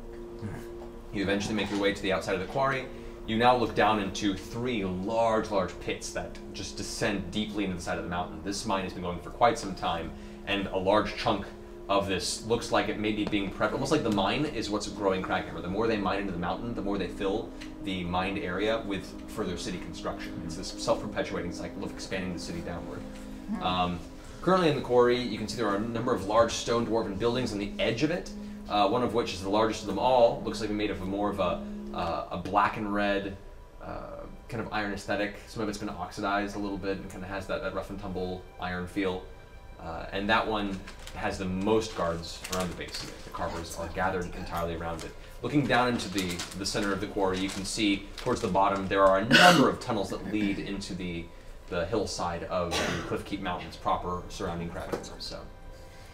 You eventually make your way to the outside of the quarry. You now look down into three large, large pits that just descend deeply into the side of the mountain. This mine has been going for quite some time, and a large chunk of this looks like it may be being prepped, almost like the mine is what's growing Kraghammer. The more they mine into the mountain, the more they fill the mined area with further city construction. It's this self-perpetuating cycle of expanding the city downward. Um, currently in the quarry, you can see there are a number of large stone dwarven buildings on the edge of it, uh, one of which is the largest of them all, looks like made of a more of a, uh, a black and red uh, kind of iron aesthetic. Some of it's been oxidized a little bit and kind of has that, that rough and tumble iron feel. Uh, and that one has the most guards around the base of it. The carvers are gathered entirely around it. Looking down into the, the center of the quarry, you can see towards the bottom there are a number of tunnels that lead into the, the hillside of the Cliffkeep Mountains proper, surrounding Kraghammer. So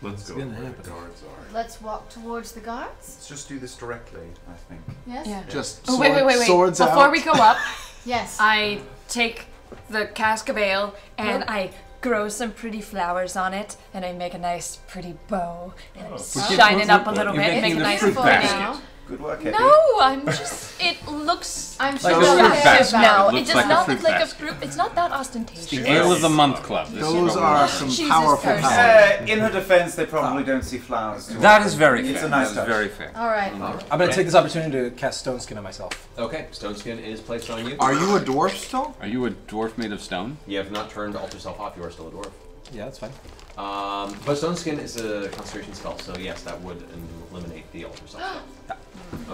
let's go where the guards are. Let's walk towards the guards. Let's just do this directly, I think. Yes? Yeah. Just oh, sword, wait, wait, wait, wait. Swords Before out. we go up, yes. I take the cask of ale and yep. I grow some pretty flowers on it, and I make a nice pretty bow, and oh, I'm shining up a little bit, and make a nice bow now. Good work, Eddie. No, I'm just, it looks, I'm like so reflective now. It, it does like not look like a fruit, it's not that ostentatious. It's the Ale of the Month Club. This Those are some Jesus powerful powers. Uh, in her defense, they probably oh. don't see flowers. That is very fair. It's a nice touch. very fair. All right. Mm -hmm. I'm going to take this opportunity to cast Stone Skin on myself. Okay, Stone Skin is placed on you. Are you a dwarf still? Are you a dwarf made of stone? You have not turned to alter yourself off, you are still a dwarf. Yeah, that's fine. Um, but Stone Skin is a concentration spell, so yes, that would eliminate the alter self.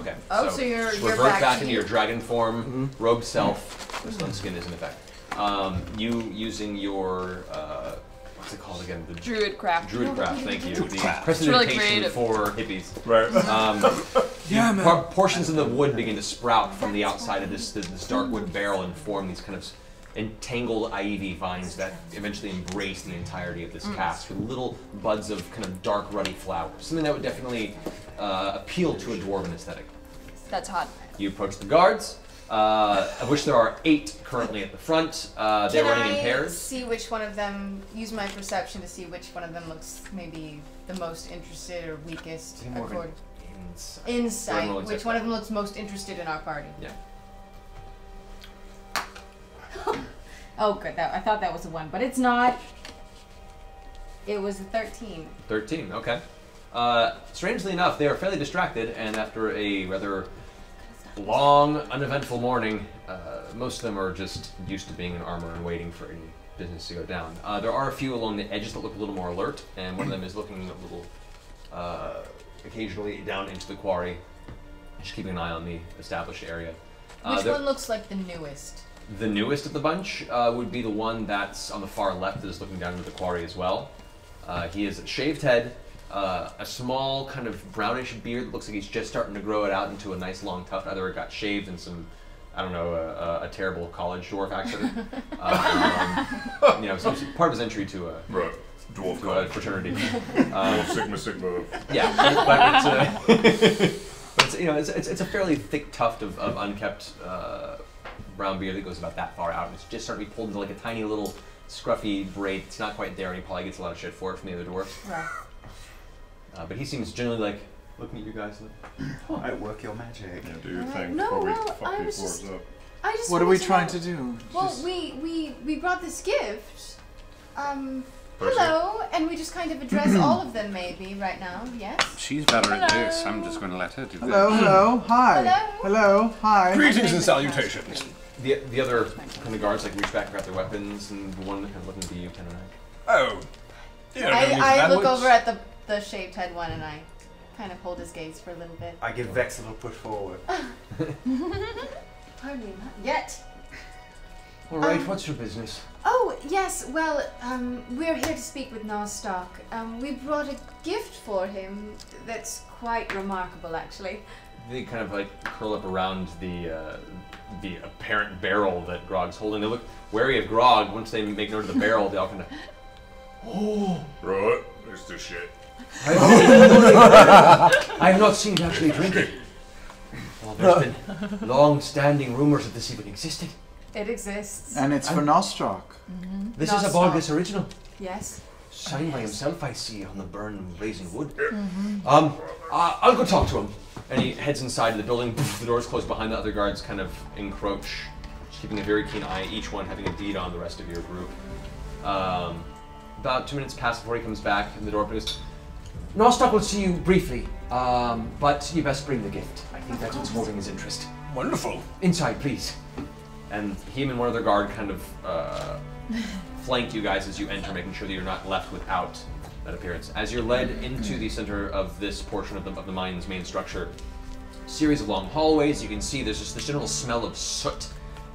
Okay. Oh, so, so you're, you're revert back, back into your dragon form, mm-hmm. robed self. Mm-hmm. The stone skin is in effect. Um, you using your uh, what's it called again? The Druidcraft. Druidcraft. Thank you. The precipitation really for hippies. Right. Um, yeah, man. Portions of the wood begin to sprout from the outside of this this dark wood barrel and form these kind of entangled ivy vines that eventually embrace the entirety of this mm. cask with little buds of kind of dark ruddy flowers. Something that would definitely uh, appeal to a dwarven aesthetic. That's hot. You approach the guards, uh, of which there are eight currently at the front. Uh, they're running in pairs. See which one of them, use my perception to see which one of them looks maybe the most interested or weakest. According insight. Insight. Which one of them looks most interested in our party? Yeah. Oh, good. That, I thought that was a one, but it's not. It was a thirteen. thirteen, okay. Uh, strangely enough, they are fairly distracted, and after a rather long, uneventful morning, uh, most of them are just used to being in armor and waiting for any business to go down. Uh, there are a few along the edges that look a little more alert, and one of them is looking a little, uh, occasionally down into the quarry, just keeping an eye on the established area. Uh, Which one looks like the newest? The newest of the bunch uh, would be the one that's on the far left that is looking down into the quarry as well. Uh, he has a shaved head, uh, a small kind of brownish beard that looks like he's just starting to grow it out into a nice long tuft. Either it got shaved in some, I don't know, a, a terrible college dwarf accident. uh, um, you know, so part of his entry to a right. dwarf to a fraternity. um, dwarf Sigma Sigma. Yeah, but it's, uh, but it's, you know, it's, it's, it's a fairly thick tuft of, of unkept uh, brown beard that goes about that far out, and it's just starting to be pulled into like a tiny little scruffy braid. It's not quite there, and he probably gets a lot of shit for it from the other dwarfs. Right. Uh, but he seems generally like looking at you guys like, oh, I work your magic. Yeah, do your uh, thing no, before well, we fuck these dwarves up. I just what are we to trying know. to do? Well, just... we, we, we brought this gift. Um, hello, and we just kind of address all of them maybe right now, yes? She's better hello. at this. I'm just going to let her do hello, this. Hello, hi. Hello, hello, hi. Greetings and salutations. The, the other kind of guards like reach back and grab their weapons, and the one that kind of looking to you kind of like... Oh. Yeah, I, I look over at the, the shaved head one and I kind of hold his gaze for a little bit. I give Vex a little push forward. Hardly, not yet. Alright, um, what's your business? Oh, yes, well, um, we're here to speak with Nostoc. Um, we brought a gift for him that's quite remarkable, actually. They kind of like curl up around the uh, the apparent barrel that Grog's holding. They look wary of Grog. Once they make note of the barrel, they all kind of, oh, right, it's this shit. I have not seen to actually drink it. Well, there's been long-standing rumors that this even existed. It exists, and it's for Nostoc. Mm-hmm. This Nostoc. is a Borges original. Yes. Signed by himself, I see, on the burn blazing wood. Mm-hmm. Um, uh, I'll go talk to him. And he heads inside of the building. The doors close behind the other guards, kind of encroach, just keeping a very keen eye. Each one having a bead on the rest of your group. Um, about two minutes pass before he comes back, and the door opens. Nostoc will see you briefly, um, but you best bring the gift. I think that's what's holding his interest. Wonderful. Inside, please. And him and one other guard kind of uh, flank you guys as you enter, making sure that you're not left without that appearance. As you're led into the center of this portion of the, of the mine's main structure, series of long hallways, you can see there's just this general smell of soot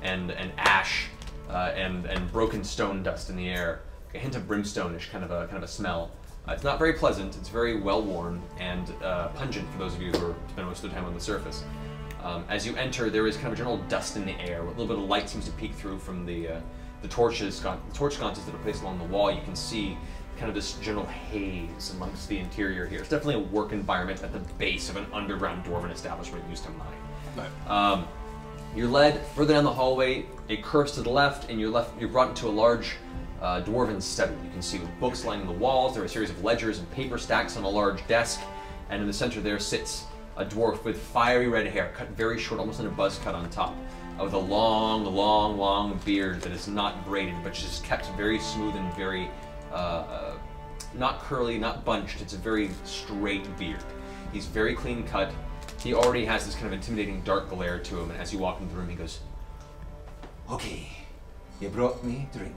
and, and ash uh, and, and broken stone dust in the air. A hint of brimstone-ish kind of a, kind of a smell. Uh, it's not very pleasant, it's very well-worn and uh, pungent for those of you who spend most of the time on the surface. Um, as you enter, there is kind of a general dust in the air. A little bit of light seems to peek through from the uh, the torches, the torch sconces that are placed along the wall. You can see kind of this general haze amongst the interior here. It's definitely a work environment at the base of an underground dwarven establishment used to mine. Right. Um, you're led further down the hallway. It curves to the left, and you're left. You're brought into a large uh, dwarven study. You can see with books lining the walls. There are a series of ledgers and paper stacks on a large desk, and in the center there sits a dwarf with fiery red hair, cut very short, almost in a buzz cut on top, with a long, long, long beard that is not braided, but just kept very smooth and very, uh, uh, not curly, not bunched. It's a very straight beard. He's very clean cut. He already has this kind of intimidating dark glare to him, and as you walk into the room, he goes, "Okay, you brought me drink.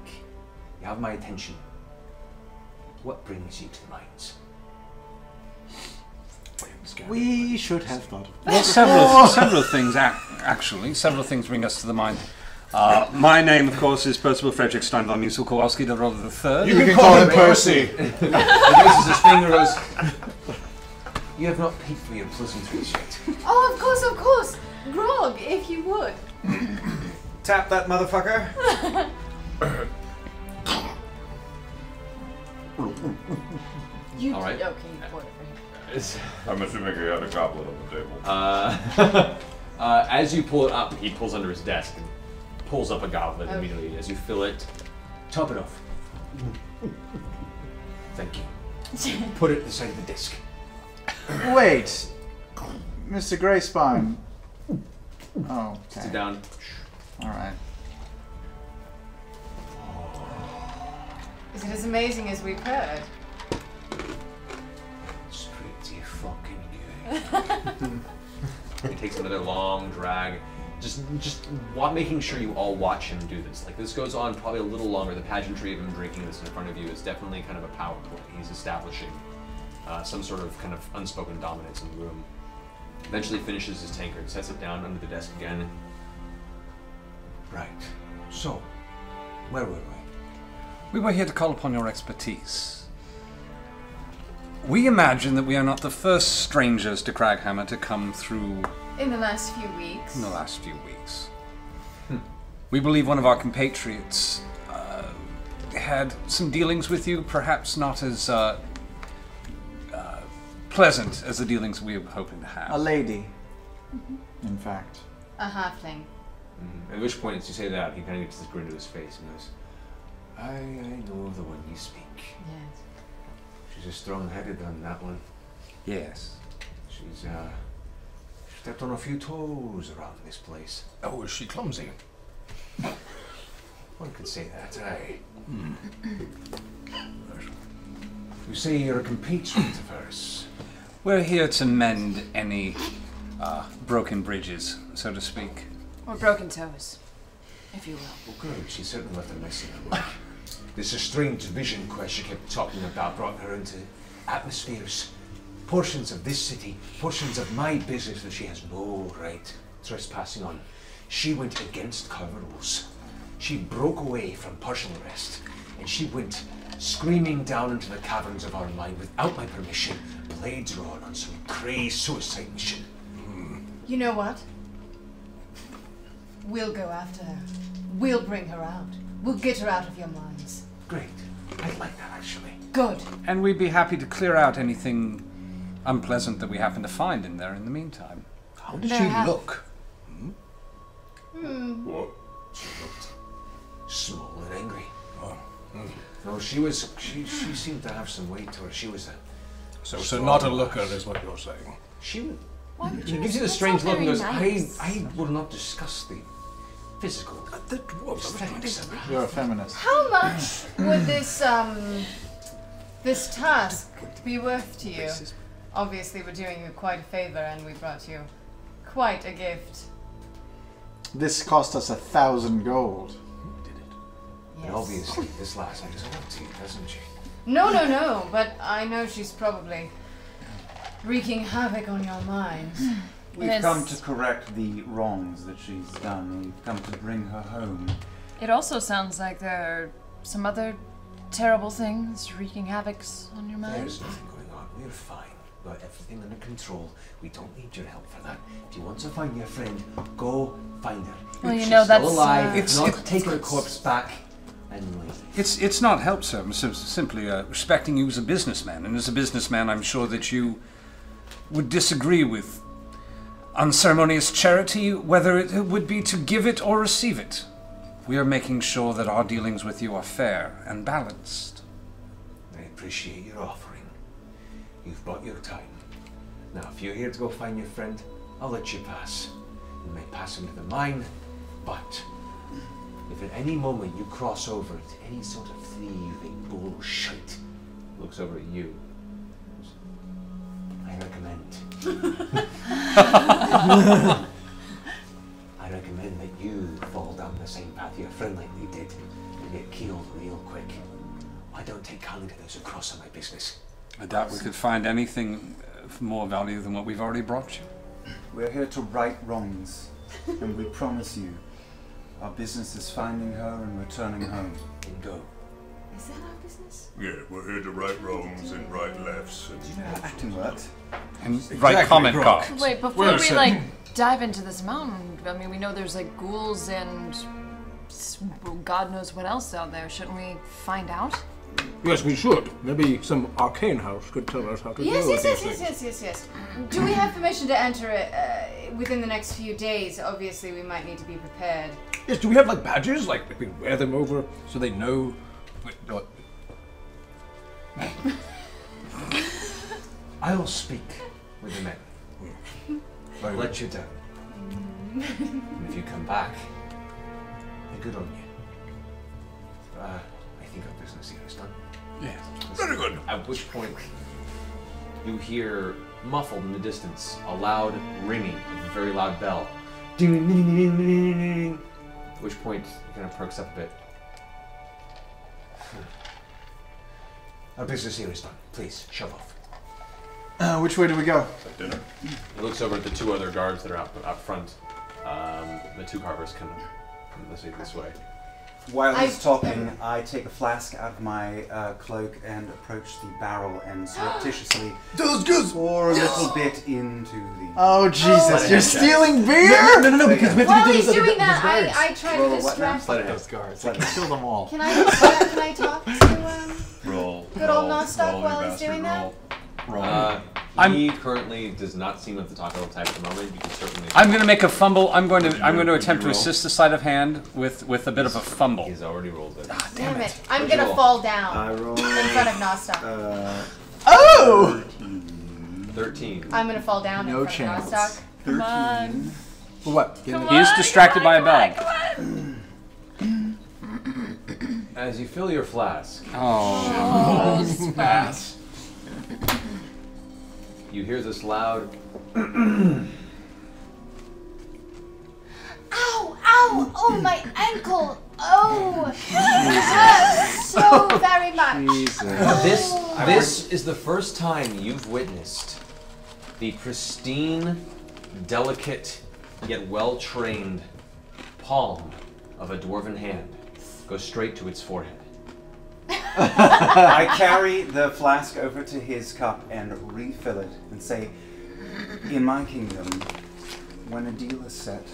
You have my attention. What brings you to the mines?" We should have thought of well, several, several things, ac actually. Several things bring us to the mind. Uh, my name, of course, is Percival Frederick Stein von Musil Kowalski the Rather the Third. You, you can, can call him Percy. Percy. You have not paid for your pleasantries yet. Oh, of course, of course. Grog, if you would. Tap that motherfucker. You all right? Okay, whatever. I'm assuming you had a goblet on the table. Uh, uh, as you pull it up, he pulls under his desk and pulls up a goblet okay. immediately. As you fill it, top it off. Thank you. Put it at the side of the desk. Wait, Mister Greyspine. Oh, okay. Sit down. All right. Is it as amazing as we've heard? It's pretty fucking good. He takes another long drag. Just, just making sure you all watch him do this. Like, this goes on probably a little longer. The pageantry of him drinking this in front of you is definitely kind of a power play. He's establishing uh, some sort of kind of unspoken dominance in the room. Eventually finishes his tankard, sets it down under the desk again. Right. So, where were we? We were here to call upon your expertise. We imagine that we are not the first strangers to Kraghammer to come through... In the last few weeks. In the last few weeks. Hmm. We believe one of our compatriots uh, had some dealings with you, perhaps not as... Uh, pleasant as the dealings we were hoping to have. A lady, mm-hmm. in fact. A halfling. Mm-hmm. At which point, as you say that, he kind of gets this grin to his face and goes, I, I know the one you speak. Yes. She's a strong-headed on that one. Yes. She's, uh, stepped on a few toes around this place. Oh, is she clumsy? One could say that, aye. Mm. You say you're a compatriot of hers. We're here to mend any uh, broken bridges, so to speak. Or broken toes, if you will. Well, good. She certainly left a mess in her work. This strange vision quest she kept talking about brought her into atmospheres, portions of this city, portions of my business that she has no right trespassing on. She went against cover rules. She broke away from personal rest, and she went screaming down into the caverns of our mind without my permission, blades drawn on some crazy suicide mission. Mm. You know what? We'll go after her. We'll bring her out. We'll get her out of your minds. Great. I'd like that, actually. Good. And we'd be happy to clear out anything unpleasant that we happen to find in there in the meantime. How did she look? Hmm? Mm. What? She looked small and angry. Oh. Mm. No, she was. She, she seemed to have some weight to her. She was a. So, so not a looker is what you're saying. She. Why would you? She gives you the strange look and goes, nice. I, I will not discuss the physical. Uh, the dwarves. Right. You're a feminist. How much would this um, this task be worth to you? Obviously, we're doing you quite a favor, and we brought you quite a gift. This cost us a thousand gold. Yes. Obviously, this last night is up to you, hasn't she? No, no, no, but I know she's probably wreaking havoc on your minds. We've yes. come to correct the wrongs that she's done. We've come to bring her home. It also sounds like there are some other terrible things wreaking havoc on your mind. There's nothing going on. We're fine. We've got everything under control. We don't need your help for that. If you want to find your friend, go find her. Well, if you know, that's... She's still alive. Uh, it's not it, take her corpse back. It's it's not help, sir. It's simply uh, respecting you as a businessman, and as a businessman, I'm sure that you would disagree with unceremonious charity, whether it would be to give it or receive it. We are making sure that our dealings with you are fair and balanced. I appreciate your offering. You've bought your time. Now, if you're here to go find your friend, I'll let you pass. You may pass him to the mine, but... if at any moment you cross over to any sort of thieving bullshit, looks over at you, I recommend. I recommend that you fall down the same path your friend likely did and get killed real quick. I don't take kindly to those who cross on my business. I doubt we could find anything of more value than what we've already brought you. We're here to right wrongs, and we promise you, our business is finding her and returning home. And go. Is that our business? Yeah, we're here to right wrongs and right lefts and... Do you know how acting works? And right comment cards. Wait, before we, like, dive into this mountain. I mean, we know there's like ghouls and God knows what else out there. Shouldn't we find out? Yes, we should. Maybe some arcane house could tell us how to yes, do yes, yes, yes, yes, yes, yes. Do we have permission to enter it uh, within the next few days? Obviously, we might need to be prepared. Yes, do we have, like, badges? Like, we wear them over so they know... Wait, no. I will speak with the men. I will let you down. And if you come back, they're good on you. Uh, I think our business here is done. Yeah. Very good. At which point, you hear, muffled in the distance, a loud ringing of a very loud bell. Ding, ding, ding, ding, ding. At which point, it kind of perks up a bit. Our business here is done. Please, shove off. Uh, which way do we go? Dinner. He looks over at the two other guards that are out, out front. Um, the two carvers come this way. This way. While he's I, talking, um, I take a flask out of my uh, cloak and approach the barrel and surreptitiously pour a little bit into the... Oh, Jesus, oh, you're stealing beer? No, no, no, no, because we have While to get those doing that, I, I try Roll to distract him. Those guards. I can kill them all. Can I, uh, can I talk to um, Roll. good old Nostoc while he's doing roll. that? Wrong. Uh, he I'm, currently does not seem like the taco type at the moment. You can certainly. I'm going to make a fumble. I'm going to. I'm going to attempt to assist the sleight of hand with with a bit of a fumble. He's already rolled it. Ah, damn, damn it! it. I'm going to fall down I rolled, in front of Nostoc. Uh, oh! thirteen. I'm going to fall down no in front chance. of Nostoc. Come on. What? He is distracted on, by a bell. As you fill your flask. Oh, oh flask. You hear this loud. Ow! Ow! Oh, my ankle! Oh, it hurts so very much. Oh. This this is the first time you've witnessed the pristine, delicate, yet well-trained palm of a dwarven hand go straight to its forehead. I carry the flask over to his cup and refill it and say, in my kingdom, when a deal is set,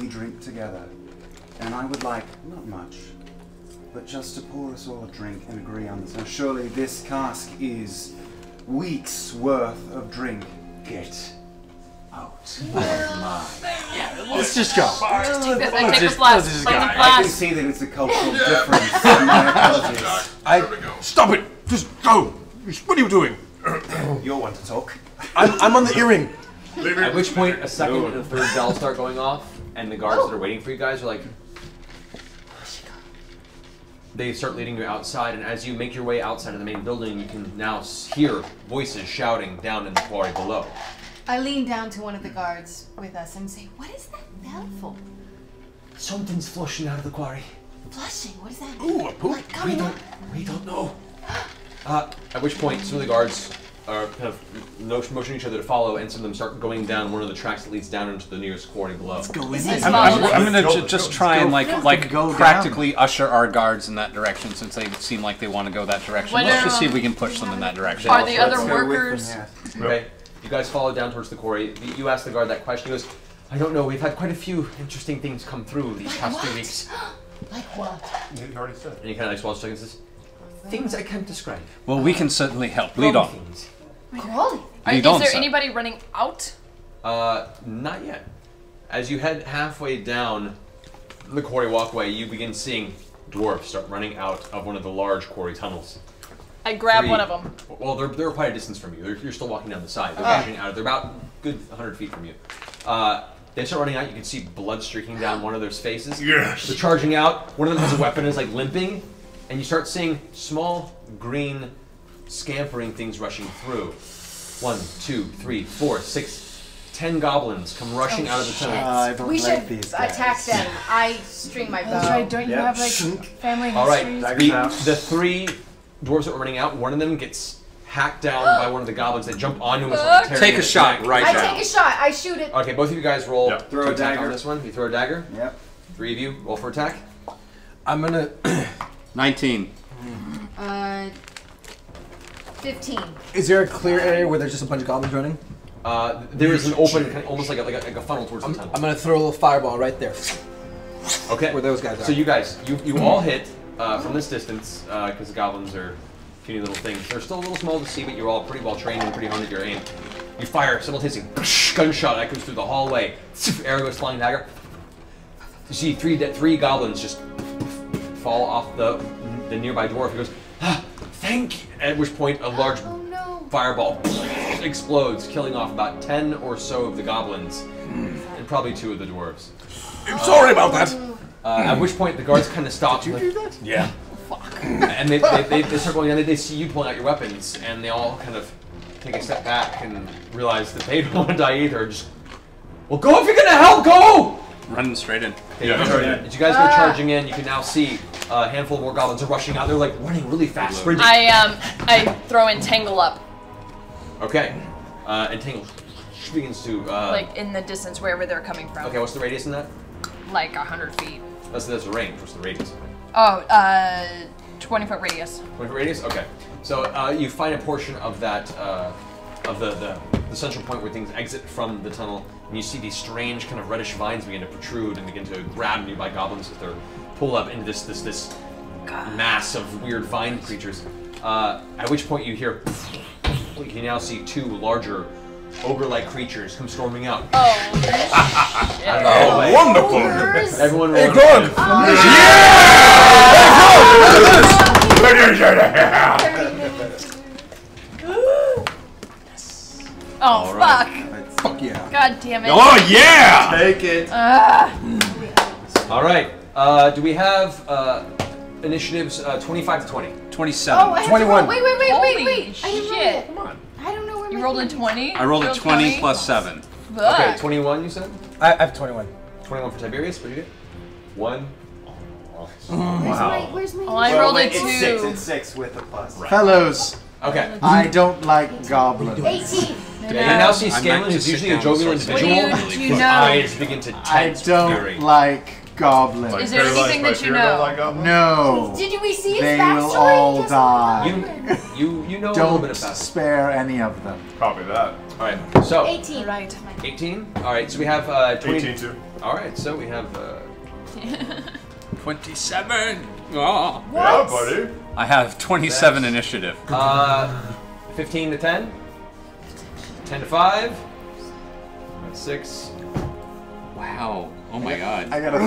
we drink together. And I would like, not much, but just to pour us all a drink and agree on this. Now surely this cask is weeks' worth of drink. Get out of my... Yeah, let's just go. Let's just take this. I take this last. This I can see that it's a cultural difference. I, I, stop it! Just go! What are you doing? You're one to talk. I'm, I'm on the earring. At which point, a second no. and a third bell start going off, and the guards oh. that are waiting for you guys are like... They start leading you outside, and as you make your way outside of the main building, you can now hear voices shouting down in the quarry below. I lean down to one of the guards with us and say, what is that bell for? Something's flushing out of the quarry. Flushing? What is that? Ooh, a poop. Like, we, don't, we don't know. uh, at which point, some of the guards are kind of motioning each other to follow, and some of them start going down one of the tracks that leads down into the nearest quarry below. Let's go in I'm, I'm, I'm going to go, just go, try go, and like, go, like go practically down. usher our guards in that direction since they seem like they want to go that direction. When Let's just see if we can push them in that direction. Are the other workers... Them, yeah. Okay. You guys follow down towards the quarry. You ask the guard that question. He goes, I don't know. We've had quite a few interesting things come through these like past what? few weeks. Like what? You already said. And he kind of like swallows and says, things I can't describe. Well, we can certainly help. Lead on. Things. Cool. Lead on, Is there sir. anybody running out? Uh, not yet. As you head halfway down the quarry walkway, you begin seeing dwarves start running out of one of the large quarry tunnels. I grab Three. one of them. Well, they're, they're quite a distance from you. They're, you're still walking down the side. They're rushing out. They're about good one hundred feet from you. Uh, they start running out. You can see blood streaking down one of their faces. Yes. They're charging out. One of them has a weapon and is like limping. And you start seeing small, green, scampering things rushing through. One, two, three, four, six. Ten goblins come rushing oh, out of the tunnel. Uh, we like should attack them. I string my bow. That's right. Don't you yep. have like family histories? All right. The, the three... dwarves that were running out, one of them gets hacked down by one of the goblins that jump onto him. Like take a shot back. right I now. I take a shot. I shoot it. Okay, both of you guys roll. Yep. Throw a dagger on this one. You throw a dagger. Yep. Three of you roll for attack. I'm gonna... nineteen. Uh... fifteen. Is there a clear area where there's just a bunch of goblins running? Uh, there is an open, almost like a, like a, like a funnel towards I'm, the tunnel. I'm going to throw a little fireball right there. Okay. Where those guys are. So you guys, you, you all hit uh, from this distance, because uh, goblins are puny little things. They're still a little small to see, but you're all pretty well trained and pretty honed at your aim. You fire, someone hits a gunshot, echoes through the hallway. Arrow goes flying dagger. You see three three goblins just fall off the the nearby dwarf. He goes, ah, thank you. At which point a large oh, no. fireball explodes, killing off about ten or so of the goblins, mm. and probably two of the dwarves. I'm sorry uh, about that. Uh, at which point the guards kind of stop. Did you do that? Yeah. Oh, fuck. And they they, they, they start going in. They see you pulling out your weapons, and they all kind of take a step back and realize that they don't want to die either. Just, well, go if you're gonna help. Go. Running straight in. Okay, yeah. Sorry, yeah. Did you guys go ah. charging in? You can now see a handful of more goblins are rushing out. They're like running really fast, sprinting. I um, I throw entangle up. Okay, uh, entangle begins to uh, like in the distance wherever they're coming from. Okay, what's the radius in that? Like a hundred feet. That's that's the range. What's the radius? Oh, uh, twenty foot radius. Twenty foot radius. Okay, so uh, you find a portion of that uh, of the, the the central point where things exit from the tunnel. And you see these strange kind of reddish vines begin to protrude and begin to grab nearby goblins as they're pulled up into this this this God. mass of weird vine creatures. Uh, at which point you hear, you can now see two larger ogre-like creatures come storming out. Oh, shit. Oh, wonderful! Everyone, hey, Grog! Oh, yeah! Hey, Grog! Look at this! Oh, right. Fuck! Fuck yeah. God damn it. Oh yeah! Take it. Uh. All right. Uh, do we have uh, initiatives uh, twenty-five to twenty? twenty-seven. Oh, I twenty-one. Wait, wait, wait, Holy wait, wait. Shit. I didn't roll it. Come on. I don't know where my You rolled a twenty? I rolled a twenty plus seven. Fuck. Okay, twenty-one you said? I, I have twenty-one. twenty-one for Tiberius, what do you get? One. Oh, wow. Where's my, where's my oh, I rolled well, a two. It's six, it's six with a plus. Right. Fellows. Okay. I don't like goblins. eighteen. You now see Scanlan is usually a jovial individual. His eyes begin to tense. I don't like goblins. Is there anything that you know? No. Did we see his backstory? They will all die. You, you, you know a little bit about it. Don't spare any of them. Copy that. All right. So. eighteen. Right. eighteen. All right. So we have uh, twenty. eighteen too. All right. So we have. Uh, twenty-seven. Oh. What? Yeah, buddy. I have twenty-seven initiative. Uh, fifteen to ten. ten to five, six. Wow! Oh my God! I got a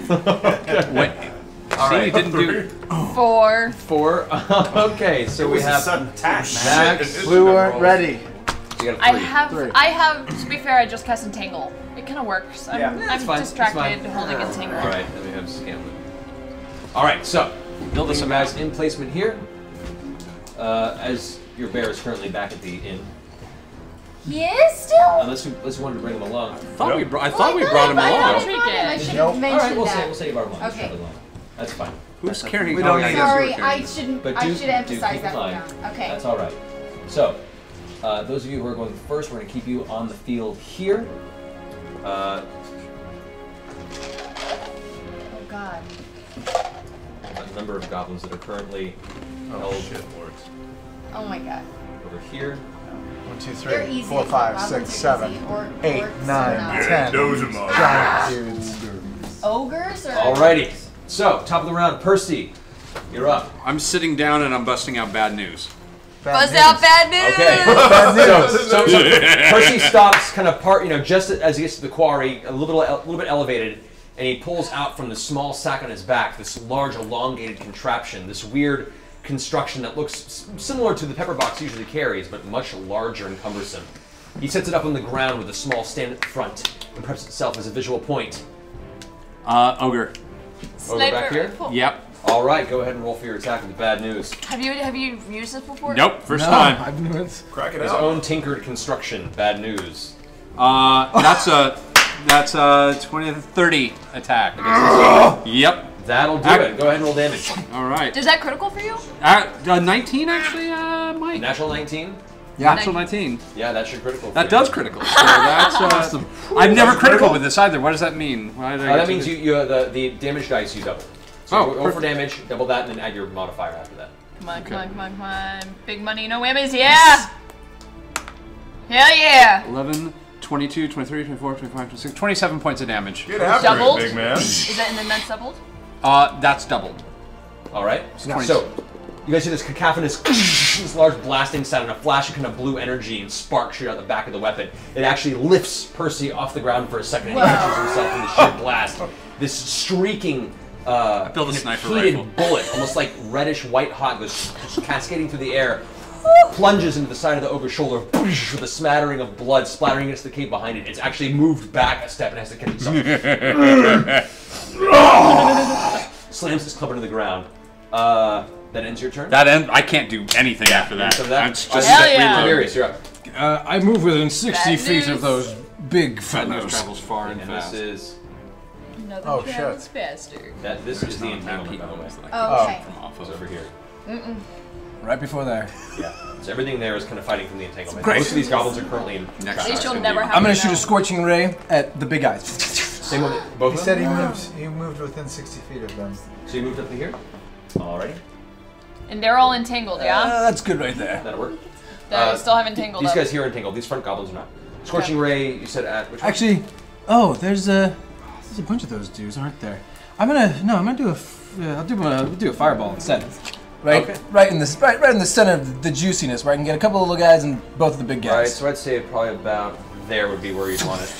three. What? All See, right. You didn't do four. Four. Okay, so we have Max. We weren't ready. So you got a three. I have. Three. I have. To be fair, I just cast Entangle. It kind of works. I'm, yeah, I'm fine. distracted holding Entangle. All right, then we have Scanlan. All right, so build us a Max in placement here. Uh, as. Your bear is currently back at the inn. He is still? Unless we, unless we wanted to bring him along. I thought nope. we, bro I thought well, we I brought him I along. I thought I should have nope. mentioned All right, we'll that. Say, we'll say you brought him along. Okay. Along. That's fine. Who's That's carrying him? Sorry, I shouldn't but do, I should emphasize that one now. Okay. That's all right. So, uh, those of you who are going first, we're going to keep you on the field here. Uh, oh, God. A number of goblins that are currently oh, held. Shit, lords. Oh my God. Over here. One, two, three, four, five, six, seven, eight, nine, ten. Those are mine. Giant ogres or Alrighty. So, top of the round, Percy, you're up. I'm sitting down and I'm busting out bad news. Buzz out bad news! Okay. Bad news. So, so, so Percy stops kind of part, you know, just as he gets to the quarry, a little bit, a little bit elevated, and he pulls out from the small sack on his back this large, elongated contraption, this weird construction that looks similar to the pepper box usually carries, but much larger and cumbersome. He sets it up on the ground with a small stand at the front and preps itself as a visual point. Uh, ogre. Sniper ogre back here? Pull. Yep. All right, go ahead and roll for your attack with the bad news. Have you have you used this before? Nope, first no, time. I've never crack it His out. own tinkered construction. Bad news. Uh, that's a that's a twenty to thirty attack. Yep. That'll do Ac it. Go ahead and roll damage. All right. Is that critical for you? Uh, uh, nineteen, actually, uh, Mike. Natural nineteen? Yeah. Natural nineteen. Yeah, that's your critical. That does critical. So that's, uh, that's the, I'm never critical, critical with this either. What does that mean? Why did I uh, that means you, you uh, the, the damage dice you double. So oh, go for damage, double that, and then add your modifier after that. Come on, okay. come on, come on, come on. Big money, no whammies, yeah! Hell yeah! eleven, twenty-two, twenty-three, twenty-four, twenty-five, twenty-six, twenty-seven points of damage. Get after it, big man. Is that in the nuts doubled? Uh, that's doubled. Alright. So, you guys see this cacophonous, this large blasting sound and a flash of kind of blue energy and sparks shoot out the back of the weapon. It actually lifts Percy off the ground for a second and catches himself in the sheer blast. This streaking, uh, I build a sniper heated rifle. bullet, almost like reddish white hot, goes cascading through the air, plunges into the side of the ogre's shoulder with a smattering of blood splattering against the cave behind it. It's actually moved back a step and has to catch itself. Slams its club into the ground. Uh, that ends your turn? That ends. I can't do anything yeah, after that. that. That's just Hell yeah. Tiberius, you're up. Uh, I move within sixty Bad feet news. of those big fellows. That travels far and, and fast. This is... Another oh, travels shit. faster. That, this There's is the entanglement, by the way. Oh, okay. From off over here. Mm-mm. Right before there. Yeah. So everything there is kind of fighting from the entanglement. Great. Most of these goblins are currently in next At least you'll never have I'm going to shoot a scorching ray at the big guys. Same with both of them? He said he moves. He moved within sixty feet of them. So you moved up to here? Alrighty. And they're all entangled, yeah? Uh, that's good right there. That'll work. They uh, still have entangled. These up. guys here are entangled. These front goblins are not. Scorching okay. Ray, you said at which Actually, one? oh, there's a, there's a bunch of those dudes, aren't there? I'm gonna, no, I'm gonna do a, uh, I'll do, uh, do a fireball instead. Right, okay. right in the right, right in the center of the juiciness, where I can get a couple of little guys and both of the big guys. Alright, so I'd say probably about there would be where you'd want it.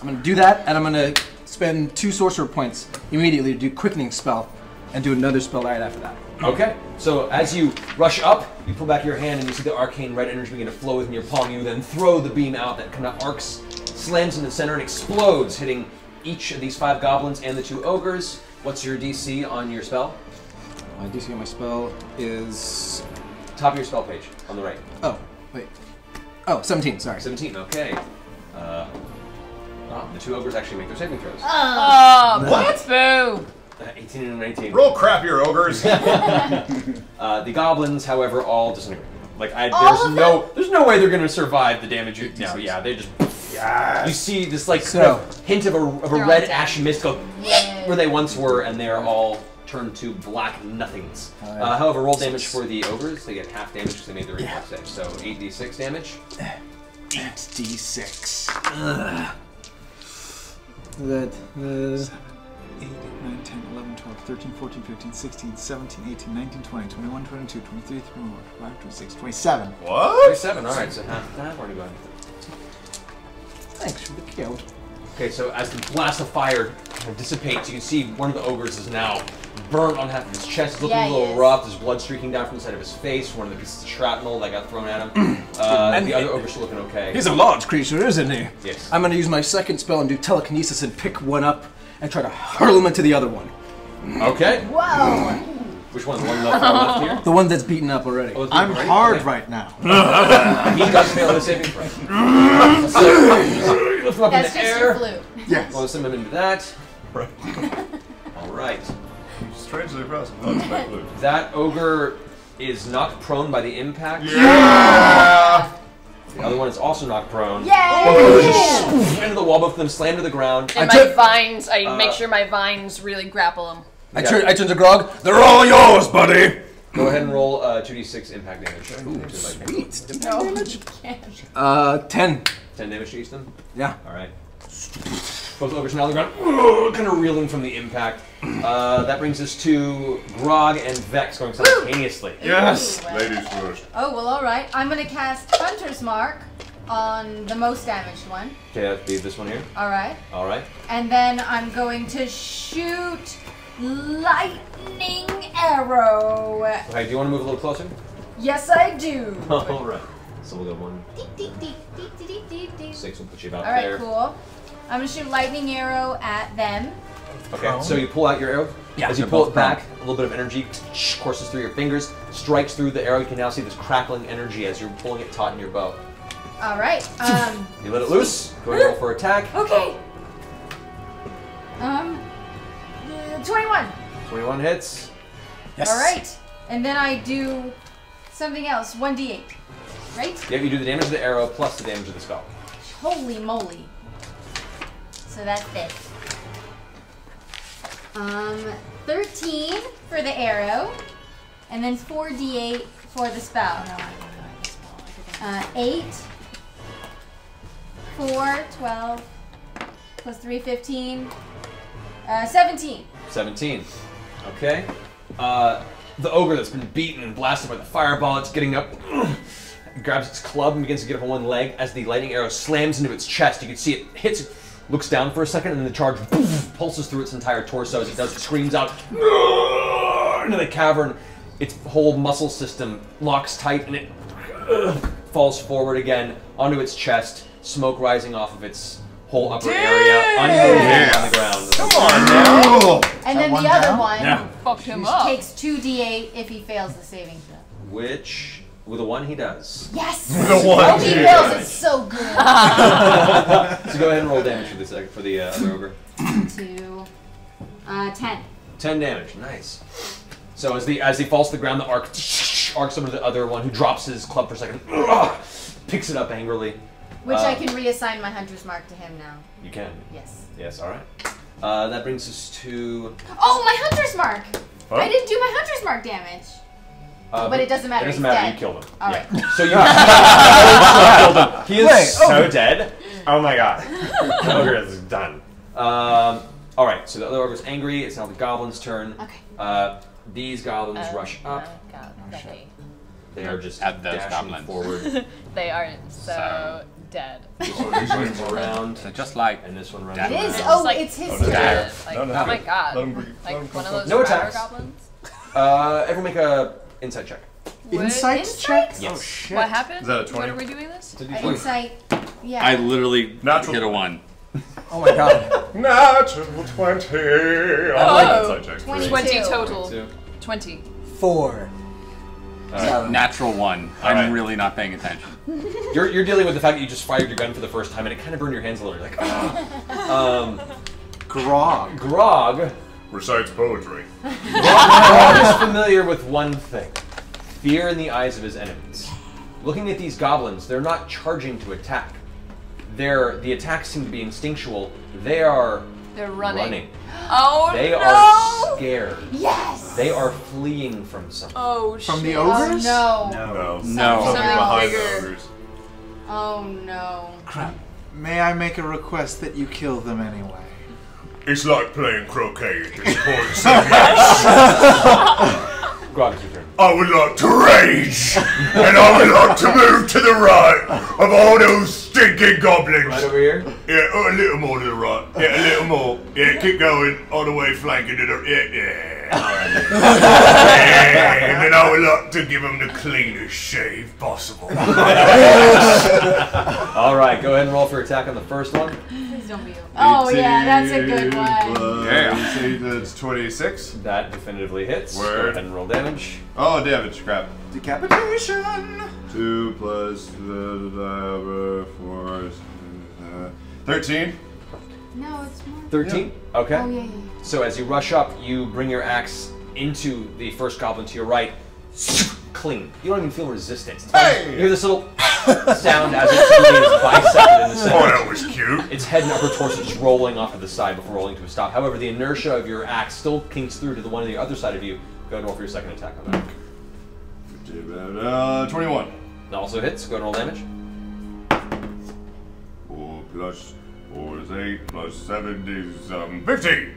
I'm gonna do that, and I'm gonna spend two sorcerer points immediately to do quickening spell. And do another spell right after that. Okay. So as you rush up, you pull back your hand and you see the arcane red energy begin to flow within your palm. You then throw the beam out that kind of arcs, slams in the center and explodes, hitting each of these five goblins and the two ogres. What's your D C on your spell? My D C on my spell is... Top of your spell page, on the right. Oh, wait. Oh, seventeen, sorry. seventeen, okay. Uh, oh, the two ogres actually make their saving throws. Oh, no. What? Boo! eighteen and nineteen. Roll crap, your ogres. uh, the goblins, however, all disintegrate. Like I, there's no, them? there's no way they're going to survive the damage. You, no, yeah, they just. Yes. You see this like so, kind of hint of a, of a red ash mist go yeah. where they once were, and they're all turned to black nothings. Right. Uh, however, roll damage for the ogres. They get half damage because they made the reflex save. So eight d six damage. eight d six. That is. eight, nine, ten, eleven, twelve, thirteen, fourteen, fifteen, sixteen, seventeen, eighteen, nineteen, twenty, twenty-one, twenty-two, twenty-three, twenty-four, twenty-five, twenty-six, twenty-seven. What? twenty-seven, alright, so half that. Where are you going? Thanks for the kill. Okay, so as the blast of fire dissipates, you can see one of the ogres is now burnt on half of his chest. He's looking yeah, a little rough. There's blood streaking down from the side of his face. One of the pieces of shrapnel that got thrown at him. uh, and the other ogre's still looking okay. He's a large creature, isn't he? Yes. I'm going to use my second spell and do telekinesis and pick one up. And try to hurl him into the other one. Okay. Wow. Which one? The one left, left here? The one that's beaten up already. Oh, I'm right? hard okay. right now. He does fail the saving throw. Lift him up that's in the air. Blue. Yes. Well, send him into that. Right. All right. Strangely impressive. That ogre is knocked prone by the impact. Yeah. yeah. The other one is also knocked prone. Yeah! Both yeah. into the wall, both of them slam to the ground. And I my vines, I uh, make sure my vines really grapple them. I, yeah. turn, I turn to Grog. They're all yours, buddy! Go ahead and roll uh, two d six impact damage. Ooh, Ooh sweet. Impact damage? Uh, ten. ten damage to each of them? Yeah. Alright. Both ogres now on the ground, kind of reeling from the impact. Uh, that brings us to Grog and Vex going simultaneously. Yes! Ooh. Ladies first. Oh, well, alright. I'm going to cast Hunter's Mark on the most damaged one. Okay, that'd be this one here. Alright. Alright. And then I'm going to shoot Lightning Arrow. Okay, do you want to move a little closer? Yes, I do. Alright. So we'll go one. Six, we'll put you about All right, there. Alright, cool. I'm going to shoot Lightning Arrow at them. Okay, prone. So you pull out your arrow. Yeah, as you pull it back, prone. a little bit of energy courses through your fingers, strikes through the arrow. You can now see this crackling energy as you're pulling it taut in your bow. Alright. Um, you let it loose. Go ahead and roll for attack. Okay. Um, twenty-one. twenty-one hits. Yes. Alright. And then I do something else. one d eight. Right? Yeah, you do the damage of the arrow plus the damage of the spell. Holy moly. So that's it. Um, thirteen for the arrow, and then four d eight for the spell. Uh, eight, four, twelve, plus three, fifteen, uh, seventeen. seventeen. Okay. Uh, the ogre that's been beaten and blasted by the fireball, it's getting up, grabs its club and begins to get up on one leg. As the lightning arrow slams into its chest, you can see it hits it. Looks down for a second, and then the charge poof, pulses through its entire torso. As it does, it screams out into the cavern. Its whole muscle system locks tight, and it uh, falls forward again onto its chest, smoke rising off of its whole upper Damn. area, unmoving yes. on the ground. Come on now! And then the other one yeah. fucked him up. Takes two d eight if he fails the saving throw. Which... With a one, he does. Yes! With a one! Oh, he fails, it's so good! So go ahead and roll damage for the, sec for the uh, other ogre. Two, uh, ten. Ten damage, nice. So as the as he falls to the ground, the arc arcs over to the other one, who drops his club for a second, picks it up angrily. Which uh, I can reassign my Hunter's Mark to him now. You can? Yes. Yes, alright. Uh, that brings us to... Oh, my Hunter's Mark! What? I didn't do my Hunter's Mark damage. Uh, but it doesn't matter. It doesn't matter. Dead. You killed him. All yeah. right. So you killed him. He is Wait, so ogre. dead. Oh my god. The ogre is done. Um, all right. So the other ogre is angry. It's now the goblin's turn. Okay. Uh, these goblins oh, rush up. Oh god. Rush up. They are just at those goblins forward. They aren't so, so dead. This one runs around. So just like and this one runs. It is. Oh, like, it's his. Oh, dead. Like, no, no, oh my god. Like one of those no attacks. goblins. Uh, everyone make a. Insight check. Insight check? Yes. Oh shit. What happened? Is that a twenty? What are we doing this? Insight. Yeah. I literally Natural. hit a one. Oh my god. Natural twenty. Oh, I like insight check. twenty, twenty total. twenty. twenty. Four. Uh, Natural one. I'm right. really not paying attention. You're, you're dealing with the fact that you just fired your gun for the first time and it kind of burned your hands a little. You're like, ah. um, Grog. Grog. Recites poetry. Grog is familiar with one thing. Fear in the eyes of his enemies. Looking at these goblins, they're not charging to attack. They're, the attacks seem to be instinctual. They are They're running. running. Oh, They no. are scared. Yes! They are fleeing from something. Oh, shit. From the ogres? Oh, no. No. No. Something, no. something behind the ogres. Oh, no. Crap. May I make a request that you kill them anyway? It's like playing croquet at this point, so yes. Grog, it's your turn. I would like to rage, and I would like to move to the right of all those stinking goblins. Right over here? Yeah, oh, a little more to the right. Yeah, a little more. Yeah, keep going, all the way flanking to the... Yeah, yeah. yeah. And then I would like to give them the cleanest shave possible. All right, go ahead and roll for attack on the first one. Oh yeah, that's a good one. Yeah, eighteen, that's twenty-six. That definitively hits. Word. And roll damage. Oh, damage, crap. Decapitation. Two plus the uh, four, uh, thirteen. No, it's more. Thirteen. Yeah. Okay. Oh, yeah, yeah. So as you rush up, you bring your axe into the first goblin to your right. Clean. You don't even feel resistance. Hey! You hear this little sound as it's bisected in the center. Oh, that was cute. Its head and upper torso just rolling off to the side before rolling to a stop. However, the inertia of your axe still kinks through to the one on the other side of you. Go ahead and roll for your second attack on that. Uh, twenty-one. That also hits. Go ahead and roll damage. Four plus four is eight plus seven is um, fifteen.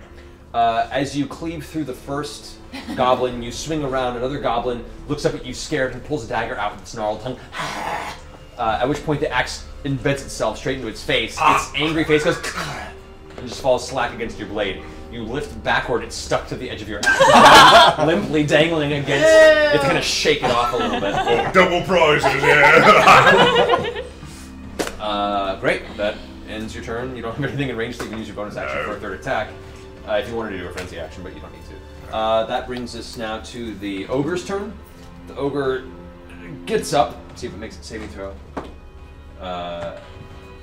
Uh, as you cleave through the first goblin, you swing around. Another goblin looks up at you scared and pulls a dagger out with its gnarled tongue. uh, at which point the axe embeds itself straight into its face. Ah. Its angry face goes and just falls slack against your blade. You lift backward, it's stuck to the edge of your axe, limply dangling against it. It's going to shake it off a little bit. Oh, double prizes, yeah! uh, great, that ends your turn. You don't have anything in range, so you can use your bonus action no. for a third attack. Uh, if you wanted to do a frenzy action, but you don't need to. Uh, that brings us now to the ogre's turn. The ogre gets up. Let's see if it makes its saving throw. Uh,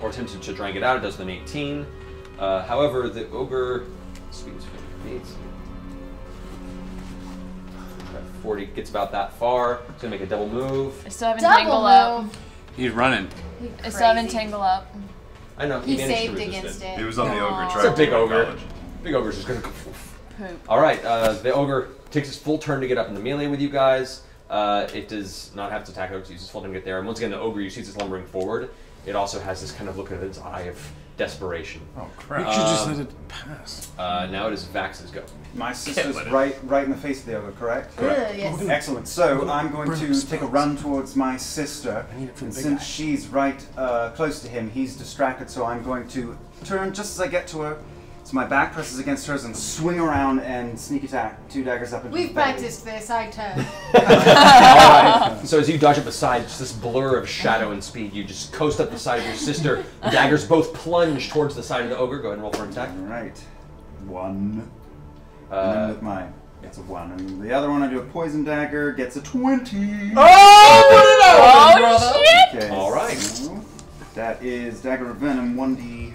or attempts to drag it out. It does an eighteen. Uh, however, the ogre speeds forty, gets about that far. It's going to make a double move. I still have Entangle up. He's running. I still have Entangle up. I know. He, he saved against it. It was on Aww. the ogre track. It's a big ogre. College. Big ogre's just gonna go poof. Poop. Alright, uh, the ogre takes its full turn to get up in the melee with you guys. Uh, it does not have to attack, it uses its full turn to get there. And once again, the ogre, you see it's lumbering forward. It also has this kind of look in its eye of desperation. Oh crap! We should just um, let it pass. Uh, now it is Vax's go. My sister's right, right in the face of the other, correct? Correct. Uh, yes. Excellent. So I'm going to take a run towards my sister, and since she's right uh, close to him, he's distracted. So I'm going to turn just as I get to her. So my back presses against hers and swing around and sneak attack, two daggers up into We've the belly. Practiced this, I turn. All right. So as you dodge up the side, just this blur of shadow and speed, you just coast up the side of your sister. Daggers both plunge towards the side of the ogre. Go ahead and roll for an attack. All right. One. Uh, and then with mine. It's a one. And the other one, I do a poison dagger, gets a twenty. Oh, what did I roll? Oh, shit! Okay, all right. So that is dagger of venom, one d.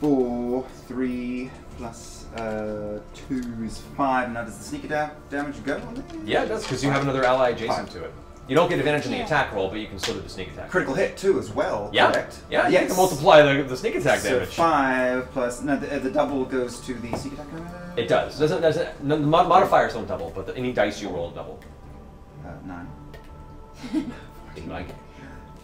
Four, three, plus uh, two is five. Now does the sneaker da damage go on it? Yeah, it does, because you have another ally adjacent five. To it. You don't get advantage on the attack roll, but you can still do the sneak attack. Critical hit too, as well, yeah. Correct? Yeah, yes. You can multiply the, the sneak attack so damage. So five plus, no, the, the double goes to the sneak attack? It does. Doesn't, doesn't, no, the mod modifiers don't double, but the, any dice you roll double. Uh, nine. Big Mike.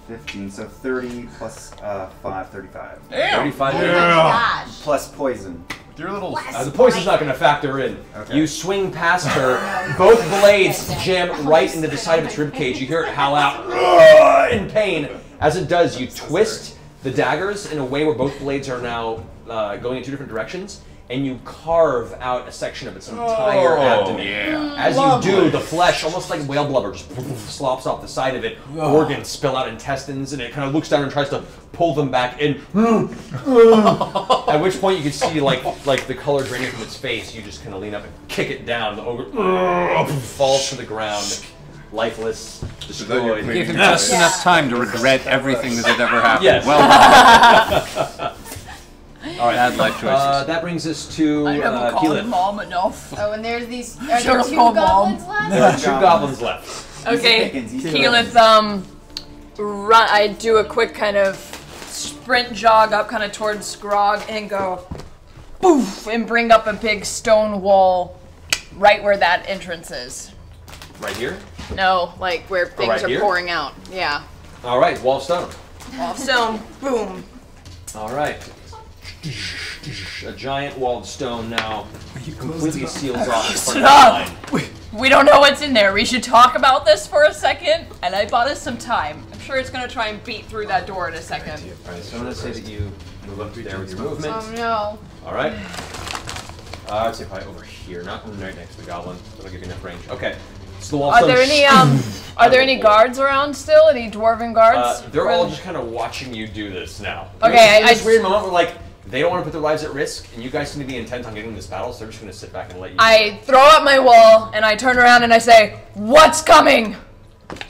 fifteen, so thirty plus uh, five, thirty-five. Damn! thirty-five. Yeah. Yeah. Plus poison. Your little uh, the poison's not going to factor in. Okay. You swing past her, both blades jam right into the side of its ribcage. You hear it howl out in pain. As it does, you twist the daggers in a way where both blades are now uh, going in two different directions, and you carve out a section of its entire oh, abdomen. Yeah. As Lovely. You do, the flesh, almost like whale blubber, just slops off the side of it. Oh. Organs spill out, intestines, and it kind of looks down and tries to pull them back in. At which point you can see like like the color draining from its face. You just kind of lean up and kick it down. The ogre falls to the ground, lifeless, destroyed. Give him just enough time to regret everything that had ever happened. Yes. Well done. All right, bad life choices. Uh, that brings us to I never uh, called mom enough. Oh, and there's these. Are there sure two goblins left? There are two goblins left. Okay, Keyleth, um, run. I do a quick kind of sprint jog up, kind of towards Grog, and go, poof, and bring up a big stone wall, right where that entrance is. Right here? No, like where things right are here? Pouring out. Yeah. All right, wall of stone. Wall of stone. Boom. All right. A giant walled stone now completely seals off in front of the line. We don't know what's in there. We should talk about this for a second, and I bought us some time. I'm sure it's going to try and beat through that door in a second. All right, so I'm going to say that you move up there with your movement. Oh, no. All right. Uh, I'd say probably over here, not right next to the goblin. That'll give you enough range. Okay. So the are there any um? Are there any guards around still? Any dwarven guards? Uh, they're all just kind of watching you do this now. Okay, you know, it's I, this I weird moment where like they don't want to put their lives at risk, and you guys seem to be intent on getting this battle, so they're just going to sit back and let you. I throw up my wall and I turn around and I say, "What's coming?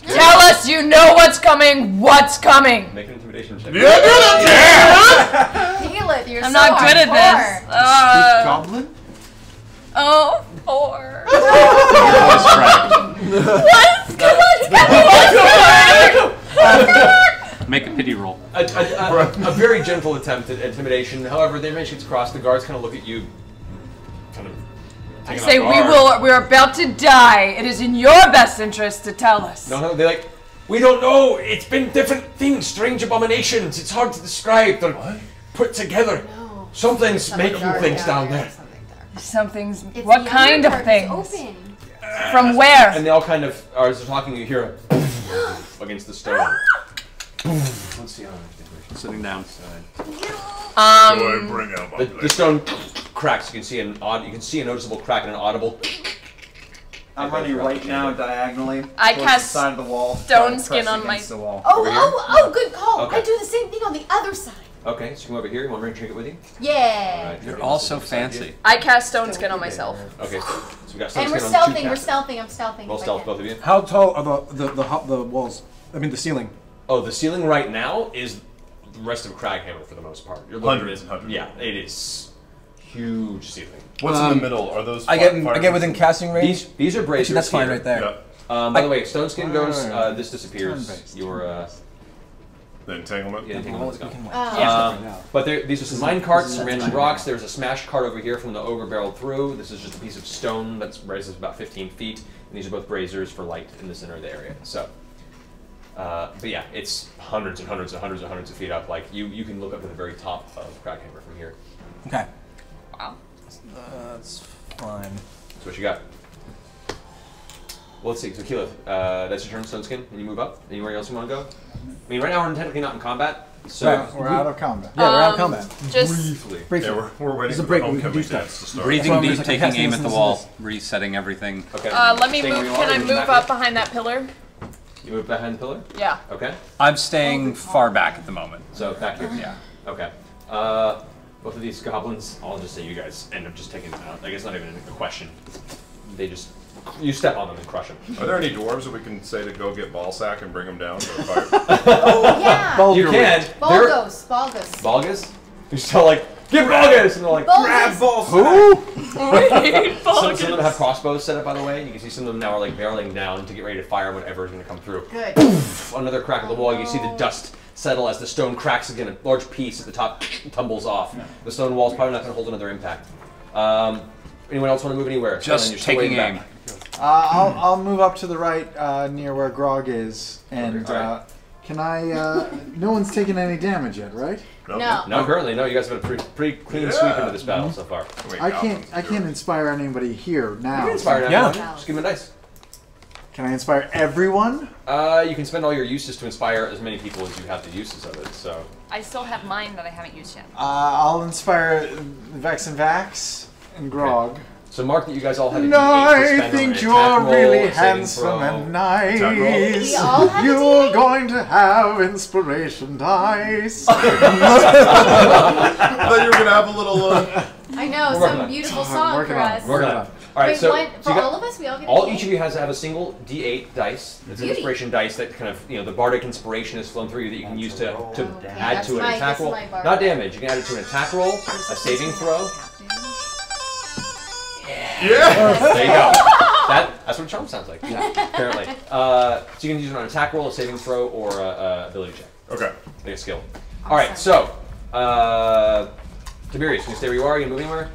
Tell us you know what's coming. What's coming?" Make an intimidation check. You're good at this. Feel it. You're I'm so not good at par. This. Uh, Goblin. Oh, four. What's coming? Make a pity roll. A, a, a, a very gentle attempt at intimidation. However, they manage to cross. The guards kind of look at you. Kind of. I say we will. We're about to die. It is in your best interest to tell us. No, no. They're like, we don't know. It's been different things, strange abominations. It's hard to describe. They're what? Put together. No. Something's Something making things down, down there. there. Something's. It's what kind of things? Open. Uh, From where? And they all kind of are talking. You hear a against the stone. Let's see how I'm sitting down. Um. Boy, bring out the, the stone cracks. You can see an odd. You can see a noticeable crack and an audible. I'm running right now diagonally. I cast the side of the wall, stone skin on my. The wall. Oh, oh, oh! Good call. Okay. I do the same thing on the other side. Okay, so you come over here. You want me to drink it with you? Yeah. All right, you're all so fancy. I cast stone skin on myself. Okay, so we got stone skin on. And we're stealthing. We're stealthing. I'm stealthing. We'll stealth both of you. How tall are the the the, the walls? I mean the ceiling. Oh, the ceiling right now is the rest of Kraghammer for the most part. You're one hundred is one hundred. Yeah, it is huge ceiling. What's um, in the middle? Are those? I get I get within casting range. These, these are bracers. Actually, that's fine right there. Yeah. Um, by I, the way, if stone skin goes. Uh, this disappears. Your. Uh, The entanglement? Yeah, entanglement's gone. Um, but there, these are some mine carts, some random rocks. There's a smashed cart over here from the ogre barreled through. This is just a piece of stone that's raises about fifteen feet. And these are both braziers for light in the center of the area. So, uh, Uh, but yeah, it's hundreds and hundreds and hundreds and hundreds of feet up. Like you, you can look up to the very top of Kraghammer from here. Okay. Wow. That's fine. That's what you got. Well, let's see. So Keyleth, uh, that's your turn, Stoneskin. And you move up. Anywhere else you want to go? I mean, right now we're technically not in combat, so right, we're we, out of combat. Yeah, um, we're out of combat. Just briefly. briefly. Yeah, we're, we're waiting for the homecoming dance to start. Breathing deep, taking aim at the, the, the wall, this. resetting everything. Okay. Uh, let me Staying move. Can I move up behind that pillar? You move behind the pillar? Yeah. Okay. I'm staying far back at the moment. So back here. Yeah. Okay. Uh, both of these goblins, I'll just say you guys end up just taking them out. Like it's not even a question. They just, you step on them and crush them. Are there any dwarves that we can say to go get Ballsack and bring them down for a fire? Oh yeah. Baldur. You can. Balgus. Balgus. Balgus? You're still like, get Balgus! And they're like, Balgus. grab Ballsack! Who? We need Balgus! Some, some of them have crossbows set up, by the way. You can see some of them now are like barreling down to get ready to fire whatever is going to come through. Good. Poof, another crack of the wall. You see the dust settle as the stone cracks again. A large piece at the top tumbles off. No. The stone wall's probably not going to hold another impact. Um, anyone else want to move anywhere? Just taking aim. Uh, I'll, I'll move up to the right uh, near where Grog is. And okay. uh, right. can I... Uh, no one's taken any damage yet, right? No. no. Not currently. No, you guys have been a pretty, pretty clean yeah. sweep into this battle mm-hmm. so far. Wait, I can't I can't inspire anybody here now. You can inspire everyone. Yeah. Just give me a dice. Can I inspire everyone? Uh, you can spend all your uses to inspire as many people as you have the uses of it, so... I still have mine that I haven't used yet. Uh, I'll inspire Vex and Vax and Grog. Okay. So mark that you guys all have a no, D eight I think you're really handsome and nice. You're going to have inspiration dice. I thought you were going to have a little... Uh... I know, we're some beautiful song oh, for us. We're going to... All right, Wait, so, one, so for got, all of us, we all get all each of you has to have a single D eight dice. It's an inspiration dice that kind of, you know, the bardic inspiration has flown through you that you can that's use to, to okay, add to an my, attack roll. Not damage. You can add it to an attack roll, a saving throw. Yeah. yeah. There you go. That that's what charm sounds like. Yeah, apparently. Uh, so you can use it on an attack roll, a saving throw, or a, a ability check. Okay. Make a skill. All right. So, uh, Tiberius, can you stay where you are? Are you moving anywhere?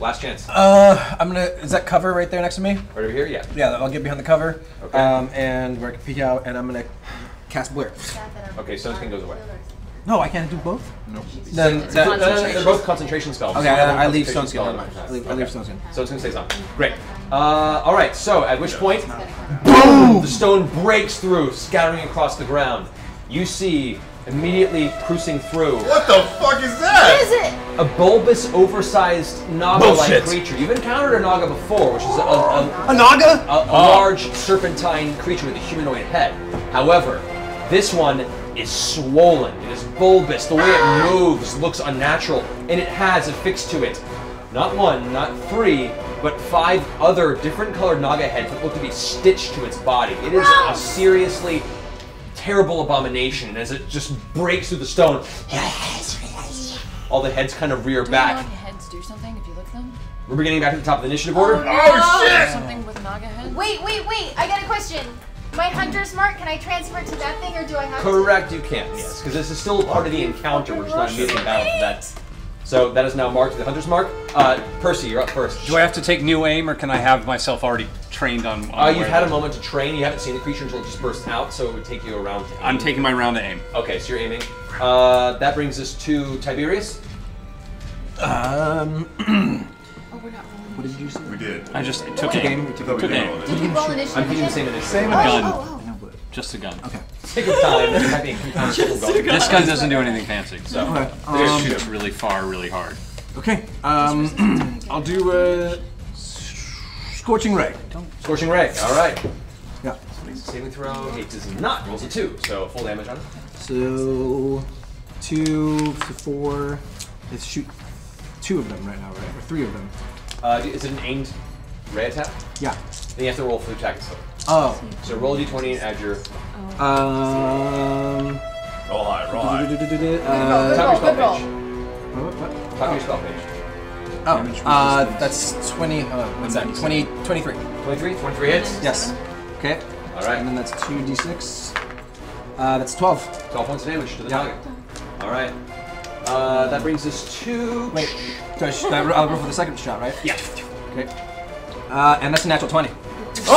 Last chance. Uh, I'm gonna. Is that cover right there next to me? Right over here, yeah. Yeah, I'll get behind the cover. Okay. Um, and where I can peek out, and I'm gonna cast Blur. Okay, Sunskin goes away. No, I can't do both. No. Then that, no, no, no, they're both concentration spells. Okay, so I, I, leave Sunskin. I leave, okay. I leave Sunskin. Sunskin stays on. Great. Uh, all right. So at which point, boom! The stone breaks through, scattering across the ground. You see. Immediately cruising through. What the fuck is that? What is it? A bulbous, oversized naga-like creature. You've encountered a naga before, which is a, a, a, a naga, a, a oh. large serpentine creature with a humanoid head. However, this one is swollen. It is bulbous. The way it moves looks unnatural, and it has affixed to it not one, not three, but five other different colored naga heads that look to be stitched to its body. It is a seriously terrible abomination, as it just breaks through the stone. All the heads kind of rear do back. Naga heads do something if you lick them? We're beginning back to the top of the initiative order. Oh, no. oh shit! Something with naga heads? Wait, wait, wait! I got a question. My hunter's mark, can I transfer it to that thing, or do I have Correct, to? Correct, you can. Yes, because this is still part of the encounter. We're just not immediately battle for that. So that is now marked the hunter's mark. Uh, Percy, you're up first. Do I have to take new aim, or can I have myself already trained on? on uh, you've had a moment to train. You haven't seen the creature until it just bursts out, so it would take you a round to aim. I'm taking my round to aim. Okay, so you're aiming. Uh, that brings us to Tiberius. Um. oh, we're not rolling. What did you say? We did. I just took a game. We took a game. Did you roll initiative? I'm doing the same initiative. Same gun. Oh, oh, oh. Just a gun. Okay. Take your time. This gun doesn't do anything fancy, so okay. um, they shoot really far, really hard. Okay, um, I'll do a scorching ray. Scorching ray. All right. Yeah. So makes a saving throw. It does not. Rolls a two, so full damage on it. So two to four. Let's shoot two of them right now, right? Or three of them. Uh, is it an aimed ray attack? Yeah. Then you have to roll for the attack itself. Oh. So roll a d twenty and add your... Oh. Um... Roll high, roll high. Uh, Top of your spell page. What, what, what? Top of your spell page. Oh, uh, that's twenty... Uh, what's that? twenty, twenty-three. twenty-three? twenty-three hits? Yes. Okay. All right. And then that's two d six. Uh, that's twelve. twelve points of damage to the target. Yeah. All right. Uh, that brings us to... Wait. So I should, I'll roll for the second shot, right? Yeah. Okay. Uh, and that's a natural twenty. Oh!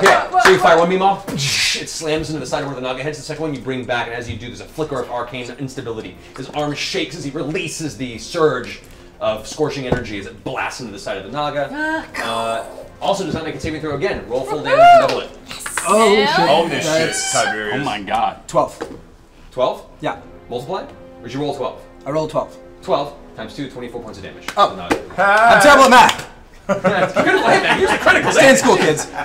Okay, So you fire one beam off, it slams into the side of where the Naga heads. The second one you bring back, and as you do, there's a flicker of arcane instability. His arm shakes as he releases the surge of scorching energy as it blasts into the side of the Naga. Uh, also does not make a saving throw again. Roll full damage and double it. Yes. Oh, shit. Oh, this That's, shit, Tiberius. Oh, my God. twelve. twelve? Yeah. Multiply? Or did you roll twelve? I rolled twelve. twelve times two, twenty-four points of damage. Oh. I'm terrible at math. Yeah, you're gonna lay back. Here's a critical Stay in school, kids. All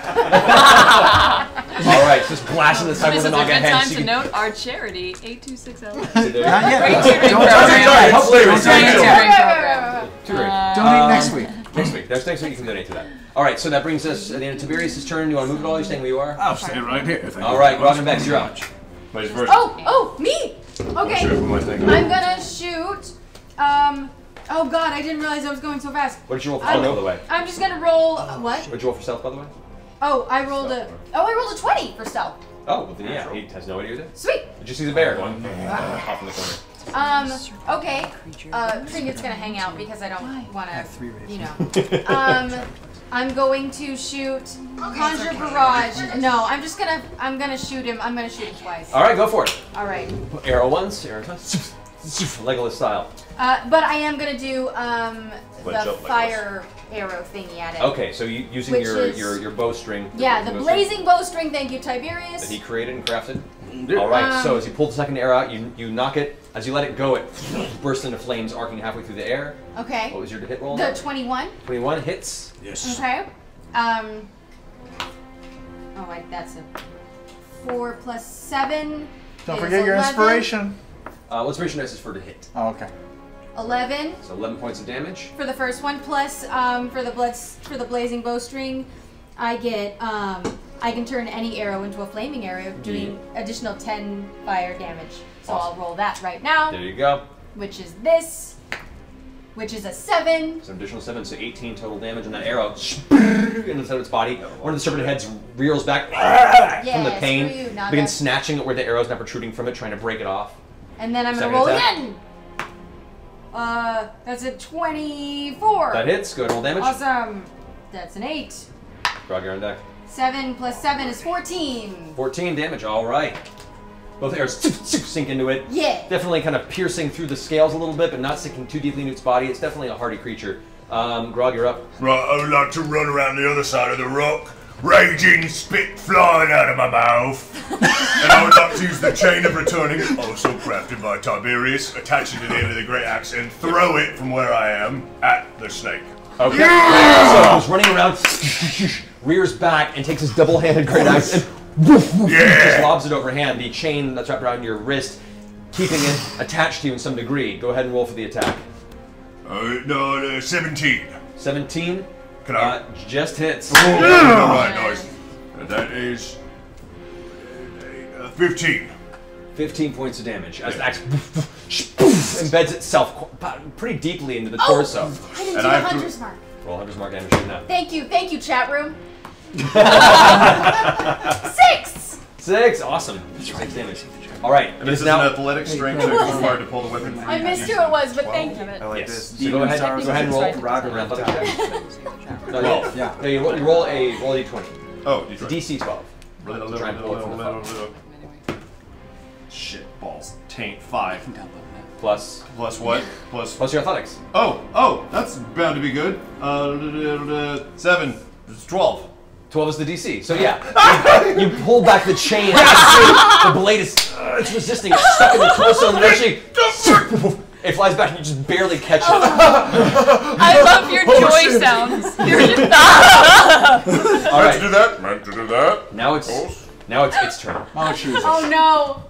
right, just blasting the side with the Naga head. This is a good time to note our charity, eight two six L A. Not yet. Don't donate next week. Next week. Next week you can donate to that. All right, so that brings us at the end of Tiberius' turn. Do you want to move at all? You're staying where you are? I'll stay right here. All right, Roger Bex, you're up. Oh, oh, me! Okay, I'm gonna shoot. Um. Oh god, I didn't realize I was going so fast. What did you roll for stealth, by the way? I'm just gonna roll, uh, what? What did you roll for stealth, by the way? Oh, I rolled stealth. a, oh, I rolled a twenty for stealth. Oh, well, then yeah, yeah. He has no idea who did it. Sweet. Did you see the bear? One off in the corner. Um, okay, uh, Trinket's gonna hang out because I don't wanna, you know. Um, I'm going to shoot Conjure Barrage. No, I'm just gonna, I'm gonna shoot him, I'm gonna shoot him twice. All right, go for it. All right. Arrow once, arrow twice. Legolas style. Uh, but I am gonna do um, the fire arrow thingy at it. Okay, so you, using your, is, your your bowstring. Yeah, the blazing bowstring. Thank you, Tiberius. That he created and crafted. All right. Um, so as you pull the second arrow out, you you knock it. As you let it go, it bursts into flames, arcing halfway through the air. Okay. What was your hit roll? The twenty-one. twenty-one hits. Yes. Okay. Um. Oh wait, that's a four plus seven. Don't forget your inspiration. Uh, well, inspiration dice is for the hit. Oh, okay. eleven. So eleven points of damage. For the first one, plus um, for the blood, for the blazing bowstring, I get um, I can turn any arrow into a flaming arrow, doing yeah. additional ten fire damage. So awesome. I'll roll that right now. There you go. Which is this, which is a seven. So an additional seven, so eighteen total damage, and that arrow inside of its body. One of the serpent heads reels back yeah, from the pain, you, begins snatching it where the arrow's not protruding from it, trying to break it off. And then I'm going to roll attack. again. Uh, that's a twenty-four. That hits. Go ahead and roll damage. Awesome. That's an eight. Grog, you're on deck. seven plus seven is fourteen. fourteen damage. All right. Both arrows sink into it. Yeah. Definitely kind of piercing through the scales a little bit, but not sinking too deeply into its body. It's definitely a hardy creature. Um, Grog, you're up. Right. I would like to run around the other side of the rock. Raging spit flying out of my mouth. And I would like to use the chain of returning, also crafted by Tiberius, attach it to the end of the great axe and throw it from where I am at the snake. Okay. Yeah! So he's running around, rears back, and takes his double-handed great axe and woof, woof, yeah! just lobs it overhand. The chain that's wrapped around your wrist, keeping it attached to you in some degree. Go ahead and roll for the attack. Uh, no, uh, seventeen. seventeen? Can I? Uh, just hits. Oh, yeah. Alright, nice. That is uh, fifteen. fifteen points of damage as the axe embeds itself pretty deeply into the oh, torso. I didn't and do I have Hunter's to Mark. Roll Hunter's Mark damage right now. Thank you, thank you, chat room. Six! Six, awesome. Six damage. All right. And this is now, an athletic strength that is required to pull the weapon. I missed who it was, but thank you. I like yes. this. So go ahead, go ahead and roll. Rock around. No, no. Yeah. No, you roll, you roll a roll a d twenty. Oh, d twenty. D C twelve. Really, really, really, really, really, really. Shit balls. Taint five. Plus. Plus what? Plus. Plus your athletics. Oh, oh, that's bound to be good. Uh, seven. It's twelve. twelve is the D C, so yeah, you, you pull back the chain, the blade is uh, it's resisting, it's stuck in the torso, and literally, it flies back and you just barely catch it. I love your oh, joy shit. sounds. You're just, all right. Meant to do that, meant to do that. Now it's, now it's its turn. Oh, Jesus. Oh no.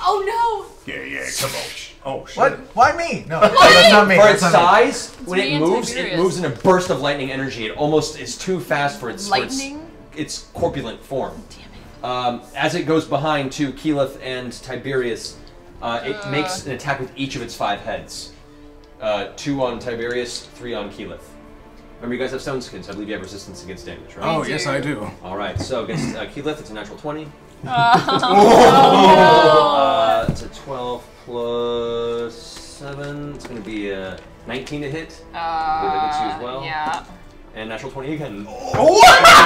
Oh no! Yeah, yeah, come on. Oh shit. What? Why me? No, Why? no that's not me. For its size, it's when it moves, it moves in a burst of lightning energy. It almost is too fast for its for its, its corpulent form. Damn it. Um, as it goes behind to Keyleth and Tiberius, uh, it uh. makes an attack with each of its five heads. Uh, two on Tiberius, three on Keyleth. Remember, you guys have stone skins. I believe you have resistance against damage, right? Oh, yes, I do. All right, so against uh, Keyleth, it's a natural twenty. Uh, oh, no. uh, it's a twelve plus seven. It's going to be a nineteen to hit. Uh, yeah, that hits you as well. Yeah. and natural twenty again. Oh,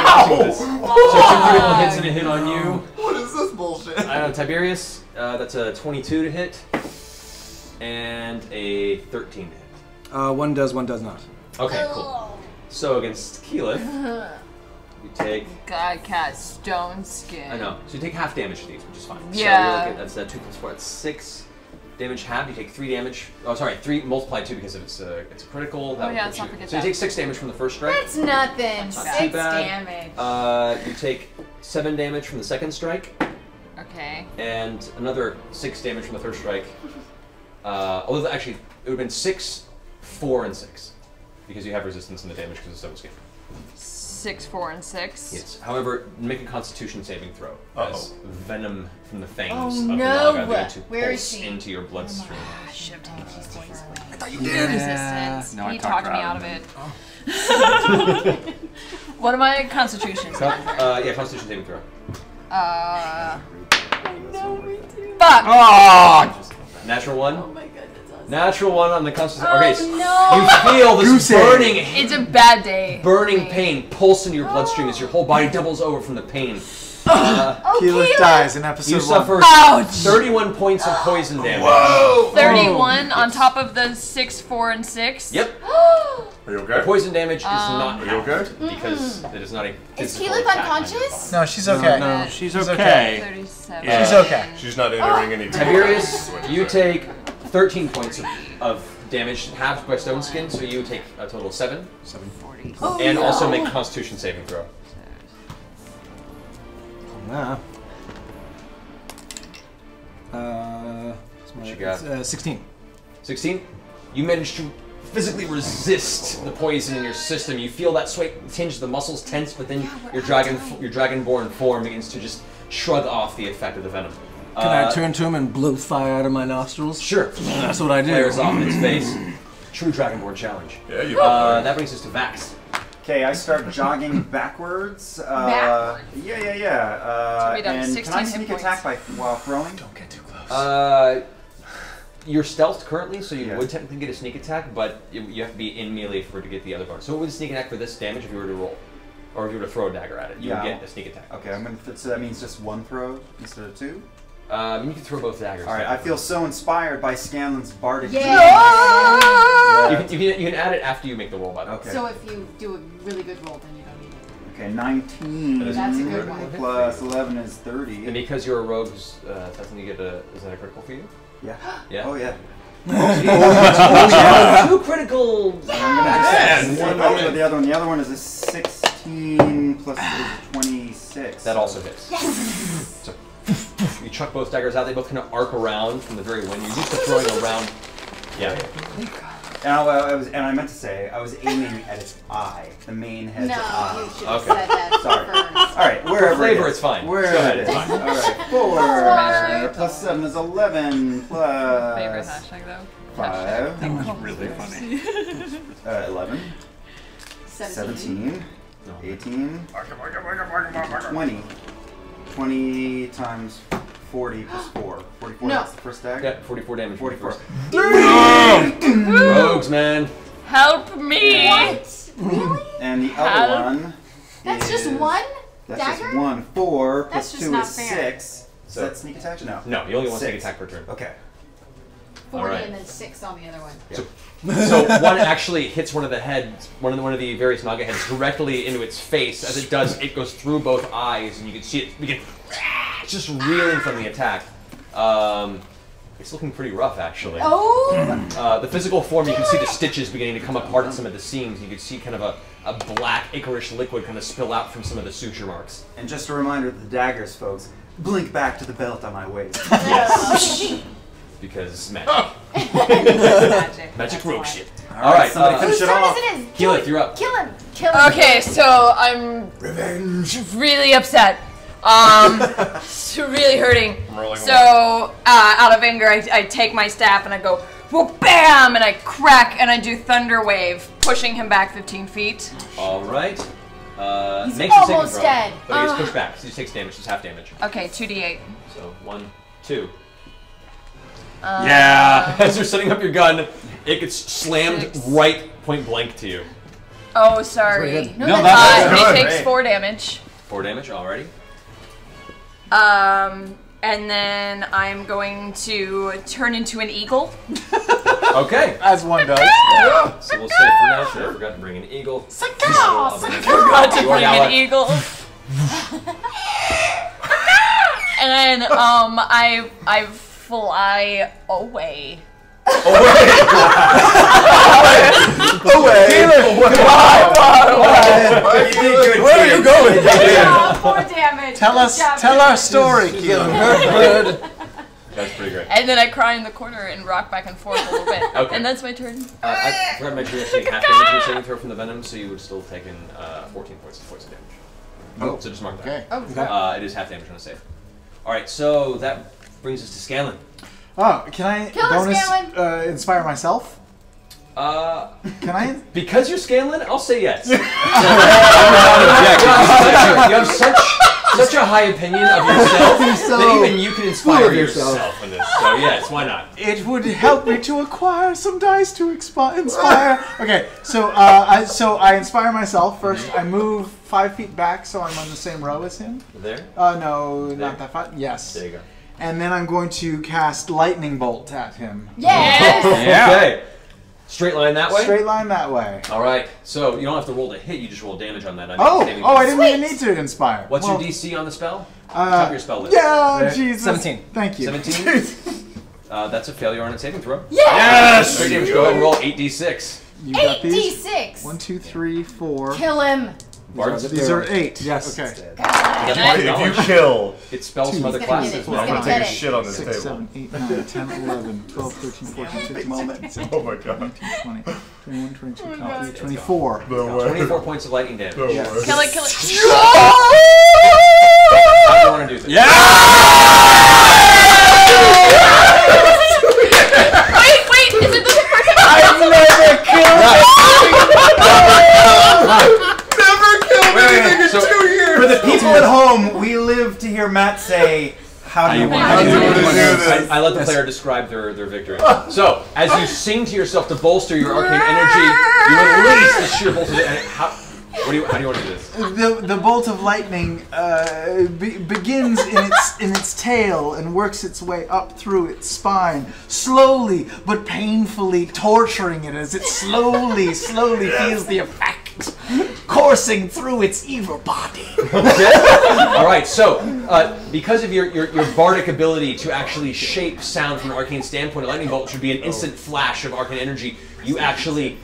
wow! So two critical hits and a hit on you. What is this bullshit? I don't know, Tiberius, uh, that's a twenty-two to hit, and a thirteen to hit. Uh, one does, one does not. Okay, cool. So against Keyleth, you take... God, cat, stone skin. I know. So you take half damage to these, which is fine. Yeah. So you're that's uh, two plus four, that's six. Damage half, you take three damage. Oh, sorry, three multiplied two because of its uh, it's critical. That oh yeah, let's not forget that. So you take six damage from the first strike. That's nothing. That's not six too bad. damage. Uh, you take seven damage from the second strike. Okay. And another six damage from the third strike. Uh, although actually, it would have been six, four, and six because you have resistance in the damage because it's stone skin. Six, four, and six. Yes. However, make a Constitution saving throw Uh-oh. as venom from the fangs oh, of no. the Naga to pulse into your bloodstream. Oh, I should have taken these things away. I thought you did. Yeah. Resistance. No, he I talked, talked me out of it. Oh. What am I? Constitution. So, uh, yeah, Constitution saving throw. Uh. I know we do. Fuck. Oh. Natural one. Oh my god. Natural one on the constant. Oh, okay, so no. You feel this Goose burning. It's a bad day. Burning Wait. pain pulse into your bloodstream as your whole body doubles over from the pain. Uh, oh, Keyleth dies in episode you one. You suffer Ouch. thirty-one points of poison damage. Whoa! thirty-one oh. on top of the six, four, and six. Yep. Are you okay? The poison damage um, is not. Are you okay? Because mm-mm. it is not a. Is Keyleth unconscious? No, she's okay. No, no. She's, she's okay. okay. thirty-seven. Yeah. She's okay. She's not entering oh. any. Tiberius, you take thirteen points of, of damage, halved by stone skin, so you take a total of seven. Seven. forty. Oh, and no. also make a Constitution saving throw. Nah. Uh, what you got? Uh, sixteen. Sixteen? You managed to physically resist the poison in your system. You feel that sweat tinge the muscles tense, but then yeah, your dragon, your dragonborn form begins to just shrug off the effect of the venom. Can uh, I turn to him and blow fire out of my nostrils? Sure. That's what I do. Flares off in his face. True dragonborn challenge. Yeah, you uh, that brings us to Vax. Okay, I start jogging backwards. Uh, backwards. Yeah, yeah, yeah. Uh, and can I sneak attack by while throwing? Don't get too close. Uh, you're stealthed currently, so you yeah. would technically get a sneak attack, but you, you have to be in melee for it to get the other part. So what would a sneak attack for this damage if you were to roll, or if you were to throw a dagger at it? You yeah. would get a sneak attack. Okay, I'm gonna. So that means just one throw instead of two. Um, you can throw both daggers. All right, I feel so inspired by Scanlan's bardic. Yeah. yeah. You, can, you, can, you can add it after you make the roll, by the way. Okay. So if you do a really good roll, then you don't need it. Okay, nineteen. That That's a good one. Plus eleven is thirty. And because you're a rogue, uh, doesn't you get a? Is that a critical for you? Yeah. Yeah. Oh yeah. oh, yeah. Two critical. Yes. Yes. One over the other one. The other one is a sixteen plus twenty-six. That also hits. Yes. So, you chuck both daggers out. They both kind of arc around from the very wind. You're used to throwing around. Yeah. And I, I was, and I meant to say, I was aiming at its eye, the main head's no, eye. No, you should have okay. said that. Sorry. All right, wherever For flavor, it is. It's fine. Wherever it is. All right. Four plus seven is eleven plus. Favorite hashtag though. Five. That was really funny. uh, eleven. Seventeen. Seventeen. No. Eighteen. Twenty. twenty times forty plus four. forty-four, no. That's the first dagger? Yeah, forty-four damage. forty-four. Rogues, man. Help me! What? Really? And the other Help. one. That's is, just one? That's dagger? Just one. four that's plus two is fair. six. So is that sneak attack? No. No, you only want sneak attack per turn. Okay. forty right. and then six on the other one. Yeah. So, so one actually hits one of the heads, one of the, one of the various Naga heads directly into its face. As it does, it goes through both eyes, and you can see it begin just reeling from the attack. Um, it's looking pretty rough, actually. Oh! Uh, the physical form, you can see the stitches beginning to come apart at some of the seams. You can see kind of a, a black Icarish liquid kind of spill out from some of the suture marks. And just a reminder of the daggers, folks, blink back to the belt on my waist. Yes. Because magic. Oh. magic. Magic rogue shit. Alright, somebody uh, finish it off. Keyleth, you're up. Kill him. Kill him. Okay, so I'm Revenge. really upset. Um, it's really hurting. I'm rolling so, uh, out of anger, I, I take my staff and I go, well, bam! And I crack and I do Thunder Wave, pushing him back fifteen feet. Alright. Uh, He's almost dead. But he gets uh. pushed back, so he takes damage, just half damage. Okay, two d eight. So, one, two. Uh, yeah, as you're setting up your gun, it gets slammed six. right point blank to you. Oh, sorry. No, no, that's uh, good. He takes four damage. Four damage already? Um, and then I'm going to turn into an eagle. Okay. As one does. Yeah. So we'll say for now, sure. I forgot to bring an eagle. So go, so so go. Forgot to bring an eagle. And um, I I fly away. Away! Away! Away! Where are you going? More damage. Tell us, tell our story, Keyleth. That's pretty great. And then I cry in the corner and rock back and forth a little bit. Okay. And that's my turn. Uh, I forgot to make sure you actually have damage you're saving throw from the venom, so you would still have taken uh, fourteen points of poison damage. Oh, so just mark okay. that. Okay. Uh, it is half damage on a save. All right, so that brings us to Scanlan. Oh, can I Kill bonus uh, inspire myself? Uh, can I? Because you're Scanlan, I'll say yes. So, uh, you have such such a high opinion of yourself so that even you can inspire yourself. yourself in this. So yes, why not? It would help me to acquire some dice to inspire. Okay, so uh, I so I inspire myself first. I move five feet back, so I'm on the same row as him. There? Uh, no, there. Not that far. Yes. There you go. And then I'm going to cast Lightning Bolt at him. Yes! Yeah. Okay. Straight line that way? Straight line that way. All right. So you don't have to roll to hit. You just roll damage on that. I oh, oh I didn't even need to inspire. What's well, your D C on the spell? Uh, Top of your spell list. Yeah, Jesus. seventeen. Thank you. seventeen? uh, that's a failure on a saving throw. Yes! Yes! Damage. Go ahead and roll eight d six. You got these? eight d six. one, two, three, four. Kill him. Bards these are eight. Yes. Okay. If you kill, it spells from other classes. I'm going to take a shit on this table. six, seven, eight, nine, ten, eleven, twelve, thirteen, fourteen, fifteen, sixteen, seventeen, oh my god. nineteen, twenty, twenty-one, twenty-two, twenty-four. twenty-four points of lightning damage. Yes. Kill it, kill it. I don't want to do this. Yeah! Wait, wait, is it the person? I've never killed it! So for the people at home, we live to hear Matt say, how do you want to do this? I let the player describe their, their victory. So, as you sing to yourself to bolster your arcane energy, you release the sheer bolt of it. How, what do you, how do you want to do this? The, the bolt of lightning uh, be, begins in its, in its tail and works its way up through its spine, slowly but painfully torturing it as it slowly, slowly feels the effect. Coursing through its evil body. Okay. All right. So, uh, because of your, your your bardic ability to actually shape sound from an arcane standpoint, a lightning bolt should be an instant flash of arcane energy. You actually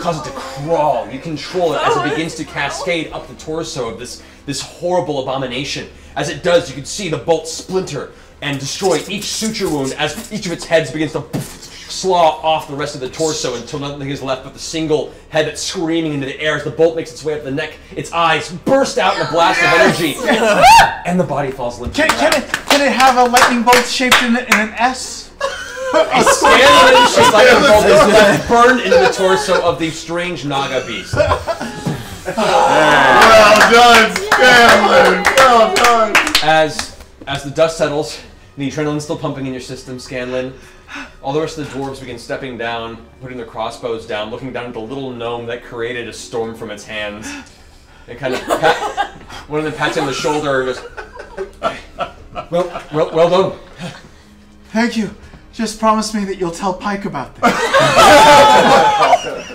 cause it to crawl. You control it as it begins to cascade up the torso of this this horrible abomination. As it does, you can see the bolt splinter and destroy each suture wound as each of its heads begins to slaw off the rest of the torso until nothing is left but the single head that's screaming into the air as the bolt makes its way up the neck. Its eyes burst out in a blast yes! of energy, and the body falls limp. Can, can it can it have a lightning bolt shaped in, in an S? A Scanlan shaped lightning bolt is left burned into the torso of the strange Naga beast. Well done, Scanlan. Well done. As as the dust settles, the adrenaline's still pumping in your system, Scanlan. All the rest of the dwarves begin stepping down, putting their crossbows down, looking down at the little gnome that created a storm from its hands. And kind of pat, one of them pats him on the shoulder and goes, well, well, well done. Thank you. Just promise me that you'll tell Pike about this.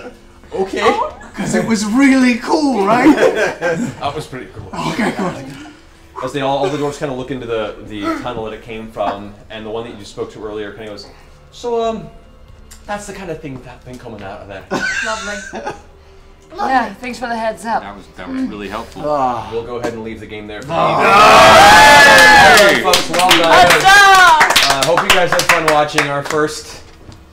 Okay. Because it was really cool, right? That was pretty cool. Okay, good. As they all, all the dwarves kind of look into the, the tunnel that it came from, and the one that you spoke to earlier kind of goes, so, um, that's the kind of thing that's been coming out of there. Lovely. Lovely. Yeah, thanks for the heads up. That was, that was really helpful. Oh. We'll go ahead and leave the game there. For oh. Hey. Hey. Folks, well done. I uh, hope you guys had fun watching our first,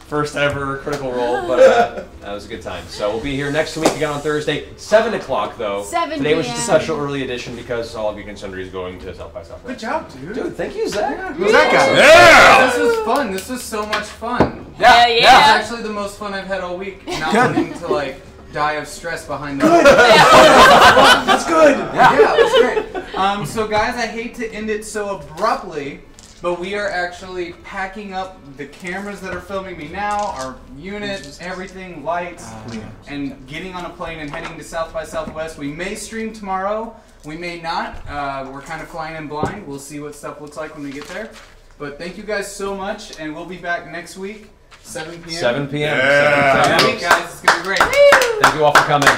first ever Critical Role, but uh, that was a good time. So we'll be here next week again on Thursday, seven o'clock though. seven Today was just a special early edition because all of you and sundry is going to South by Southwest. Good job, dude. Dude, thank you, Zach. Yeah. Who's that guy? Yeah! This was fun. This was so much fun. Yeah, yeah. yeah. That was actually the most fun I've had all week. Not wanting to like die of stress behind the Good. That's good. Yeah, yeah, it was great. Um, so guys, I hate to end it so abruptly, But we are actually packing up the cameras that are filming me now, our unit, everything, lights, uh, and getting on a plane and heading to South by Southwest. We may stream tomorrow. We may not. Uh, we're kind of flying in blind. We'll see what stuff looks like when we get there. But thank you guys so much, and we'll be back next week, seven p m seven p m Yeah. seven p m Yeah. Guys, it's going to be great. Thank you all for coming.